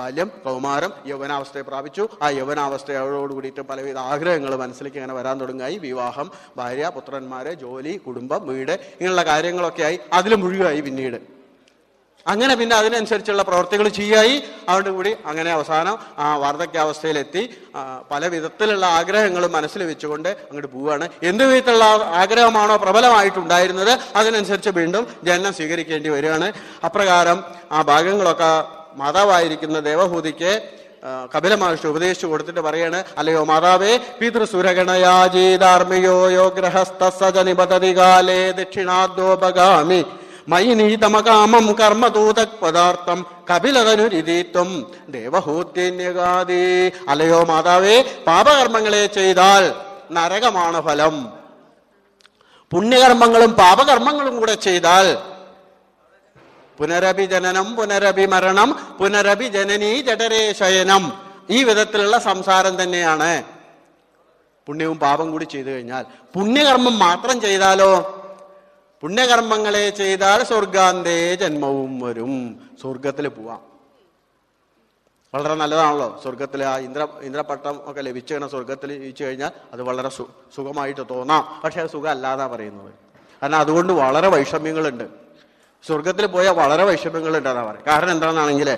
ബാല്യം, കൗമാരം, യൗവനാവസ്ഥയെ പ്രാപിച്ചു. ആ യൗവനാവസ്ഥയോടുകൂടിയിട്ട് പലവിധ ആഗ്രഹങ്ങൾ മനസ്സിലേക്ക് അങ്ങനെ വരാൻ തുടങ്ങായി. വിവാഹം, ഭാര്യ, പുത്രന്മാരെ, ജോലി, കുടുംബം, വീട്, ഇങ്ങനെയുള്ള കാര്യങ്ങളൊക്കെയായി അതിൽ മുഴുവായി. പിന്നീട് അങ്ങനെ പിന്നെ അതിനനുസരിച്ചുള്ള പ്രവർത്തികൾ ചെയ്യായി. അതുകൊണ്ട് കൂടി അങ്ങനെ അവസാനം ആ വാർദ്ധക്യാവസ്ഥയിലെത്തി പല വിധത്തിലുള്ള ആഗ്രഹങ്ങൾ മനസ്സിൽ വെച്ചുകൊണ്ട് അങ്ങോട്ട് പോവുകയാണ്. എന്ത് വിധത്തിലുള്ള ആഗ്രഹമാണോ പ്രബലമായിട്ടുണ്ടായിരുന്നത് അതിനനുസരിച്ച് വീണ്ടും ജനനം സ്വീകരിക്കേണ്ടി വരികയാണ്. അപ്രകാരം ആ ഭാഗങ്ങളൊക്കെ മാതാവായിരിക്കുന്ന ദേവഹൂതിക്ക് കപില മഹർഷി ഉപദേശിച്ചു കൊടുത്തിട്ട് പറയാണ്, അല്ലയോ മാതാവേ, പിതൃസുരഗണയാജി ധാർമ്മികോ യോ ഗ്രഹസ്ഥ സജ നിപതതി കാലേ ദക്ഷിണാദ്വോപഗാമി മയി നീതമകാമം കർമ്മ ദൂതക് പദാർത്ഥം കപിലതനുരിതീത്വം ദേവഹൂത്യന്യഗാദി. അലയോ മാതാവേ, പാപകർമ്മങ്ങളെ ചെയ്താൽ നരകമാണ് ഫലം. പുണ്യകർമ്മങ്ങളും പാപകർമ്മങ്ങളും കൂടെ ചെയ്താൽ പുനരഭിജനനം, പുനരഭിമരണം, പുനരഭിജനനീ ജഠരേ ശയനം, ഈ വിധത്തിലുള്ള സംസാരം തന്നെയാണ് പുണ്യവും പാപം കൂടി ചെയ്തു കഴിഞ്ഞാൽ. പുണ്യകർമ്മം മാത്രം ചെയ്താലോ, പുണ്യകർമ്മങ്ങളെ ചെയ്താൽ സ്വർഗാന്തേ ജന്മവും വരും, സ്വർഗത്തിൽ പോവാം. വളരെ നല്ലതാണല്ലോ സ്വർഗത്തിൽ ആ ഇന്ദ്ര ഇന്ദ്രപട്ടം ഒക്കെ ലഭിച്ചു കഴിഞ്ഞാൽ, സ്വർഗത്തിൽ ലഭിച്ചു കഴിഞ്ഞാൽ അത് വളരെ സു സുഖമായിട്ട് തോന്നാം. പക്ഷെ അത് സുഖം അല്ലാതാണ് പറയുന്നത്. കാരണം അതുകൊണ്ട് വളരെ വൈഷമ്യങ്ങളുണ്ട്. സ്വർഗത്തിൽ പോയാൽ വളരെ വൈഷമ്യങ്ങളുണ്ട് എന്നാ പറയുക. കാരണം എന്താണെന്നാണെങ്കിൽ,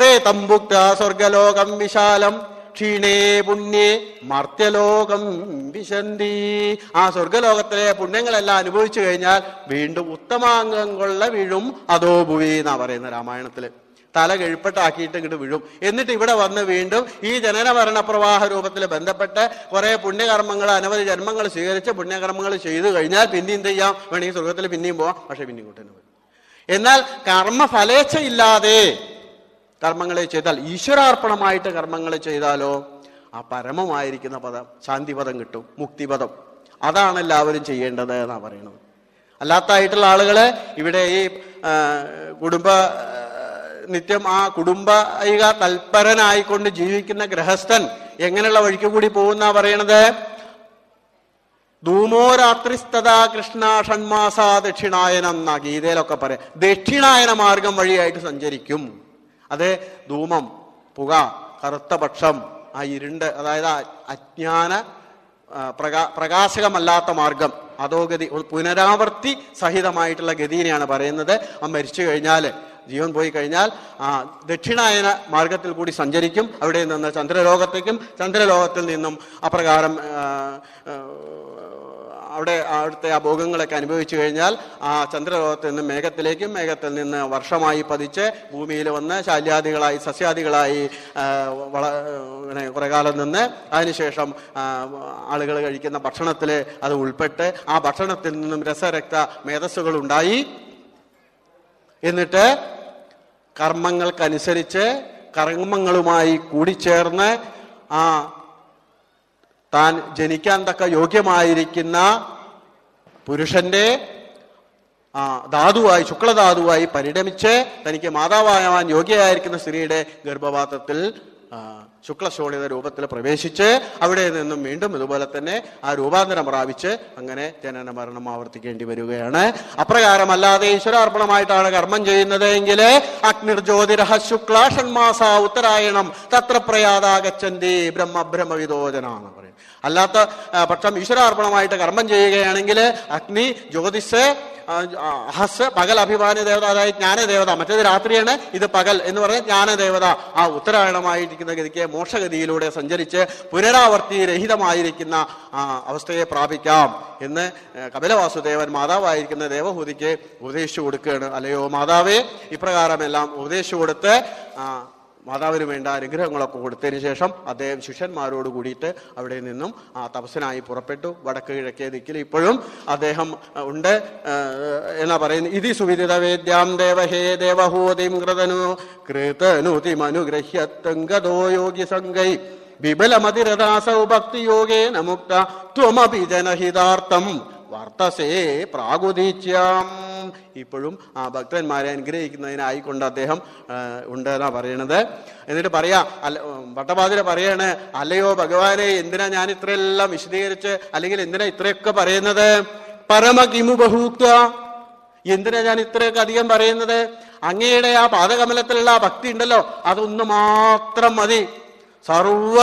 തേ തമ്പുക്ത സ്വർഗലോകം വിശാലം ക്ഷീണേ പുണ്യേ മർത്യലോകം വിശന്തി. ആ സ്വർഗലോകത്തിലെ പുണ്യങ്ങളെല്ലാം അനുഭവിച്ചു കഴിഞ്ഞാൽ വീണ്ടും ഉത്തമാംഗം കൊള്ള വീഴും അതോ ഭുവി എന്നാ പറയുന്ന രാമായണത്തില്. തല കെഴുപ്പെട്ടാക്കിയിട്ട് ഇങ്ങോട്ട് വീഴും. എന്നിട്ട് ഇവിടെ വന്ന് വീണ്ടും ഈ ജനനമരണ പ്രവാഹ രൂപത്തിൽ ബന്ധപ്പെട്ട് കുറെ പുണ്യകർമ്മങ്ങൾ, അനവധി ജന്മങ്ങൾ സ്വീകരിച്ച് പുണ്യകർമ്മങ്ങൾ ചെയ്തു കഴിഞ്ഞാൽ പിന്നെ എന്ത് ചെയ്യാം, വേണമെങ്കിൽ സ്വർഗത്തിൽ പിന്നെയും പോവാം. പക്ഷെ പിന്നെ ഇങ്ങോട്ട് തന്നെ വരും. എന്നാൽ കർമ്മഫലേച്ഛ ഇല്ലാതെ കർമ്മങ്ങളെ ചെയ്താൽ, ഈശ്വരാർപ്പണമായിട്ട് കർമ്മങ്ങളെ ചെയ്താലോ, ആ പരമമായിരിക്കുന്ന പദം, ശാന്തിപദം കിട്ടും, മുക്തിപദം. അതാണ് എല്ലാവരും ചെയ്യേണ്ടത് എന്നാണ് പറയുന്നത്. അല്ലാത്തതായിട്ടുള്ള ആളുകൾ ഇവിടെ ഈ കുടുംബ നിത്യം ആ കുടുംബൈക തൽപരനായിക്കൊണ്ട് ജീവിക്കുന്ന ഗൃഹസ്ഥൻ എങ്ങനെയുള്ള വഴിക്ക് കൂടി പോകുന്ന പറയണത്. ധൂമോ രാത്രിസ്തഥാ കൃഷ്ണ ഷൺമാസ ദക്ഷിണായനം എന്നാ ഗീതയിലൊക്കെ പറയാം. ദക്ഷിണായന മാർഗം വഴിയായിട്ട് സഞ്ചരിക്കും. അത് ധൂമം, പുക, കറുത്ത പക്ഷം, ആ ഇരുണ്ട്, അതായത് അജ്ഞാന പ്രകാ പ്രകാശകമല്ലാത്ത മാർഗം, അധോഗതി, പുനരാവർത്തി സഹിതമായിട്ടുള്ള ഗതിയെയാണ് പറയുന്നത്. ആ മരിച്ചു കഴിഞ്ഞാൽ, ജീവൻ പോയി കഴിഞ്ഞാൽ ആ ദക്ഷിണായന മാർഗത്തിൽ കൂടി സഞ്ചരിക്കും. അവിടെ നിന്ന് ചന്ദ്രലോകത്തേക്കും, ചന്ദ്രലോകത്തിൽ നിന്നും അപ്രകാരം അവിടെ അവിടുത്തെ ആ ഭോഗങ്ങളൊക്കെ അനുഭവിച്ചു കഴിഞ്ഞാൽ ആ ചന്ദ്രലോകത്തിൽ നിന്ന് മേഘത്തിലേക്കും, മേഘത്തിൽ നിന്ന് വർഷമായി പതിച്ച് ഭൂമിയിൽ വന്ന് ശാല്യാദികളായി, സസ്യാദികളായി വള അങ്ങനെ കുറെ കാലം നിന്ന് അതിനുശേഷം ആളുകൾ കഴിക്കുന്ന ഭക്ഷണത്തിൽ അത് ഉൾപ്പെട്ട് ആ ഭക്ഷണത്തിൽ നിന്നും രസരക്ത മേധസ്സുകൾ ഉണ്ടായി. എന്നിട്ട് കർമ്മങ്ങൾക്കനുസരിച്ച് കർമ്മങ്ങളുമായി കൂടിച്ചേർന്ന് ആ താൻ ജനിക്കാൻ തക്ക യോഗ്യമായിരിക്കുന്ന പുരുഷന്റെ ആ ധാതുവായി, ശുക്ലധാതുവായി പരിണമിച്ച് തനിക്ക് മാതാവാകാൻ യോഗ്യയായിരിക്കുന്ന സ്ത്രീയുടെ ഗർഭപാത്രത്തിൽ ശുക്ലശോണിത രൂപത്തിൽ പ്രവേശിച്ച് അവിടെ നിന്നും വീണ്ടും ഇതുപോലെ തന്നെ ആ രൂപാന്തരം പ്രാപിച്ച് അങ്ങനെ ജനന മരണം ആവർത്തിക്കേണ്ടി വരികയാണ്. അപ്രകാരമല്ലാതെ ഈശ്വരാർപ്പണമായിട്ടാണ് കർമ്മം ചെയ്യുന്നത് എങ്കിൽ അഗ്നിർജ്യോതിരഹ ശുക്ല ഷൺമാസ ഉത്തരായണം തത്ര പ്രയാതാഗച്ഛന്തി ബ്രഹ്മഭ്രമവിദോചനാണ് പറയുന്നത്. അല്ലാത്ത പക്ഷം ഈശ്വരാർപ്പണമായിട്ട് കർമ്മം ചെയ്യുകയാണെങ്കിൽ അഗ്നി, ജ്യോതിസ്, അഹസ്, പകൽ അഭിമാന ദേവത, അതായത് ജ്ഞാനദേവത. മറ്റേത് രാത്രിയാണ്, ഇത് പകൽ എന്ന് പറഞ്ഞാൽ ജ്ഞാനദേവത. ആ ഉത്തരായണമായിരിക്കുന്ന ഗതിക്ക് മോക്ഷഗതിയിലൂടെ സഞ്ചരിച്ച് പുനരാവർത്തി രഹിതമായിരിക്കുന്ന ആ അവസ്ഥയെ പ്രാപിക്കാം എന്ന് കപിലവാസുദേവൻ മാതാവായിരിക്കുന്ന ദേവഹൂതിക്ക് ഉപദേശിച്ചു കൊടുക്കുകയാണ്. അല്ലയോ മാതാവേ, ഇപ്രകാരമെല്ലാം ഉപദേശിച്ചു കൊടുത്ത് മാതാവിന് വേണ്ട അനുഗ്രഹങ്ങളൊക്കെ കൊടുത്തതിന് ശേഷം അദ്ദേഹം ശിഷ്യന്മാരോട് കൂടിയിട്ട് അവിടെ നിന്നും ആ തപസ്സിനായി പുറപ്പെട്ടു. വടക്ക് കിഴക്കേ ദിക്കിൽ ഇപ്പോഴും അദ്ദേഹം ഉണ്ട് എന്നാ പറയുന്നത്. ഇതി സുവിദിത വേദ്യാം ദേവഹേ ദേവഹൂതിം കൃതനു കൃതനുതിമനുഗ്രഹ്യത്തങ്കതോ യോഗി സംഗൈ വിപുലമതിരദാസൗ ഭക്തിയോഗേ നമുക്ത ത്വമപി ജനഹിതാർത്ഥം വർത്തസേ പ്രാഗുദീച്യാം. ഇപ്പോഴും ആ ഭക്തന്മാരെ അനുഗ്രഹിക്കുന്നതിനായിക്കൊണ്ട് അദ്ദേഹം ഉണ്ട് എന്നാ പറയണത്. എന്നിട്ട് പറയാ, അല്ല ഭട്ടപാതിര പറയാണ്, അല്ലയോ ഭഗവാനെ, എന്തിനാ ഞാൻ ഇത്രയെല്ലാം വിശദീകരിച്ച്, അല്ലെങ്കിൽ എന്തിനാ ഇത്രയൊക്കെ പറയുന്നത്? പരമകിമു ബഹൂക്ത, എന്തിനാ ഞാൻ ഇത്രയൊക്കെ അധികം പറയുന്നത്? അങ്ങയുടെ ആ പാദകമലത്തിലുള്ള ആ ഭക്തി ഉണ്ടല്ലോ, അതൊന്നു മാത്രം മതി. സർവ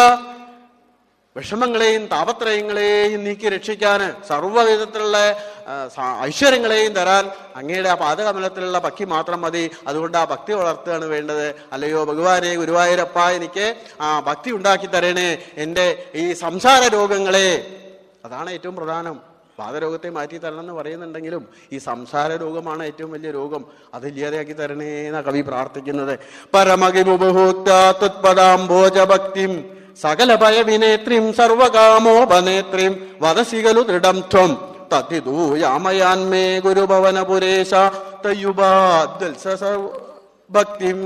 വിഷമങ്ങളെയും താപത്രയങ്ങളെയും നീക്കി രക്ഷിക്കാന്, സർവ്വവിധത്തിലുള്ള ഐശ്വര്യങ്ങളെയും തരാൻ അങ്ങയുടെ ആ പാദകമലത്തിലുള്ള ഭക്തി മാത്രം മതി. അതുകൊണ്ട് ആ ഭക്തി വളർത്തുകയാണ് വേണ്ടത്. അല്ലയോ ഭഗവാനെ, ഗുരുവായൂരപ്പ, എനിക്ക് ആ ഭക്തി ഉണ്ടാക്കി തരണേ. എൻ്റെ ഈ സംസാര രോഗങ്ങളെ, അതാണ് ഏറ്റവും പ്രധാനം. പാദരോഗത്തെ മാറ്റി തരണം എന്ന് പറയുന്നുണ്ടെങ്കിലും ഈ സംസാര രോഗമാണ് ഏറ്റവും വലിയ രോഗം. അത് ഇല്ലാതെയാക്കി തരണേന്നാണ് കവി പ്രാർത്ഥിക്കുന്നത്. പരമകിമുഭൂത്താത്പദാംഭോജഭക്തിം സകല ഭയവിനേത്രീം സർവകാമോപനേത്രീം വദസികലു ദൃഢം ത്വം തതിദൂയാമയാന്മേ ഗുരുഭവനപുരേശ തയുബാദ്വത്സഭക്തിം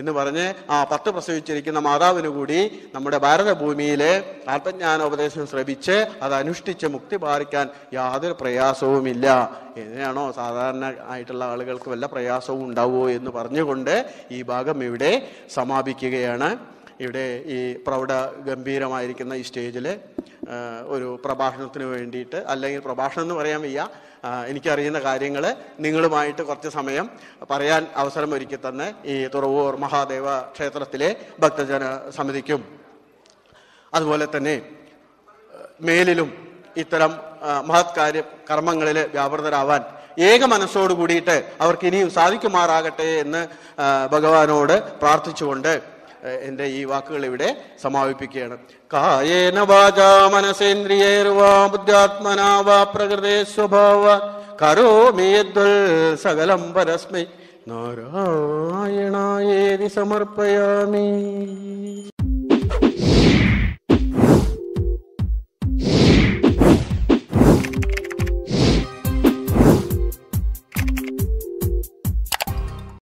എന്ന് പറഞ്ഞ് ആ പത്ത് പ്രസവിച്ചിരിക്കുന്ന മാതാവിനു കൂടി നമ്മുടെ ഭാരതഭൂമിയിലെ ആത്മജ്ഞാനോപദേശം ശ്രവിച്ച് അത് അനുഷ്ഠിച്ച് മുക്തി പാലിക്കാൻ യാതൊരു പ്രയാസവുമില്ല. എങ്ങനെയാണോ സാധാരണ ആയിട്ടുള്ള ആളുകൾക്ക് വല്ല പ്രയാസവും ഉണ്ടാവുമോ എന്ന് പറഞ്ഞുകൊണ്ട് ഈ ഭാഗം ഇവിടെ സമാപിക്കുകയാണ്. ഇവിടെ ഈ പ്രൗഢ ഗംഭീരമായിരിക്കുന്ന ഈ സ്റ്റേജിൽ ഒരു പ്രഭാഷണത്തിന് വേണ്ടിയിട്ട്, അല്ലെങ്കിൽ പ്രഭാഷണം എന്ന് പറയാൻ വയ്യ, എനിക്കറിയുന്ന കാര്യങ്ങൾ നിങ്ങളുമായിട്ട് കുറച്ച് സമയം പറയാൻ അവസരം ഒരുക്കി തന്ന ഈ തുറവൂർ മഹാദേവ ക്ഷേത്രത്തിലെ ഭക്തജന സമിതിക്കും അതുപോലെ തന്നെ മേലിലും ഇത്തരം മഹത്കാര്യ കർമ്മങ്ങളിൽ വ്യാപൃതരാവാൻ ഏക മനസ്സോട് കൂടിയിട്ട് അവർക്ക് ഇനിയും സാധിക്കുമാറാകട്ടെ എന്ന് ഭഗവാനോട് പ്രാർത്ഥിച്ചുകൊണ്ട് എന്റെ ഈ വാക്കുകൾ ഇവിടെ സമാപിപ്പിക്കുകയാണ്. കായേന വാചാ മനസേന്ദ്രിയേർവാ ബുദ്ധ്യാത്മനാ വാ പ്രകൃതേ സ്വഭാവ കരോമി യദ്വൽ സകലം പരസ്മൈ നാരായണായേതി സമർപ്പയാമി.